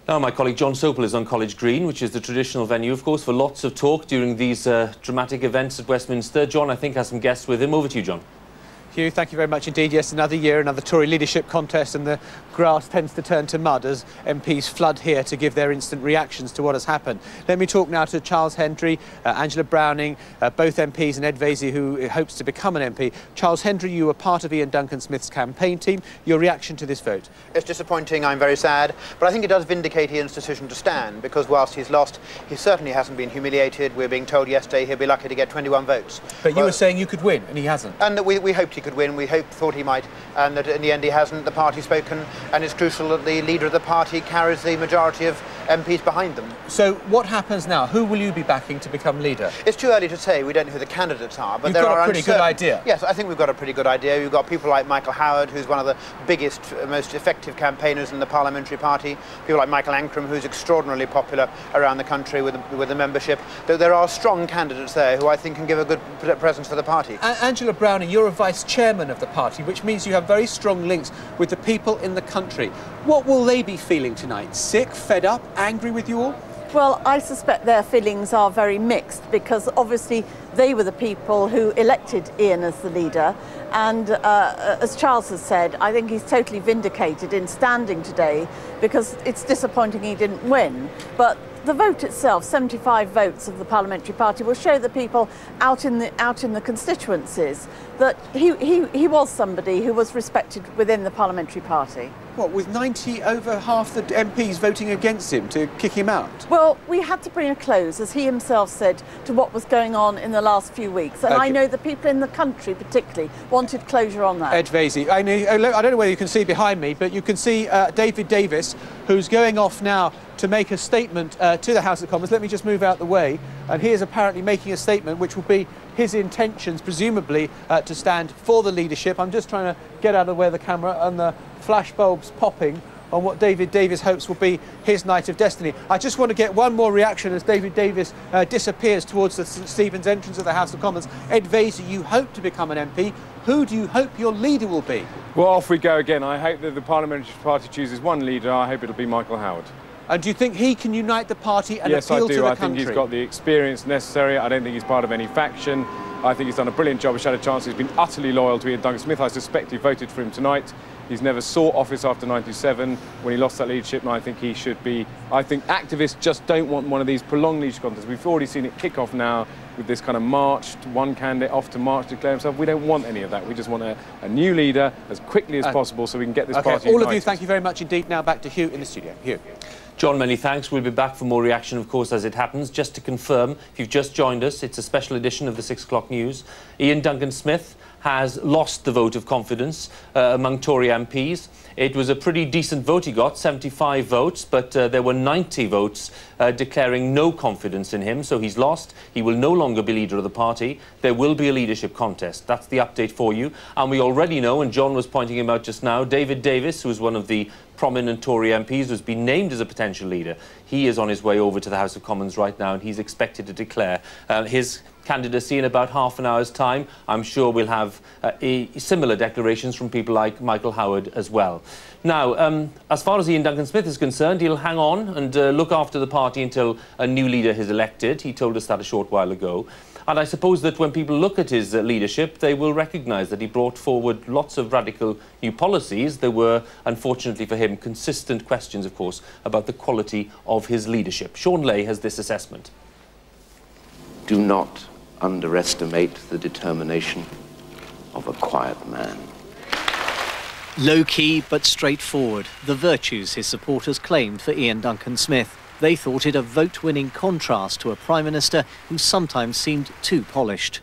Now my colleague John Sopel is on College Green, which is the traditional venue, of course, for lots of talk during these uh, dramatic events at Westminster. John, I think, has some guests with him. Over to you, John. Hugh, thank you very much indeed. Yes, another year, another Tory leadership contest, and the grass tends to turn to mud as M Ps flood here to give their instant reactions to what has happened. Let me talk now to Charles Hendry, uh, Angela Browning, uh, both M Ps, and Ed Vaizey, who hopes to become an M P. Charles Hendry, you were part of Iain Duncan Smith's campaign team. Your reaction to this vote? It's disappointing, I'm very sad, but I think it does vindicate Iain's decision to stand, because whilst he's lost, he certainly hasn't been humiliated. We were being told yesterday he'll be lucky to get twenty-one votes. But well, you were saying you could win, and he hasn't. And that we, we hoped he could win, we hoped, thought he might, and that in the end he hasn't. The party's spoken, and it's crucial that the leader of the party carries the majority of M Ps behind them. So what happens now? Who will you be backing to become leader? It's too early to say. We don't know who the candidates are, but there are... You've got a pretty good idea. Yes, I think we've got a pretty good idea. You've got people like Michael Howard, who's one of the biggest, most effective campaigners in the Parliamentary Party. People like Michael Ancram, who's extraordinarily popular around the country with the, with the membership. There are strong candidates there who I think can give a good presence for the party. A Angela Browning, you're a vice chairman of the party, which means you have very strong links with the people in the country. What will they be feeling tonight? Sick, fed up, angry with you all? Well, I suspect their feelings are very mixed, because obviously they were the people who elected Iain as the leader. And uh, as Charles has said, I think he's totally vindicated in standing today, because it's disappointing he didn't win. But the vote itself, seventy-five votes of the Parliamentary Party, will show the people out in the, out in the constituencies that he, he, he was somebody who was respected within the Parliamentary Party. What, with ninety, over half the M Ps voting against him to kick him out? Well, we had to bring a close, as he himself said, to what was going on in the last few weeks. And okay. I know the people in the country particularly wanted closure on that. Ed Vaizey, I, I don't know whether you can see behind me, but you can see uh, David Davis, who's going off now to make a statement uh, to the House of Commons. Let me just move out the way. And he is apparently making a statement which will be his intentions, presumably, uh, to stand for the leadership. I'm just trying to get out of the way of the camera and the flashbulbs popping on what David Davis hopes will be his night of destiny. I just want to get one more reaction as David Davis uh, disappears towards the Saint Stephen's entrance of the House of Commons. Ed Vaizey, you hope to become an M P. Who do you hope your leader will be? Well, off we go again. I hope that the Parliamentary Party chooses one leader. I hope it'll be Michael Howard. And do you think he can unite the party and yes, appeal to the country? Yes, I do. I think he's got the experience necessary. I don't think he's part of any faction. I think he's done a brilliant job of shadow chancellor. He's been utterly loyal to Iain Duncan Smith. I suspect he voted for him tonight. He's never sought office after ninety-seven when he lost that leadership, and I think he should be... I think activists just don't want one of these prolonged leadership contests. We've already seen it kick off now with this kind of march, one candidate off to march to declare himself. We don't want any of that. We just want a, a new leader as quickly as uh, possible so we can get this okay, party united. All of you, thank you very much indeed. Now back to Hugh in the studio. Hugh. John, many thanks. We'll be back for more reaction, of course, as it happens. Just to confirm, if you've just joined us, it's a special edition of the six o'clock news. Iain Duncan Smith has lost the vote of confidence uh, among Tory M Ps. It was a pretty decent vote he got, seventy-five votes, but uh, there were ninety votes uh, declaring no confidence in him, so he's lost. He will no longer be leader of the party. There will be a leadership contest. That's the update for you. And we already know, and John was pointing him out just now, David Davis, who is one of the prominent Tory M Ps, has been named as a potential leader. He is on his way over to the House of Commons right now, and he's expected to declare uh, his candidacy in about half an hour's time. I'm sure we'll have uh, a similar declarations from people like Michael Howard as well. Now, um, as far as Iain Duncan Smith is concerned, he'll hang on and uh, look after the party until a new leader is elected. He told us that a short while ago. And I suppose that when people look at his uh, leadership, they will recognise that he brought forward lots of radical new policies. There were, unfortunately for him, consistent questions, of course, about the quality of his leadership. Sean Lay has this assessment. Do not underestimate the determination of a quiet man. Low-key but straightforward, the virtues his supporters claimed for Iain Duncan Smith. They thought it a vote-winning contrast to a Prime Minister who sometimes seemed too polished.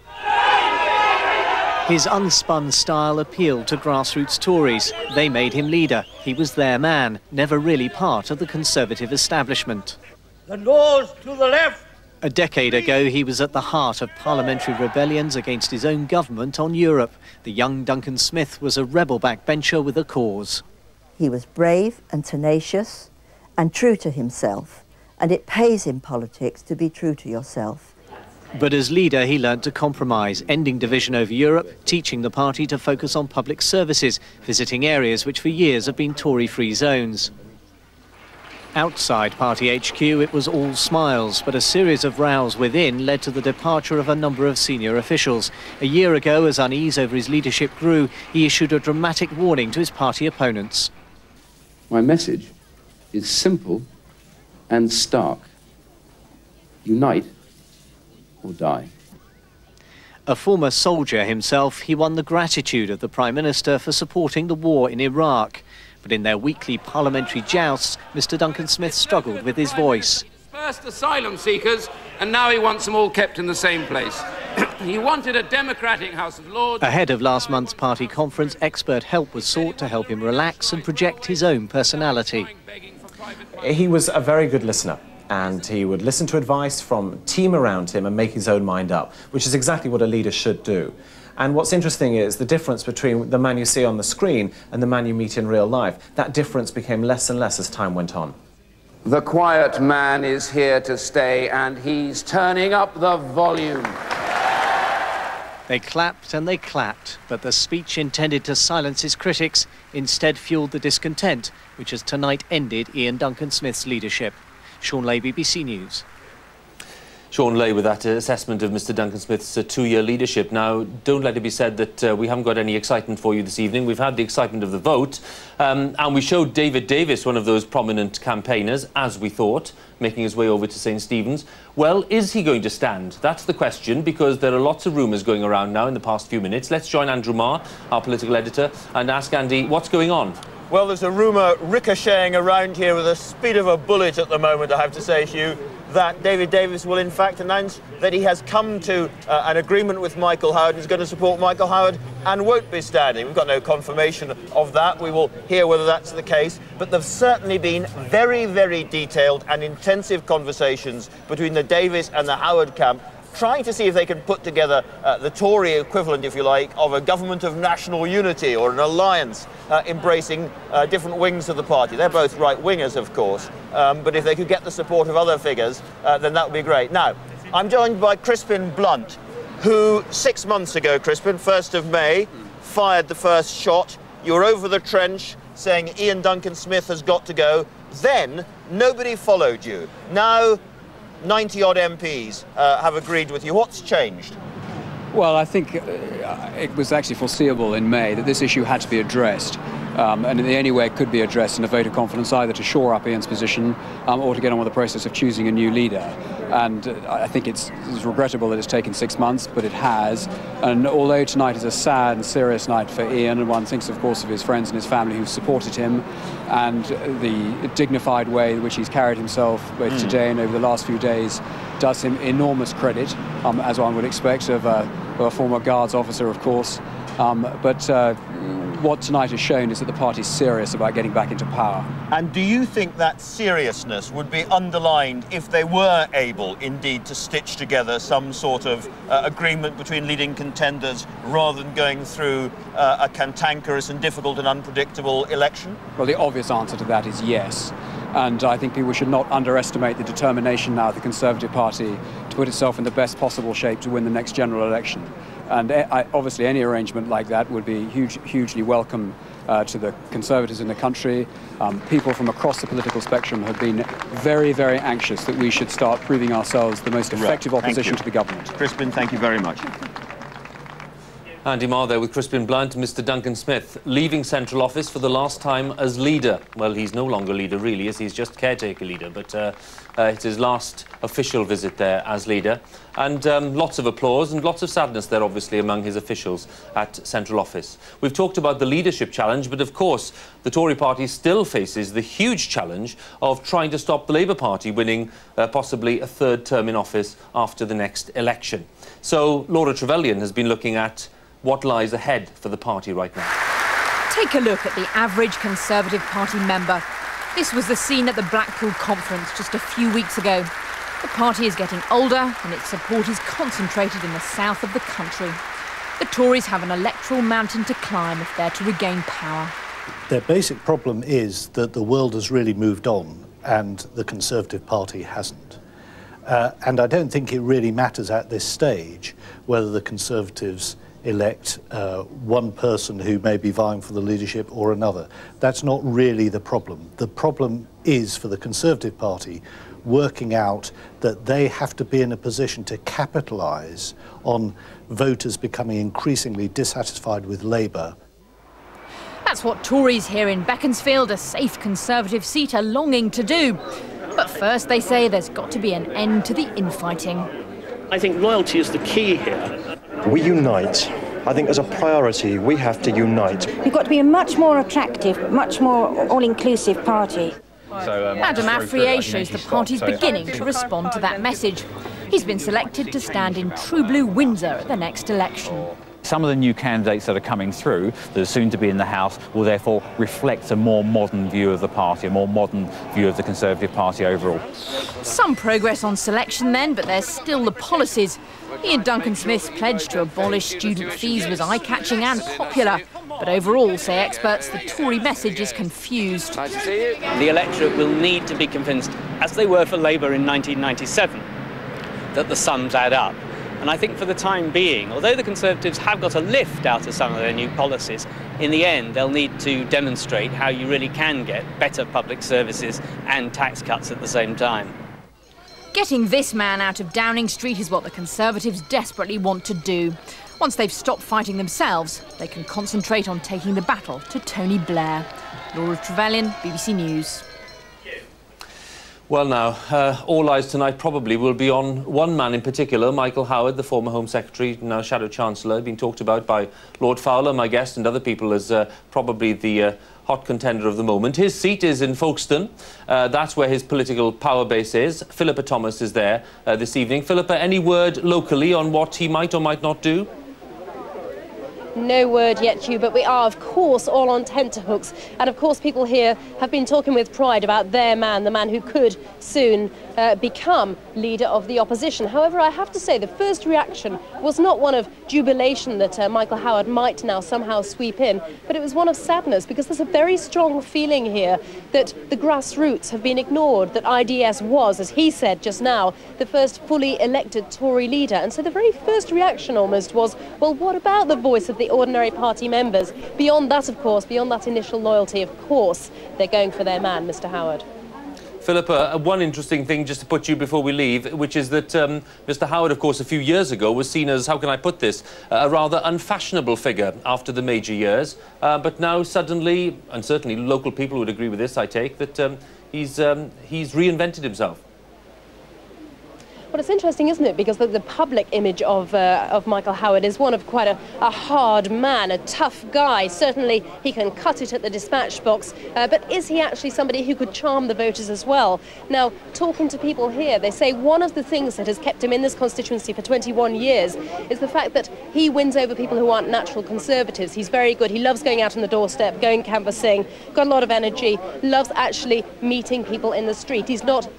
His unspun style appealed to grassroots Tories. They made him leader. He was their man, never really part of the Conservative establishment. The Lords to the left! A decade ago, he was at the heart of parliamentary rebellions against his own government on Europe. The young Duncan Smith was a rebel backbencher with a cause. He was brave and tenacious and true to himself, and it pays in politics to be true to yourself. But as leader, he learned to compromise, ending division over Europe, teaching the party to focus on public services, visiting areas which for years have been Tory-free zones. Outside Party H Q, it was all smiles, but a series of rows within led to the departure of a number of senior officials. A year ago, as unease over his leadership grew, he issued a dramatic warning to his party opponents. My message is simple and stark. Unite or die. A former soldier himself, he won the gratitude of the Prime Minister for supporting the war in Iraq. But in their weekly parliamentary jousts, Mister Duncan Smith struggled with his voice. First asylum seekers, and now he wants them all kept in the same place. He wanted a democratic House of Lords. Ahead of last month's party conference, expert help was sought to help him relax and project his own personality. He was a very good listener, and he would listen to advice from the team around him and make his own mind up, which is exactly what a leader should do. And what's interesting is the difference between the man you see on the screen and the man you meet in real life. That difference became less and less as time went on. The quiet man is here to stay, and he's turning up the volume. They clapped and they clapped, but the speech intended to silence his critics instead fueled the discontent, which has tonight ended Iain Duncan Smith's leadership. Sean Lay, B B C News. Sean Lay with that assessment of Mr Duncan Smith's uh, two-year leadership. Now, don't let it be said that uh, we haven't got any excitement for you this evening. We've had the excitement of the vote, um, and we showed David Davis, one of those prominent campaigners, as we thought, making his way over to Saint Stephen's. Well, is he going to stand? That's the question, because there are lots of rumours going around now in the past few minutes. Let's join Andrew Marr, our political editor, and ask Andy, what's going on? Well, there's a rumour ricocheting around here with the speed of a bullet at the moment, I have to say, Hugh, that David Davis will in fact announce that he has come to uh, an agreement with Michael Howard, who's going to support Michael Howard and won't be standing. We've got no confirmation of that. We will hear whether that's the case. But there've certainly been very, very detailed and intensive conversations between the Davis and the Howard camp, trying to see if they can put together uh, the Tory equivalent, if you like, of a government of national unity or an alliance uh, embracing uh, different wings of the party. They're both right-wingers, of course, um, but if they could get the support of other figures, uh, then that would be great. Now, I'm joined by Crispin Blunt, who six months ago, Crispin, first of May, fired the first shot. You were over the trench saying Iain Duncan Smith has got to go. Then nobody followed you. Now ninety-odd M Ps uh, have agreed with you. What's changed? Well, I think uh, it was actually foreseeable in May that this issue had to be addressed, um, and the only way it could be addressed in a vote of confidence, either to shore up Iain's position um, or to get on with the process of choosing a new leader. And uh, I think it's, it's regrettable that it's taken six months, but it has. And although tonight is a sad and serious night for Iain, and one thinks, of course, of his friends and his family who supported him, and the dignified way in which he's carried himself both mm. today and over the last few days does him enormous credit, um, as one would expect of a, of a former Guards officer, of course. Um, but uh, what tonight has shown is that the party's serious about getting back into power. And do you think that seriousness would be underlined if they were able, indeed, to stitch together some sort of uh, agreement between leading contenders rather than going through uh, a cantankerous and difficult and unpredictable election? Well, the obvious answer to that is yes. And I think people should not underestimate the determination now of the Conservative Party to put itself in the best possible shape to win the next general election. And obviously any arrangement like that would be huge, hugely welcome uh, to the Conservatives in the country. Um, people from across the political spectrum have been very, very anxious that we should start proving ourselves the most effective right. opposition to the government. Crispin, thank you very much. Andy Marr there with Crispin Blunt. Mr Duncan Smith leaving Central Office for the last time as leader. Well, he's no longer leader, really, as he's just caretaker leader, but uh, uh, it's his last official visit there as leader. And um, lots of applause and lots of sadness there, obviously, among his officials at Central Office. We've talked about the leadership challenge, but of course, the Tory party still faces the huge challenge of trying to stop the Labour Party winning uh, possibly a third term in office after the next election. So, Laura Trevelyan has been looking at what lies ahead for the party right now. Take a look at the average Conservative Party member. This was the scene at the Blackpool conference just a few weeks ago. The party is getting older and its support is concentrated in the south of the country. The Tories have an electoral mountain to climb if they're to regain power. Their basic problem is that the world has really moved on and the Conservative Party hasn't. Uh, and I don't think it really matters at this stage whether the Conservatives elect uh, one person who may be vying for the leadership or another. That's not really the problem. The problem is for the Conservative Party working out that they have to be in a position to capitalise on voters becoming increasingly dissatisfied with Labour. That's what Tories here in Beaconsfield, a safe Conservative seat, are longing to do. But first they say there's got to be an end to the infighting. I think loyalty is the key here. We unite. I think as a priority, we have to unite. We've got to be a much more attractive, much more all-inclusive party. So, um, Adam Afrier shows the party's beginning to respond to that message. He's been selected to stand in True Blue Windsor at the next election. Some of the new candidates that are coming through, that are soon to be in the House, will therefore reflect a more modern view of the party, a more modern view of the Conservative Party overall. Some progress on selection then, but there's still the policies. Iain Duncan Smith's pledge to abolish student fees was eye-catching and popular, but overall, say experts, the Tory message is confused. The electorate will need to be convinced, as they were for Labour in nineteen ninety-seven, that the sums add up. And I think for the time being, although the Conservatives have got a lift out of some of their new policies, in the end they'll need to demonstrate how you really can get better public services and tax cuts at the same time. Getting this man out of Downing Street is what the Conservatives desperately want to do. Once they've stopped fighting themselves, they can concentrate on taking the battle to Tony Blair. Laura Trevelyan, B B C News. Well now, uh, all eyes tonight probably will be on one man in particular, Michael Howard, the former Home Secretary, now Shadow Chancellor, being talked about by Lord Fowler, my guest, and other people as uh, probably the uh, hot contender of the moment. His seat is in Folkestone. Uh, that's where his political power base is. Philippa Thomas is there uh, this evening. Philippa, any word locally on what he might or might not do? No word yet, Hugh, but we are, of course, all on tenterhooks. And, of course, people here have been talking with pride about their man, the man who could soon uh, become leader of the opposition. However, I have to say the first reaction was not one of jubilation that uh, Michael Howard might now somehow sweep in, but it was one of sadness, because there's a very strong feeling here that the grassroots have been ignored, that I D S was, as he said just now, the first fully elected Tory leader. And so the very first reaction almost was, well, what about the voice of the ordinary party members? Beyond that, of course, beyond that initial loyalty, of course, they're going for their man, Mister Howard. Philippa, one interesting thing just to put you before we leave, which is that um, Mister Howard, of course, a few years ago was seen as, how can I put this, a rather unfashionable figure after the major years. Uh, but now suddenly, and certainly local people would agree with this, I take, that um, he's, um, he's reinvented himself. Well, it's interesting, isn't it? Because the, the public image of, uh, of Michael Howard is one of quite a, a hard man, a tough guy. Certainly he can cut it at the dispatch box, uh, but is he actually somebody who could charm the voters as well? Now, talking to people here, they say one of the things that has kept him in this constituency for twenty-one years is the fact that he wins over people who aren't natural Conservatives. He's very good. He loves going out on the doorstep, going canvassing, got a lot of energy, loves actually meeting people in the street. He's not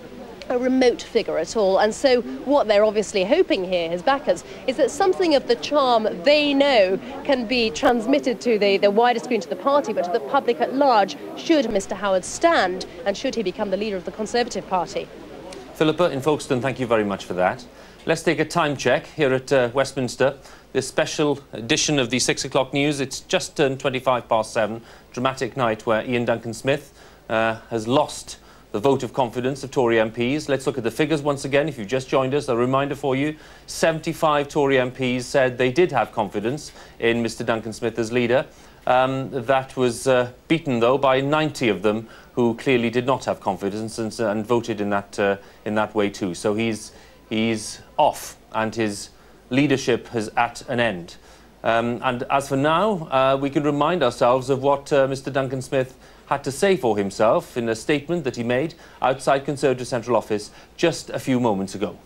a remote figure at all, and so what they're obviously hoping here, his backers, is that something of the charm they know can be transmitted to the, the wider screen, to the party, but to the public at large, should Mister Howard stand and should he become the leader of the Conservative Party. Philippa in Folkestone, thank you very much for that. Let's take a time check here at uh, Westminster. This special edition of the six o'clock news, it's just turned twenty-five past seven, dramatic night where Iain Duncan Smith uh, has lost the vote of confidence of Tory M Ps. Let's look at the figures once again. If you've just joined us, a reminder for you, seventy-five Tory M Ps said they did have confidence in Mister Duncan Smith as leader. Um, that was uh, beaten, though, by ninety of them who clearly did not have confidence and, and voted in that, uh, in that way too. So he's, he's off and his leadership is at an end. Um, and as for now, uh, we can remind ourselves of what uh, Mister Duncan Smith had to say for himself in a statement that he made outside Conservative Central Office just a few moments ago.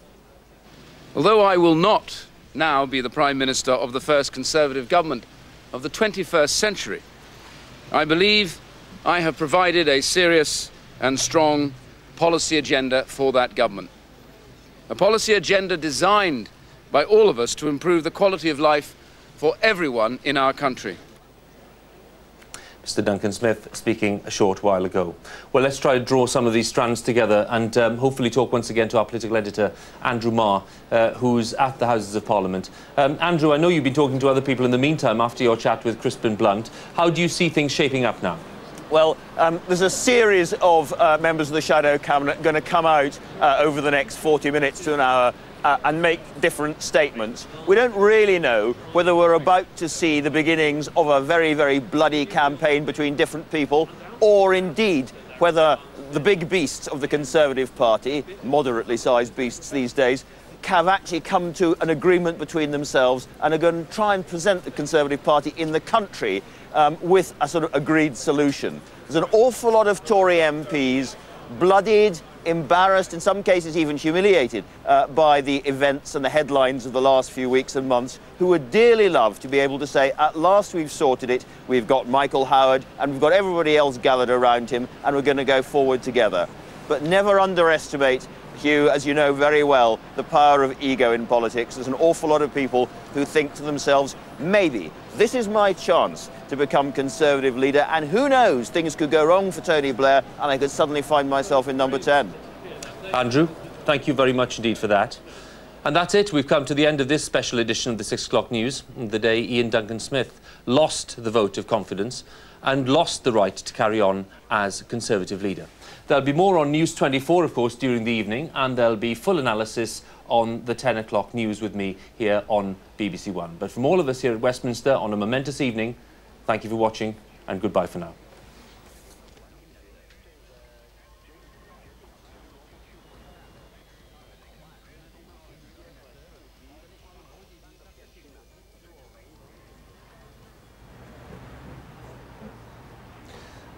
Although I will not now be the Prime Minister of the first Conservative government of the twenty-first century, I believe I have provided a serious and strong policy agenda for that government. A policy agenda designed by all of us to improve the quality of life for everyone in our country. Mister Duncan Smith speaking a short while ago. Well, let's try to draw some of these strands together and um, hopefully talk once again to our political editor, Andrew Marr, uh, who's at the Houses of Parliament. Um, Andrew, I know you've been talking to other people in the meantime after your chat with Crispin Blunt. How do you see things shaping up now? Well, um, there's a series of uh, members of the Shadow Cabinet going to come out uh, over the next forty minutes to an hour Uh, and make different statements. We don't really know whether we're about to see the beginnings of a very, very bloody campaign between different people, or indeed whether the big beasts of the Conservative Party, moderately sized beasts these days, have actually come to an agreement between themselves and are going to try and present the Conservative Party in the country um, with a sort of agreed solution. There's an awful lot of Tory M Ps bloodied, embarrassed, in some cases even humiliated, uh, by the events and the headlines of the last few weeks and months, who would dearly love to be able to say, at last we've sorted it, we've got Michael Howard, and we've got everybody else gathered around him, and we're going to go forward together. But never underestimate, Hugh, as you know very well, the power of ego in politics. There's an awful lot of people who think to themselves, maybe this is my chance to become Conservative leader, and who knows, things could go wrong for Tony Blair and I could suddenly find myself in number ten. Andrew, thank you very much indeed for that. And that's it. We've come to the end of this special edition of the Six O'Clock News, the day Iain Duncan Smith lost the vote of confidence and lost the right to carry on as Conservative leader. There'll be more on News twenty-four, of course, during the evening, and there'll be full analysis on the ten o'clock news with me here on B B C One. But from all of us here at Westminster on a momentous evening, thank you for watching, and goodbye for now.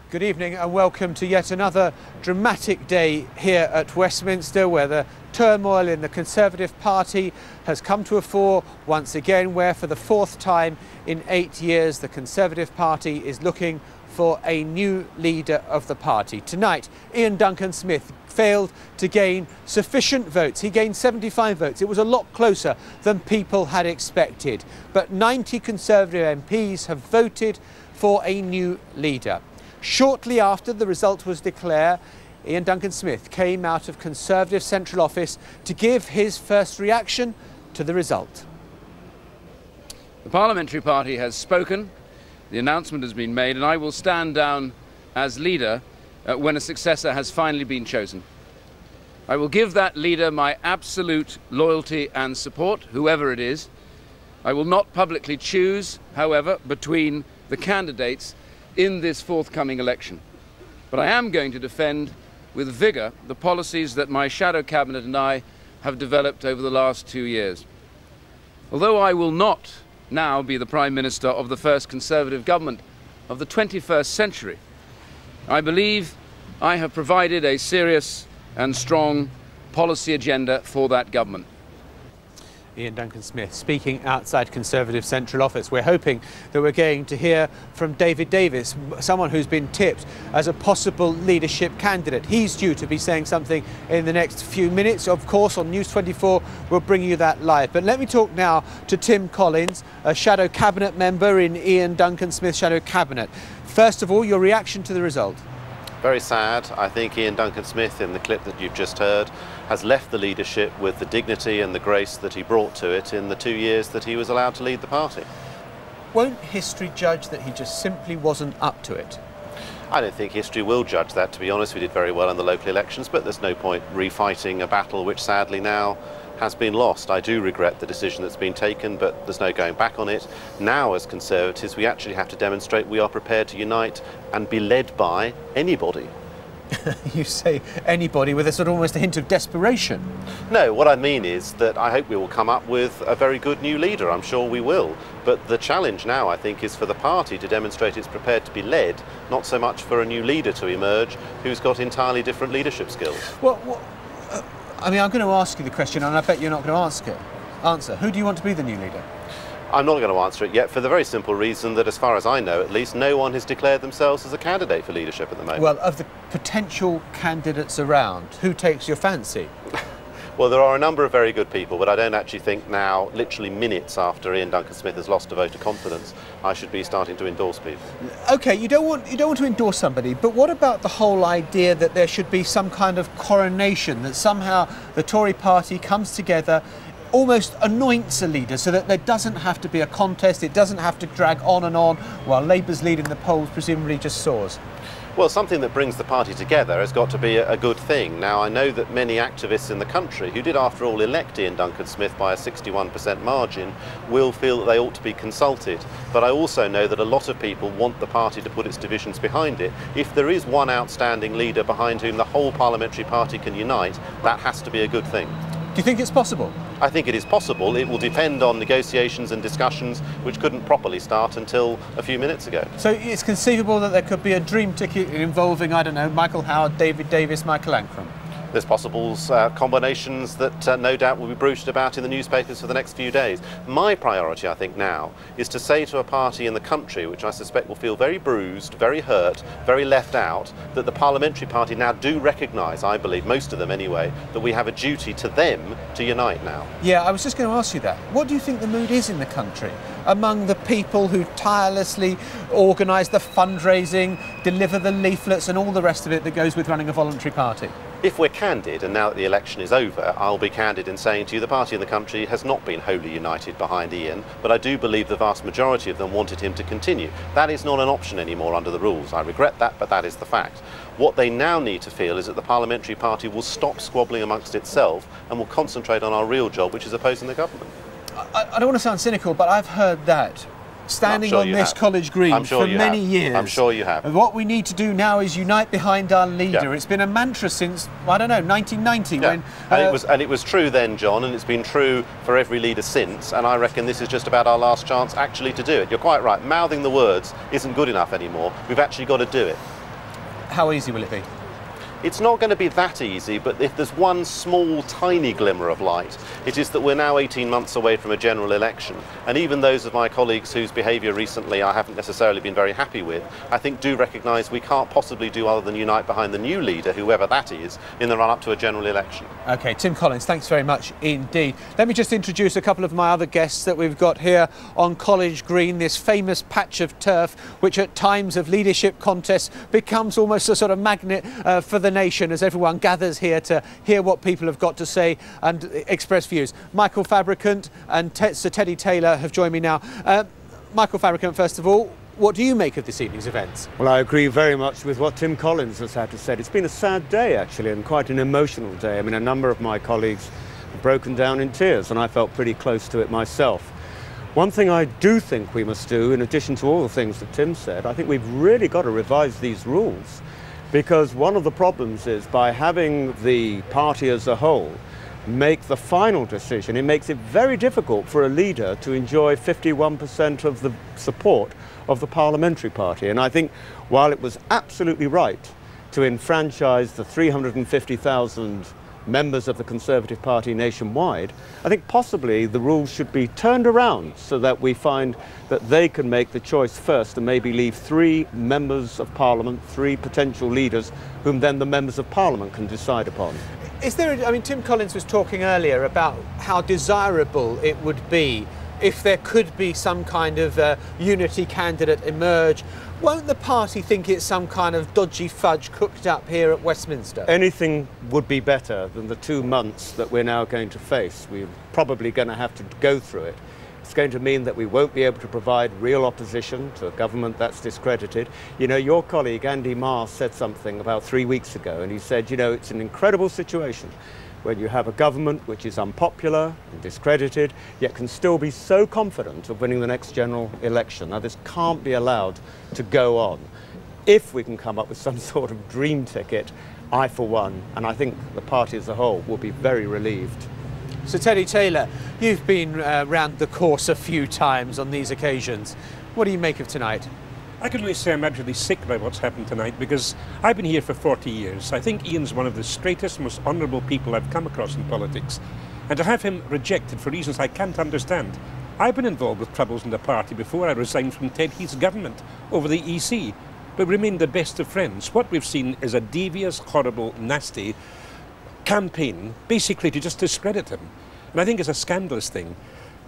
Good evening and welcome to yet another dramatic day here at Westminster, where the turmoil in the Conservative Party has come to a fore once again, where for the fourth time in eight years the Conservative Party is looking for a new leader of the party. Tonight, Iain Duncan Smith failed to gain sufficient votes. He gained seventy-five votes. It was a lot closer than people had expected. But ninety Conservative M Ps have voted for a new leader. Shortly after the result was declared, Iain Duncan Smith came out of Conservative Central Office to give his first reaction to the result. The Parliamentary Party has spoken, the announcement has been made, and I will stand down as leader uh, when a successor has finally been chosen. I will give that leader my absolute loyalty and support, whoever it is. I will not publicly choose, however, between the candidates in this forthcoming election. But I am going to defend with vigour the policies that my shadow cabinet and I have developed over the last two years. Although I will not now be the Prime Minister of the first Conservative government of the twenty-first century, I believe I have provided a serious and strong policy agenda for that government. Iain Duncan Smith speaking outside Conservative Central Office. We're hoping that we're going to hear from David Davis, someone who's been tipped as a possible leadership candidate. He's due to be saying something in the next few minutes. Of course, on News twenty-four, we'll bring you that live. But let me talk now to Tim Collins, a shadow cabinet member in Iain Duncan Smith's shadow cabinet. First of all, your reaction to the result? Very sad. I think Iain Duncan Smith, in the clip that you've just heard, has left the leadership with the dignity and the grace that he brought to it in the two years that he was allowed to lead the party. Won't history judge that he just simply wasn't up to it? I don't think history will judge that, to be honest. We did very well in the local elections, but there's no point refighting a battle which sadly now has been lost. I do regret the decision that's been taken, but there's no going back on it. Now, as Conservatives, we actually have to demonstrate we are prepared to unite and be led by anybody. You say anybody with a sort of almost a hint of desperation. No, what I mean is that I hope we will come up with a very good new leader. I'm sure we will. But the challenge now, I think, is for the party to demonstrate it's prepared to be led, not so much for a new leader to emerge who's got entirely different leadership skills. Well, what, uh, I mean, I'm going to ask you the question, and I bet you're not going to ask it. Answer. Who do you want to be the new leader? I'm not going to answer it yet, for the very simple reason that, as far as I know, at least no one has declared themselves as a candidate for leadership at the moment. Well, of the potential candidates around, who takes your fancy? Well, there are a number of very good people, but I don't actually think now, literally minutes after Iain Duncan Smith has lost a vote of confidence, I should be starting to endorse people. OK, you don't want, you don't want to endorse somebody, but what about the whole idea that there should be some kind of coronation, that somehow the Tory party comes together, almost anoints a leader so that there doesn't have to be a contest, it doesn't have to drag on and on, while Labour's lead in the polls presumably just soars? Well, something that brings the party together has got to be a good thing. Now, I know that many activists in the country, who did after all elect Iain Duncan Smith by a sixty-one percent margin, will feel that they ought to be consulted. But I also know that a lot of people want the party to put its divisions behind it. If there is one outstanding leader behind whom the whole parliamentary party can unite, that has to be a good thing. Do you think it's possible? I think it is possible. It will depend on negotiations and discussions which couldn't properly start until a few minutes ago. So it's conceivable that there could be a dream ticket involving, I don't know, Michael Howard, David Davis, Michael Ancram? There's possible uh, combinations that uh, no doubt will be bruited about in the newspapers for the next few days. My priority, I think, now is to say to a party in the country, which I suspect will feel very bruised, very hurt, very left out, that the parliamentary party now do recognise, I believe, most of them anyway, that we have a duty to them to unite now. Yeah, I was just going to ask you that. What do you think the mood is in the country among the people who tirelessly organise the fundraising, deliver the leaflets and all the rest of it that goes with running a voluntary party? If we're candid, and now that the election is over, I'll be candid in saying to you the party in the country has not been wholly united behind Iain, but I do believe the vast majority of them wanted him to continue. That is not an option anymore under the rules. I regret that, but that is the fact. What they now need to feel is that the parliamentary party will stop squabbling amongst itself and will concentrate on our real job, which is opposing the government. I, I don't want to sound cynical, but I've heard that standing on this college green for many years. I'm sure you have. What we need to do now is unite behind our leader. Yeah. It's been a mantra since, I don't know, nineteen ninety. Yeah. When, uh, and, it was, and it was true then, John, and it's been true for every leader since, and I reckon this is just about our last chance actually to do it. You're quite right. Mouthing the words isn't good enough anymore. We've actually got to do it. How easy will it be? It's not going to be that easy, but if there's one small, tiny glimmer of light, it is that we're now eighteen months away from a general election. And even those of my colleagues whose behaviour recently I haven't necessarily been very happy with, I think do recognise we can't possibly do other than unite behind the new leader, whoever that is, in the run-up to a general election. OK, Tim Collins, thanks very much indeed. Let me just introduce a couple of my other guests that we've got here on College Green, this famous patch of turf, which at times of leadership contests becomes almost a sort of magnet uh, for the The nation as everyone gathers here to hear what people have got to say and express views. Michael Fabricant and Te- Sir Teddy Taylor have joined me now. Uh, Michael Fabricant, first of all, what do you make of this evening's events? Well, I agree very much with what Tim Collins has had to say. It's been a sad day, actually, and quite an emotional day. I mean, a number of my colleagues have broken down in tears, and I felt pretty close to it myself. One thing I do think we must do, in addition to all the things that Tim said, I think we've really got to revise these rules. Because one of the problems is by having the party as a whole make the final decision, it makes it very difficult for a leader to enjoy fifty-one percent of the support of the parliamentary party. And I think while it was absolutely right to enfranchise the three hundred fifty thousand members of the Conservative Party nationwide, I think possibly the rules should be turned around so that we find that they can make the choice first and maybe leave three members of Parliament, three potential leaders, whom then the members of Parliament can decide upon. Is there, I mean, Tim Collins was talking earlier about how desirable it would be if there could be some kind of uh, unity candidate emerge. Won't the party think it's some kind of dodgy fudge cooked up here at Westminster? Anything would be better than the two months that we're now going to face. We're probably going to have to go through it. It's going to mean that we won't be able to provide real opposition to a government that's discredited. You know, your colleague Andy Marr said something about three weeks ago, and he said, you know, it's an incredible situation when you have a government which is unpopular and discredited, yet can still be so confident of winning the next general election. Now, this can't be allowed to go on. If we can come up with some sort of dream ticket, I, for one, and I think the party as a whole, will be very relieved. So, Teddy Taylor, you've been uh, round the course a few times on these occasions. What do you make of tonight? I can only say I'm actually sick by what's happened tonight, because I've been here for forty years. I think Iain's one of the straightest, most honourable people I've come across in politics. And to have him rejected for reasons I can't understand. I've been involved with troubles in the party before I resigned from Ted Heath's government over the E C, but remained the best of friends. What we've seen is a devious, horrible, nasty campaign, basically to just discredit him. And I think it's a scandalous thing.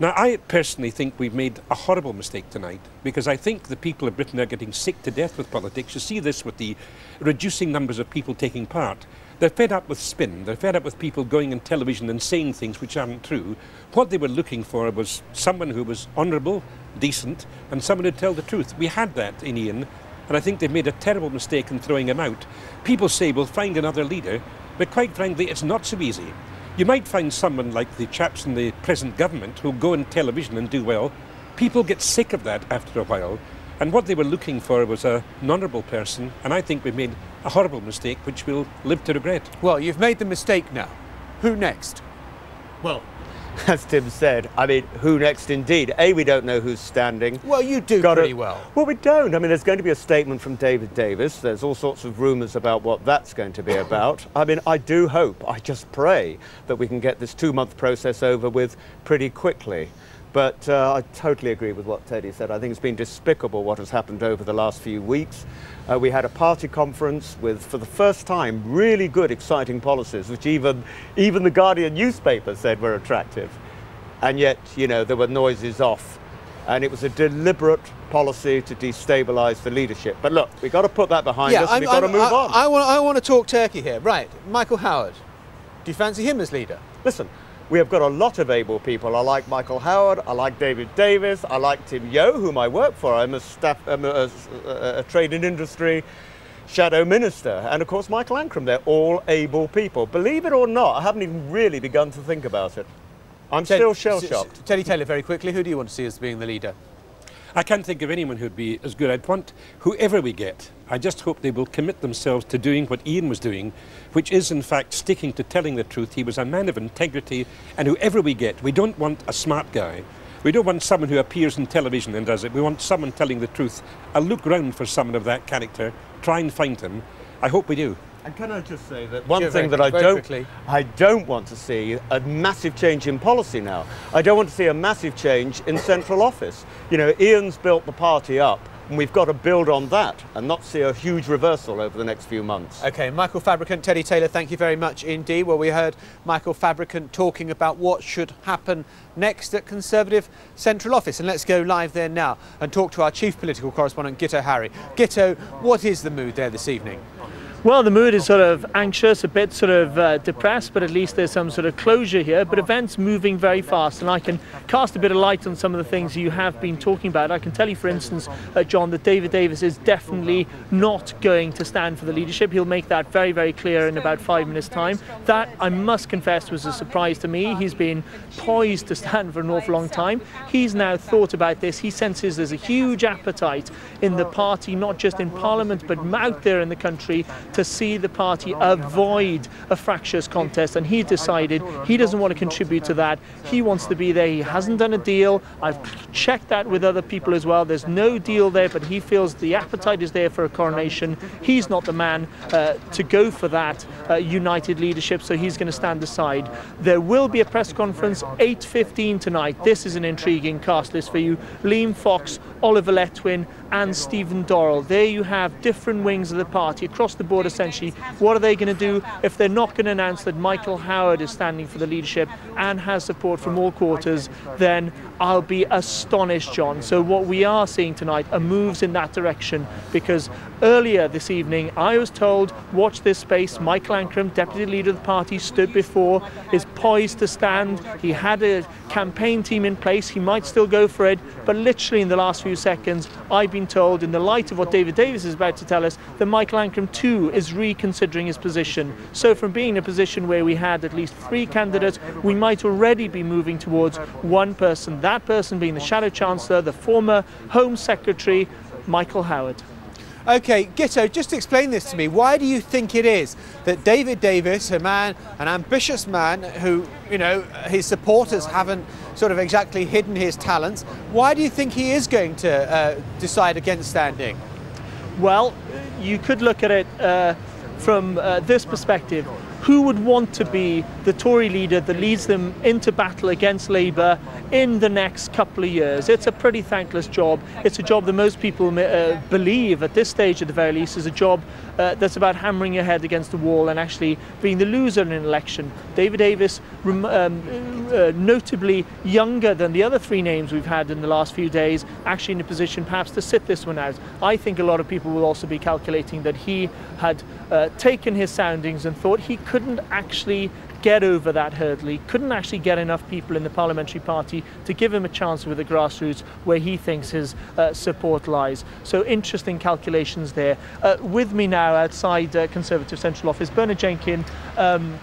Now, I personally think we've made a horrible mistake tonight, because I think the people of Britain are getting sick to death with politics. You see this with the reducing numbers of people taking part. They're fed up with spin. They're fed up with people going on television and saying things which aren't true. What they were looking for was someone who was honourable, decent, and someone who'd tell the truth. We had that in Iain, and I think they've made a terrible mistake in throwing him out. People say we'll find another leader, but quite frankly, it's not so easy. You might find someone like the chaps in the present government who'll go on television and do well. People get sick of that after a while. And what they were looking for was a, an honourable person. And I think we've made a horrible mistake, which we'll live to regret. Well, you've made the mistake now. Who next? Well, as Tim said, I mean, who next indeed? A, we don't know who's standing. Well, you do Got pretty a, well. Well, we don't. I mean, there's going to be a statement from David Davis. There's all sorts of rumours about what that's going to be about. I mean, I do hope, I just pray, that we can get this two-month process over with pretty quickly. But uh, I totally agree with what Teddy said. I think it's been despicable what has happened over the last few weeks. Uh, we had a party conference with, for the first time, really good, exciting policies, which even, even the Guardian newspaper said were attractive. And yet, you know, there were noises off. And it was a deliberate policy to destabilise the leadership. But look, we've got to put that behind yeah, us, and we've got I'm, to move I, on. I, I, want, I want to talk Turkey here. Right, Michael Howard, do you fancy him as leader? Listen. We have got a lot of able people. I like Michael Howard, I like David Davis, I like Tim Yeo, whom I work for. I'm a, staff, I'm a, a, a trade and industry shadow minister. And of course, Michael Ancram, they're all able people. Believe it or not, I haven't even really begun to think about it. I'm Ted, still shell-shocked. Teddy Taylor, very quickly, who do you want to see as being the leader? I can't think of anyone who'd be as good. I'd want whoever we get. I just hope they will commit themselves to doing what Iain was doing, which is, in fact, sticking to telling the truth. He was a man of integrity, and whoever we get, we don't want a smart guy. We don't want someone who appears on television and does it. We want someone telling the truth. I'll look round for someone of that character, try and find him. I hope we do. And can I just say that one thing that I don't, I don't want to see a massive change in policy now. I don't want to see a massive change in central office. You know, Iain's built the party up, and we've got to build on that and not see a huge reversal over the next few months. OK, Michael Fabricant, Teddy Taylor, thank you very much indeed. Well, we heard Michael Fabricant talking about what should happen next at Conservative Central Office. And let's go live there now and talk to our chief political correspondent, Guto Harri. Guto, what is the mood there this evening? Well, the mood is sort of anxious, a bit sort of uh, depressed, but at least there's some sort of closure here. But events moving very fast, and I can cast a bit of light on some of the things you have been talking about. I can tell you, for instance, uh, John, that David Davis is definitely not going to stand for the leadership. He'll make that very, very clear in about five minutes' time. That, I must confess, was a surprise to me. He's been poised to stand for an awful long time. He's now thought about this. He senses there's a huge appetite in the party, not just in Parliament, but out there in the country, to see the party avoid a fractious contest, and he decided he doesn't want to contribute to that. He wants to be there. He hasn't done a deal. I've checked that with other people as well. There's no deal there, but he feels the appetite is there for a coronation. He's not the man uh, to go for that uh, united leadership, so he's going to stand aside. There will be a press conference eight fifteen tonight. This is an intriguing cast list for you. Liam Fox, Oliver Letwin and Stephen Dorrell. There you have different wings of the party across the board, essentially. What are they going to do if they're not going to announce that Michael Howard is standing for the leadership and has support from all quarters? Then I'll be astonished, John. So what we are seeing tonight are moves in that direction, because earlier this evening I was told, watch this space, Michael Ancram, deputy leader of the party, stood before, is poised to stand. He had a campaign team in place. He might still go for it, but literally in the last few seconds I've been told, in the light of what David Davis is about to tell us, that Michael Ancram too is reconsidering his position. So from being in a position where we had at least three candidates, we might already be moving towards one person, that person being the Shadow Chancellor, the former Home Secretary, Michael Howard. OK, Guto, just explain this to me. Why do you think it is that David Davis, a man, an ambitious man who, you know, his supporters haven't sort of exactly hidden his talents, why do you think he is going to uh, decide against standing? Well, you could look at it uh, from uh, this perspective. Who would want to be the Tory leader that leads them into battle against Labour in the next couple of years? It's a pretty thankless job. It's a job that most people uh, believe, at this stage at the very least, is a job uh, that's about hammering your head against the wall and actually being the loser in an election. David Davis, um, uh, notably younger than the other three names we've had in the last few days, actually in a position perhaps to sit this one out. I think a lot of people will also be calculating that he had uh, taken his soundings and thought he couldn't actually get over that hurdle. He couldn't actually get enough people in the parliamentary party to give him a chance with the grassroots where he thinks his uh, support lies. So interesting calculations there. Uh, with me now outside uh, Conservative Central Office, Bernard Jenkin, um,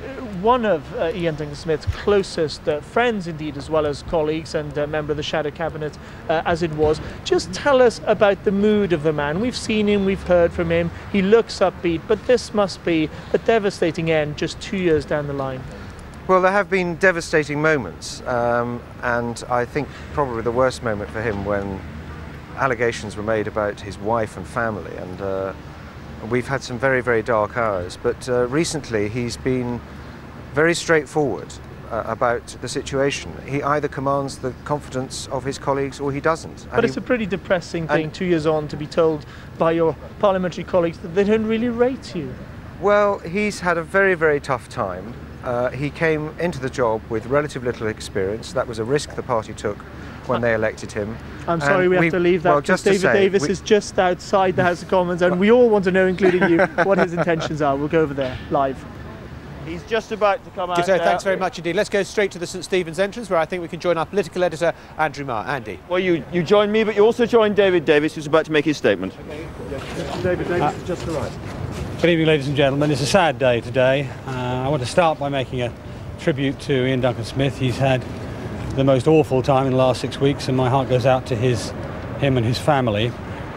one of uh, Iain Duncan Smith's closest uh, friends indeed, as well as colleagues, and a uh, member of the Shadow Cabinet uh, as it was. Just tell us about the mood of the man. We've seen him, we've heard from him, he looks upbeat, but this must be a devastating end just two years down the line. Well, there have been devastating moments, um, and I think probably the worst moment for him when allegations were made about his wife and family, and uh, we've had some very, very dark hours. But uh, recently he's been very straightforward uh, about the situation. He either commands the confidence of his colleagues or he doesn't. But and it's he, a pretty depressing thing, two years on, to be told by your parliamentary colleagues that they don't really rate you. Well, he's had a very, very tough time. Uh, he came into the job with relatively little experience. That was a risk the party took when they elected him. I'm sorry, we have we, to leave that well, because David say, Davis we, is just outside the House of Commons, and we all want to know, including you, what his intentions are. We'll go over there live. He's just about to come out. Guto, thanks very much indeed. Let's go straight to the St Stephen's entrance, where I think we can join our political editor, Andrew Marr. Andy. Well, you, you joined me, but you also joined David Davis, who's about to make his statement. Okay. Yes. David Davis has uh, just arrived. Good evening, ladies and gentlemen. It's a sad day today. Uh, I want to start by making a tribute to Iain Duncan Smith. He's had the most awful time in the last six weeks, and my heart goes out to his, him and his family.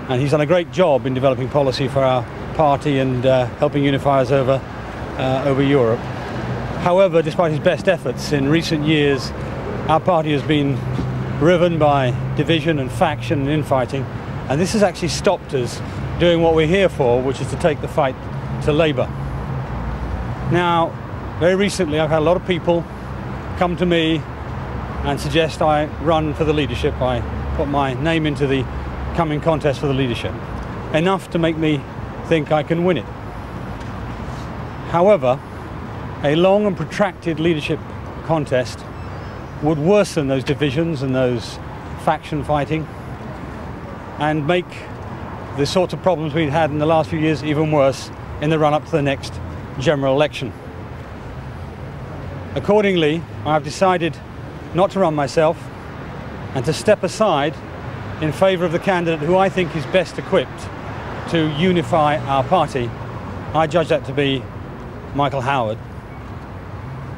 And he's done a great job in developing policy for our party and uh, helping unify us over, uh, over Europe. However, despite his best efforts in recent years, our party has been riven by division and faction and infighting, and this has actually stopped us doing what we're here for, which is to take the fight to Labour. Now, very recently I've had a lot of people come to me and suggest I run for the leadership. I put my name into the coming contest for the leadership. Enough to make me think I can win it. However, a long and protracted leadership contest would worsen those divisions and those faction fighting and make the sorts of problems we've had in the last few years even worse in the run-up to the next general election. Accordingly, I've decided not to run myself and to step aside in favour of the candidate who I think is best equipped to unify our party. I judge that to be Michael Howard.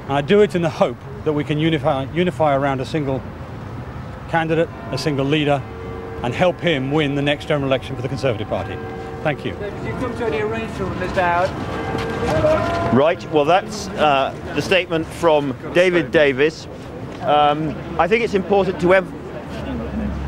And I do it in the hope that we can unify, unify around a single candidate, a single leader, and help him win the next general election for the Conservative Party. Thank you. So did you come to any arrangement with Mister Howard? Right, well that's uh, the statement from David Davis. Um, I think it's important to em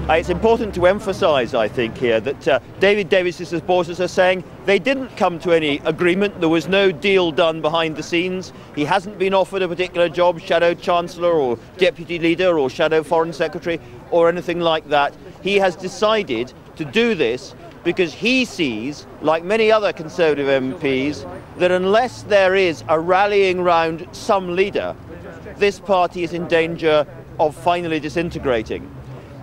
uh, it's important to emphasise, I think, here that uh, David Davis's supporters are saying they didn't come to any agreement. There was no deal done behind the scenes. He hasn't been offered a particular job, shadow chancellor or deputy leader or shadow foreign secretary or anything like that. He has decided to do this because he sees, like many other Conservative M Ps, that unless there is a rallying round some leader, this party is in danger of finally disintegrating.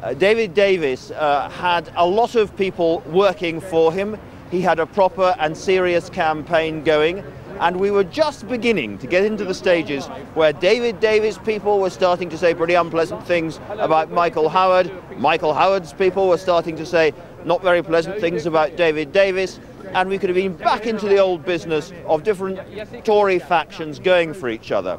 Uh, David Davis uh, had a lot of people working for him. He had a proper and serious campaign going, and we were just beginning to get into the stages where David Davis people were starting to say pretty unpleasant things about Michael Howard. Michael Howard's people were starting to say not very pleasant things about David Davis, and we could have been back into the old business of different Tory factions going for each other.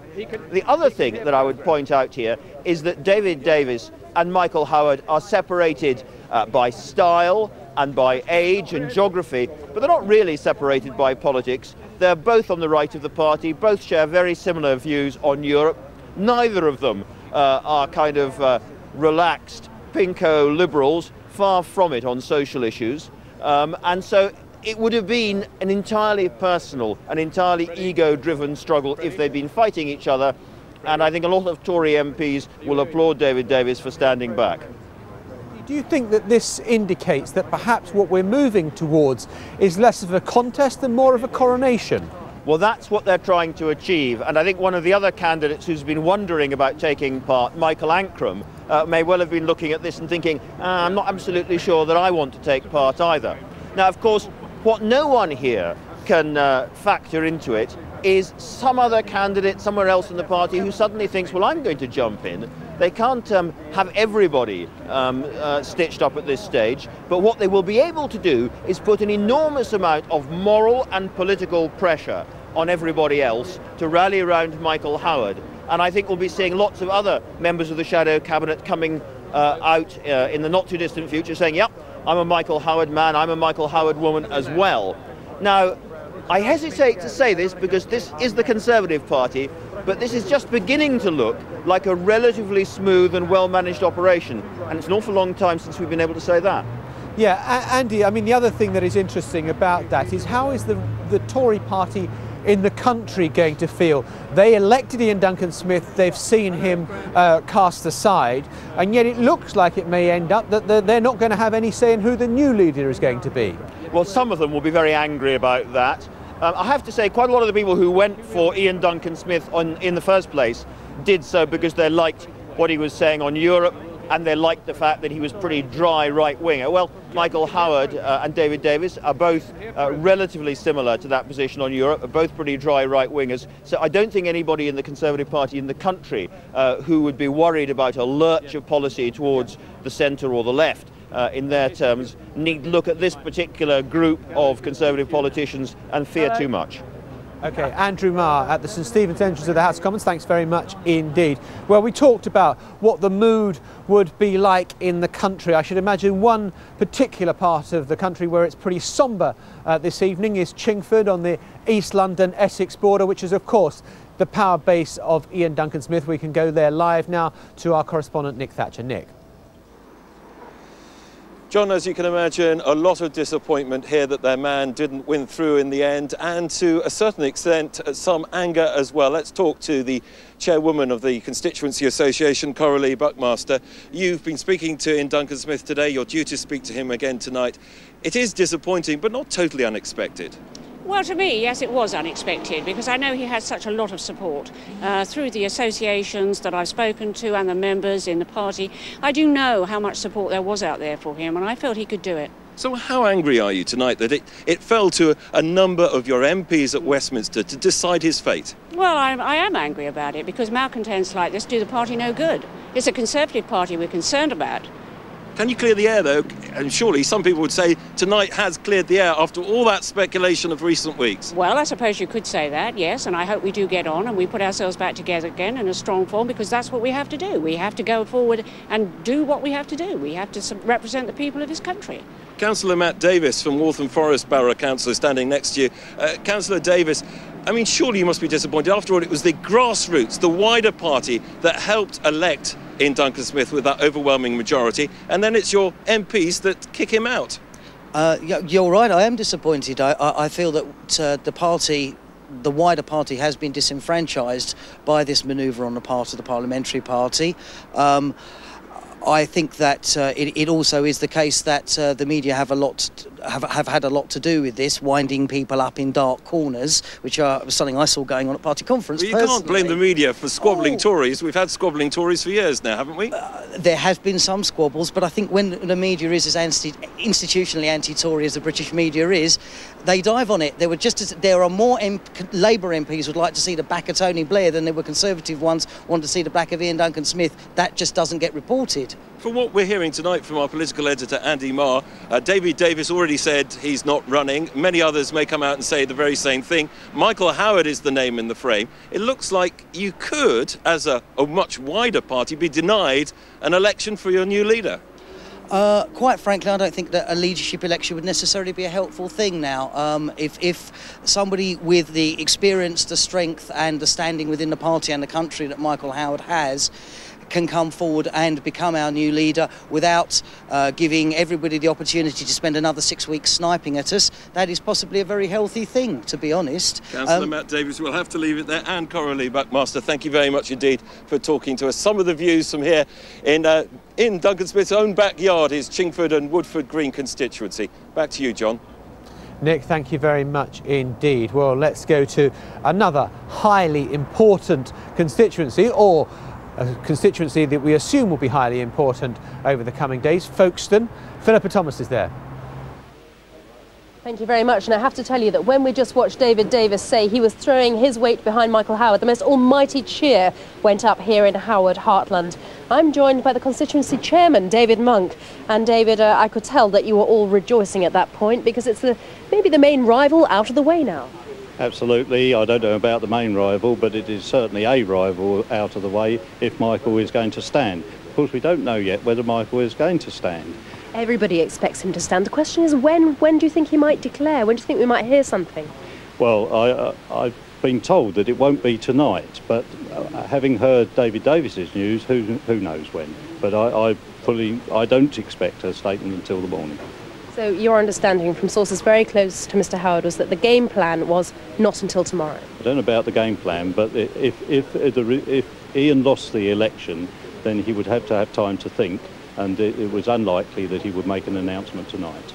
The other thing that I would point out here is that David Davis and Michael Howard are separated uh, by style and by age and geography, but they're not really separated by politics. They're both on the right of the party, both share very similar views on Europe. Neither of them uh, are kind of uh, relaxed, pinko liberals, far from it on social issues. Um, and so it would have been an entirely personal, an entirely ego-driven struggle if they'd been fighting each other. And I think a lot of Tory M Ps will applaud David Davis for standing back. Do you think that this indicates that perhaps what we're moving towards is less of a contest and more of a coronation? Well, that's what they're trying to achieve, and I think one of the other candidates who's been wondering about taking part, Michael Ancram, uh, may well have been looking at this and thinking, ah, I'm not absolutely sure that I want to take part either. Now, of course, what no one here can uh, factor into it is some other candidate somewhere else in the party who suddenly thinks, well, I'm going to jump in. They can't um, have everybody um, uh, stitched up at this stage, but what they will be able to do is put an enormous amount of moral and political pressure on everybody else to rally around Michael Howard. And I think we'll be seeing lots of other members of the shadow cabinet coming uh, out uh, in the not too distant future saying, yep, I'm a Michael Howard man, I'm a Michael Howard woman as well. Now, I hesitate to say this because this is the Conservative Party, But this is just beginning to look like a relatively smooth and well-managed operation, and it's an awful long time since we've been able to say that. Yeah, Andy, I mean, the other thing that is interesting about that is how is the, the Tory party in the country going to feel? They elected Iain Duncan Smith, they've seen him uh, cast aside, and yet it looks like it may end up that they're not going to have any say in who the new leader is going to be. Well, some of them will be very angry about that. Um, I have to say, quite a lot of the people who went for Iain Duncan Smith on, in the first place did so because they liked what he was saying on Europe, and they liked the fact that he was pretty dry right-winger. Well, Michael Howard uh, and David Davis are both uh, relatively similar to that position on Europe, are both pretty dry right-wingers. So I don't think anybody in the Conservative Party in the country uh, who would be worried about a lurch of policy towards the centre or the left, uh, in their terms, need look at this particular group of Conservative politicians and fear too much. Okay, Andrew Marr at the St Stephen's entrance of the House of Commons, thanks very much indeed. Well, we talked about what the mood would be like in the country. I should imagine one particular part of the country where it's pretty sombre uh, this evening is Chingford on the East London-Essex border, which is, of course, the power base of Iain Duncan Smith. We can go there live now to our correspondent Nick Thatcher. Nick. John, as you can imagine, a lot of disappointment here that their man didn't win through in the end, and to a certain extent, some anger as well. Let's talk to the chairwoman of the Constituency Association, Coralie Buckmaster. You've been speaking to Iain Duncan Smith today. You're due to speak to him again tonight. It is disappointing, but not totally unexpected. Well, to me, yes, it was unexpected, because I know he has such a lot of support uh, through the associations that I've spoken to and the members in the party. I do know how much support there was out there for him, and I felt he could do it. So how angry are you tonight that it, it fell to a, a number of your M Ps at Westminster to decide his fate? Well, I, I am angry about it, because malcontents like this do the party no good. It's a Conservative Party we're concerned about. Can you clear the air, though? And surely some people would say tonight has cleared the air after all that speculation of recent weeks. Well, I suppose you could say that, yes, and I hope we do get on and we put ourselves back together again in a strong form, because that's what we have to do. We have to go forward and do what we have to do. We have to represent the people of this country. Councillor Matt Davis from Waltham Forest Borough Council standing next to you. Uh, Councillor Davis, I mean, surely you must be disappointed. After all, it was the grassroots, the wider party, that helped elect Iain Duncan Smith with that overwhelming majority, and then it's your M Ps that kick him out. Uh, you're right, I am disappointed. I, I, I feel that uh, the party, the wider party, has been disenfranchised by this manoeuvre on the part of the parliamentary party. Um, I think that uh, it, it also is the case that uh, the media have a lot to, have, have had a lot to do with this, winding people up in dark corners, which are something I saw going on at party conference. Well, you personally can't blame the media for squabbling oh. Tories. We've had squabbling Tories for years now, haven't we? Uh, there have been some squabbles, but I think when the media is as anti institutionally anti-Tory as the British media is, they dive on it. There were just as, there are more M Labour M Ps would like to see the back of Tony Blair than there were Conservative ones wanted to see the back of Iain Duncan Smith. That just doesn't get reported. From what we're hearing tonight from our political editor, Andy Marr, uh, David Davis already said he's not running. Many others may come out and say the very same thing. Michael Howard is the name in the frame. It looks like you could, as a, a much wider party, be denied an election for your new leader. Uh, quite frankly, I don't think that a leadership election would necessarily be a helpful thing now. Um, if, if somebody with the experience, the strength and the standing within the party and the country that Michael Howard has can come forward and become our new leader without uh, giving everybody the opportunity to spend another six weeks sniping at us, that is possibly a very healthy thing, to be honest. Councillor um, Matt Davies, we'll have to leave it there. And Coralie Buckmaster, thank you very much indeed for talking to us. Some of the views from here in, uh, in Duncan Smith's own backyard is Chingford and Woodford Green constituency. Back to you, John. Nick, thank you very much indeed. Well, let's go to another highly important constituency, or a constituency that we assume will be highly important over the coming days, Folkestone. Philippa Thomas is there. Thank you very much, and I have to tell you that when we just watched David Davis say he was throwing his weight behind Michael Howard, the most almighty cheer went up here in Howard Heartland. I'm joined by the constituency chairman, David Monk, and David, uh, I could tell that you were all rejoicing at that point, because it's the, maybe the main rival out of the way now. Absolutely. I don't know about the main rival, but it is certainly a rival out of the way if Michael is going to stand. Of course, we don't know yet whether Michael is going to stand. Everybody expects him to stand. The question is when, when do you think he might declare? When do you think we might hear something? Well, I, I, been told that it won't be tonight, but uh, having heard David Davis's news, who who knows when. But I, I fully, I don't expect a statement until the morning. So your understanding from sources very close to Mr Howard was that the game plan was not until tomorrow? I don't know about the game plan, but if, if, if, the, if Iain lost the election, then he would have to have time to think, and it, it was unlikely that he would make an announcement tonight.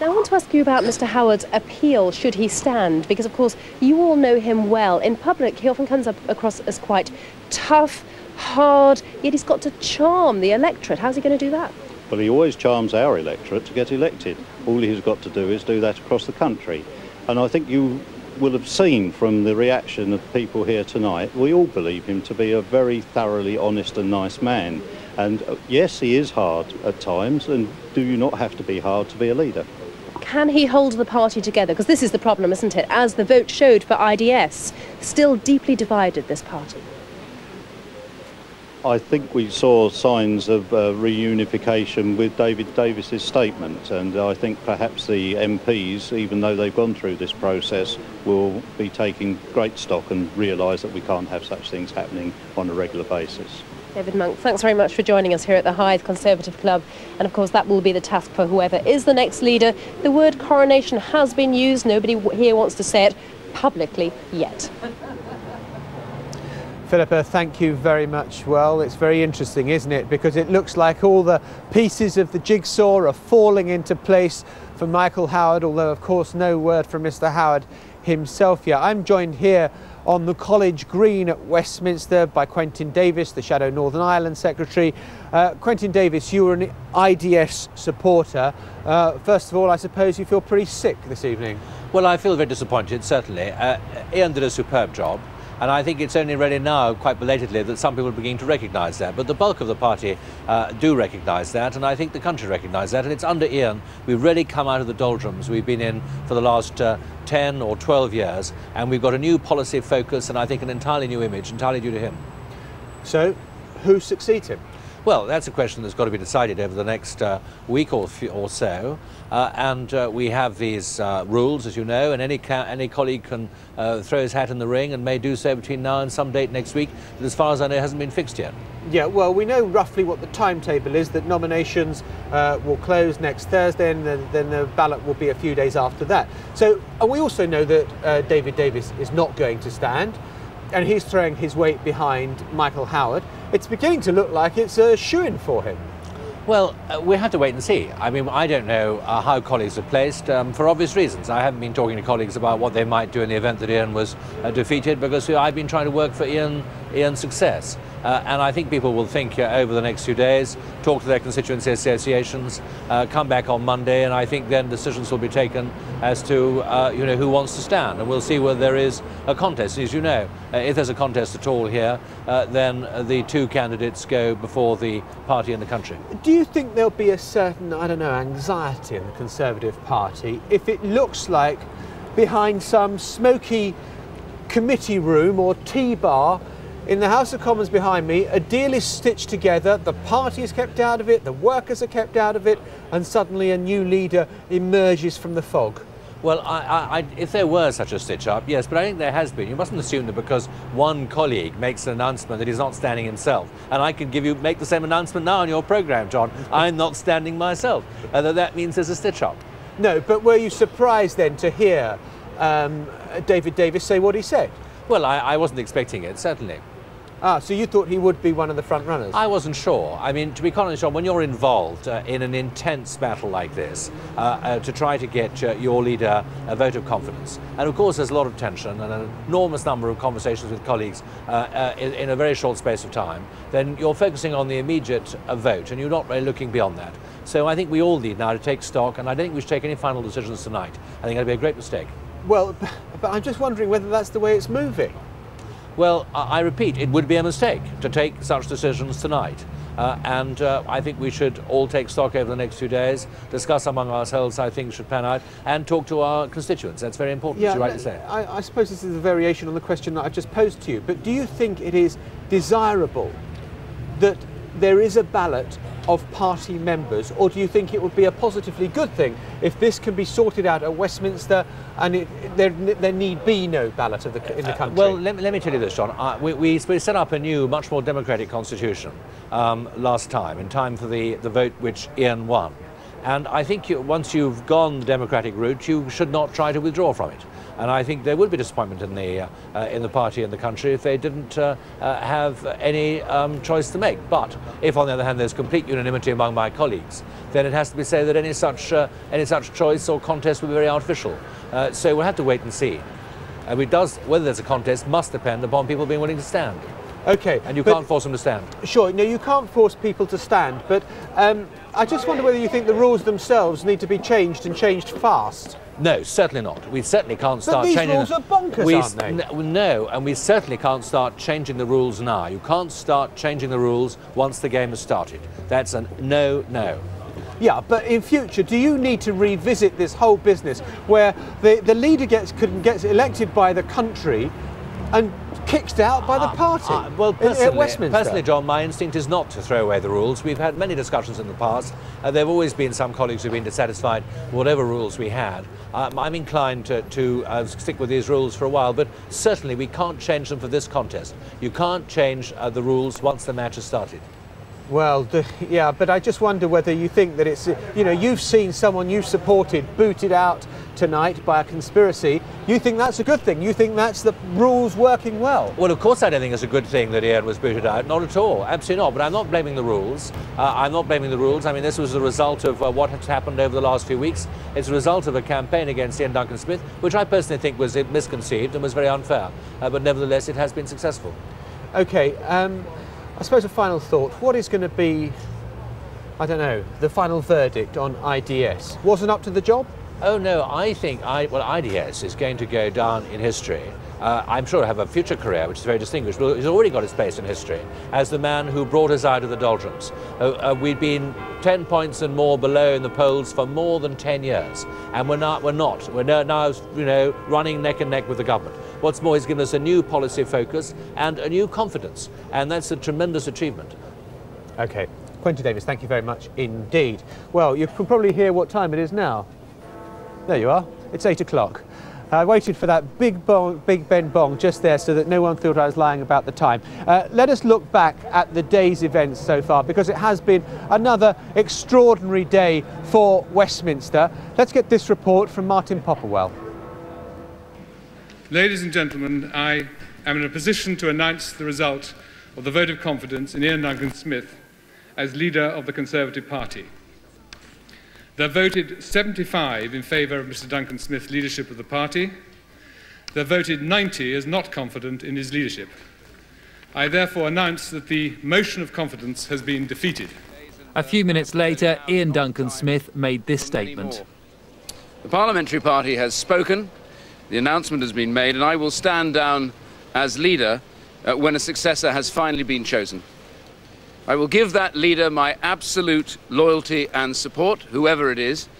Now, I want to ask you about Mr Howard's appeal, should he stand, because of course you all know him well. In public he often comes up across as quite tough, hard, yet he's got to charm the electorate. How's he going to do that? Well, he always charms our electorate to get elected. All he's got to do is do that across the country. And I think you will have seen from the reaction of people here tonight, we all believe him to be a very thoroughly honest and nice man. And yes, he is hard at times, and do you not have to be hard to be a leader? Can he hold the party together? Because this is the problem, isn't it? As the vote showed for I D S, still deeply divided, this party. I think we saw signs of uh, reunification with David Davis's statement, and I think perhaps the M Ps, even though they've gone through this process, will be taking great stock and realise that we can't have such things happening on a regular basis. David Monk, thanks very much for joining us here at the Hythe Conservative Club, and of course that will be the task for whoever is the next leader. The word coronation has been used, nobody here wants to say it publicly yet. Philippa, thank you very much. Well, it's very interesting, isn't it? Because it looks like all the pieces of the jigsaw are falling into place for Michael Howard, although, of course, no word from Mr Howard himself yet. I'm joined here on the College Green at Westminster by Quentin Davies, the Shadow Northern Ireland Secretary. Uh, Quentin Davies, you were an I D S supporter. Uh, first of all, I suppose you feel pretty sick this evening. Well, I feel very disappointed, certainly. Uh, Iain did a superb job. And I think it's only really now, quite belatedly, that some people are beginning to recognise that. But the bulk of the party uh, do recognise that, and I think the country recognises that. And it's under Iain we've really come out of the doldrums we've been in for the last uh, ten or twelve years, and we've got a new policy focus and I think an entirely new image, entirely due to him. So, who succeeds him? Well, that's a question that's got to be decided over the next uh, week or, or so. Uh, and uh, we have these uh, rules, as you know, and any, ca any colleague can uh, throw his hat in the ring and may do so between now and some date next week that, as far as I know, hasn't been fixed yet. Yeah, well, we know roughly what the timetable is, that nominations uh, will close next Thursday and then, then the ballot will be a few days after that. So, and we also know that uh, David Davis is not going to stand, and he's throwing his weight behind Michael Howard. It's beginning to look like it's a shoo-in for him. Well, uh, we have to wait and see. I mean, I don't know uh, how colleagues are placed, um, for obvious reasons. I haven't been talking to colleagues about what they might do in the event that Iain was uh, defeated, because I've been trying to work for Iain, Iain's success. Uh, and I think people will think uh, over the next few days, talk to their constituency associations, uh, come back on Monday, and I think then decisions will be taken as to uh, you know, who wants to stand. And we'll see whether there is a contest. As you know, uh, if there's a contest at all here, uh, then uh, the two candidates go before the party and the country. Do you think there'll be a certain, I don't know, anxiety in the Conservative Party if it looks like behind some smoky committee room or tea bar in the House of Commons behind me, a deal is stitched together, the party is kept out of it, the workers are kept out of it, and suddenly a new leader emerges from the fog? Well, I, I, I, if there were such a stitch-up, yes, but I think there has been. You mustn't assume that because one colleague makes an announcement that he's not standing himself. And I can give you, make the same announcement now on your programme, John, I'm not standing myself, and that, that means there's a stitch-up. No, but were you surprised then to hear um, David Davis say what he said? Well, I, I wasn't expecting it, certainly. Ah, so you thought he would be one of the front runners? I wasn't sure. I mean, to be honest, John, when you're involved uh, in an intense battle like this, uh, uh, to try to get uh, your leader a vote of confidence, and of course there's a lot of tension and an enormous number of conversations with colleagues uh, uh, in, in a very short space of time, then you're focusing on the immediate uh, vote and you're not really looking beyond that. So I think we all need now to take stock, and I don't think we should take any final decisions tonight. I think that'd be a great mistake. Well, but I'm just wondering whether that's the way it's moving. Well, I repeat, it would be a mistake to take such decisions tonight. Uh, and uh, I think we should all take stock over the next few days, discuss among ourselves how things should pan out, and talk to our constituents. That's very important, yeah, as you rightly say. I, I suppose this is a variation on the question that I've just posed to you, but do you think it is desirable that there is a ballot of party members, or do you think it would be a positively good thing if this can be sorted out at Westminster and it, there, there need be no ballot of the, in the country? Uh, well, let, let me tell you this, John. Uh, we, we set up a new, much more democratic constitution um, last time, in time for the, the vote which Iain won. And I think you, once you've gone the democratic route, you should not try to withdraw from it. And I think there would be disappointment in the, uh, uh, in the party and the country if they didn't uh, uh, have any um, choice to make. But if, on the other hand, there's complete unanimity among my colleagues, then it has to be said that any such, uh, any such choice or contest would be very artificial. Uh, so we'll have to wait and see. And it does, whether there's a contest must depend upon people being willing to stand. Okay. And you can't force them to stand. Sure. No, you can't force people to stand. But um, I just wonder whether you think the rules themselves need to be changed, and changed fast. No, certainly not. We certainly can't start changing... But these rules are bonkers, we, aren't they? No, and we certainly can't start changing the rules now. You can't start changing the rules once the game has started. That's a no, no. Yeah, but in future, do you need to revisit this whole business where the, the leader gets, gets elected by the country and kicked out by the party? Uh, uh, well, personally, at Westminster. personally, John, my instinct is not to throw away the rules. We've had many discussions in the past. Uh, there have always been some colleagues who've been dissatisfied with whatever rules we had. Uh, I'm inclined to, to uh, stick with these rules for a while, but certainly we can't change them for this contest. You can't change uh, the rules once the match has started. Well, the, yeah, but I just wonder whether you think that it's, you know, you've seen someone you've supported booted out tonight by a conspiracy. You think that's a good thing? You think that's the rules working well? Well, of course I don't think it's a good thing that Iain was booted out. Not at all. Absolutely not. But I'm not blaming the rules. Uh, I'm not blaming the rules. I mean, this was the result of uh, what has happened over the last few weeks. It's a result of a campaign against Iain Duncan Smith, which I personally think was misconceived and was very unfair. Uh, but nevertheless, it has been successful. OK. Um, I suppose a final thought. What is going to be, I don't know, the final verdict on I D S? Wasn't up to the job? Oh no, I think, I, well, I D S is going to go down in history. Uh, I'm sure it'll have a future career, which is very distinguished, but he's already got his place in history as the man who brought us out of the doldrums. Uh, uh, we'd been ten points and more below in the polls for more than ten years, and we're not, we're not. We're now, you know, running neck and neck with the government. What's more, he's given us a new policy focus and a new confidence, and that's a tremendous achievement. Okay, Quentin Davies, thank you very much indeed. Well, you can probably hear what time it is now. There you are, it's eight o'clock. I waited for that big, bong, big Ben bong just there so that no one thought I was lying about the time. Uh, let us look back at the day's events so far, because it has been another extraordinary day for Westminster. Let's get this report from Martin Popperwell. Ladies and gentlemen, I am in a position to announce the result of the vote of confidence in Iain Duncan Smith as leader of the Conservative Party. There voted seventy-five in favour of Mr Duncan Smith's leadership of the party. There voted ninety as not confident in his leadership. I therefore announce that the motion of confidence has been defeated. A few minutes later, Iain Duncan Smith made this statement. The parliamentary party has spoken, the announcement has been made, and I will stand down as leader uh, when a successor has finally been chosen. I will give that leader my absolute loyalty and support, whoever it is,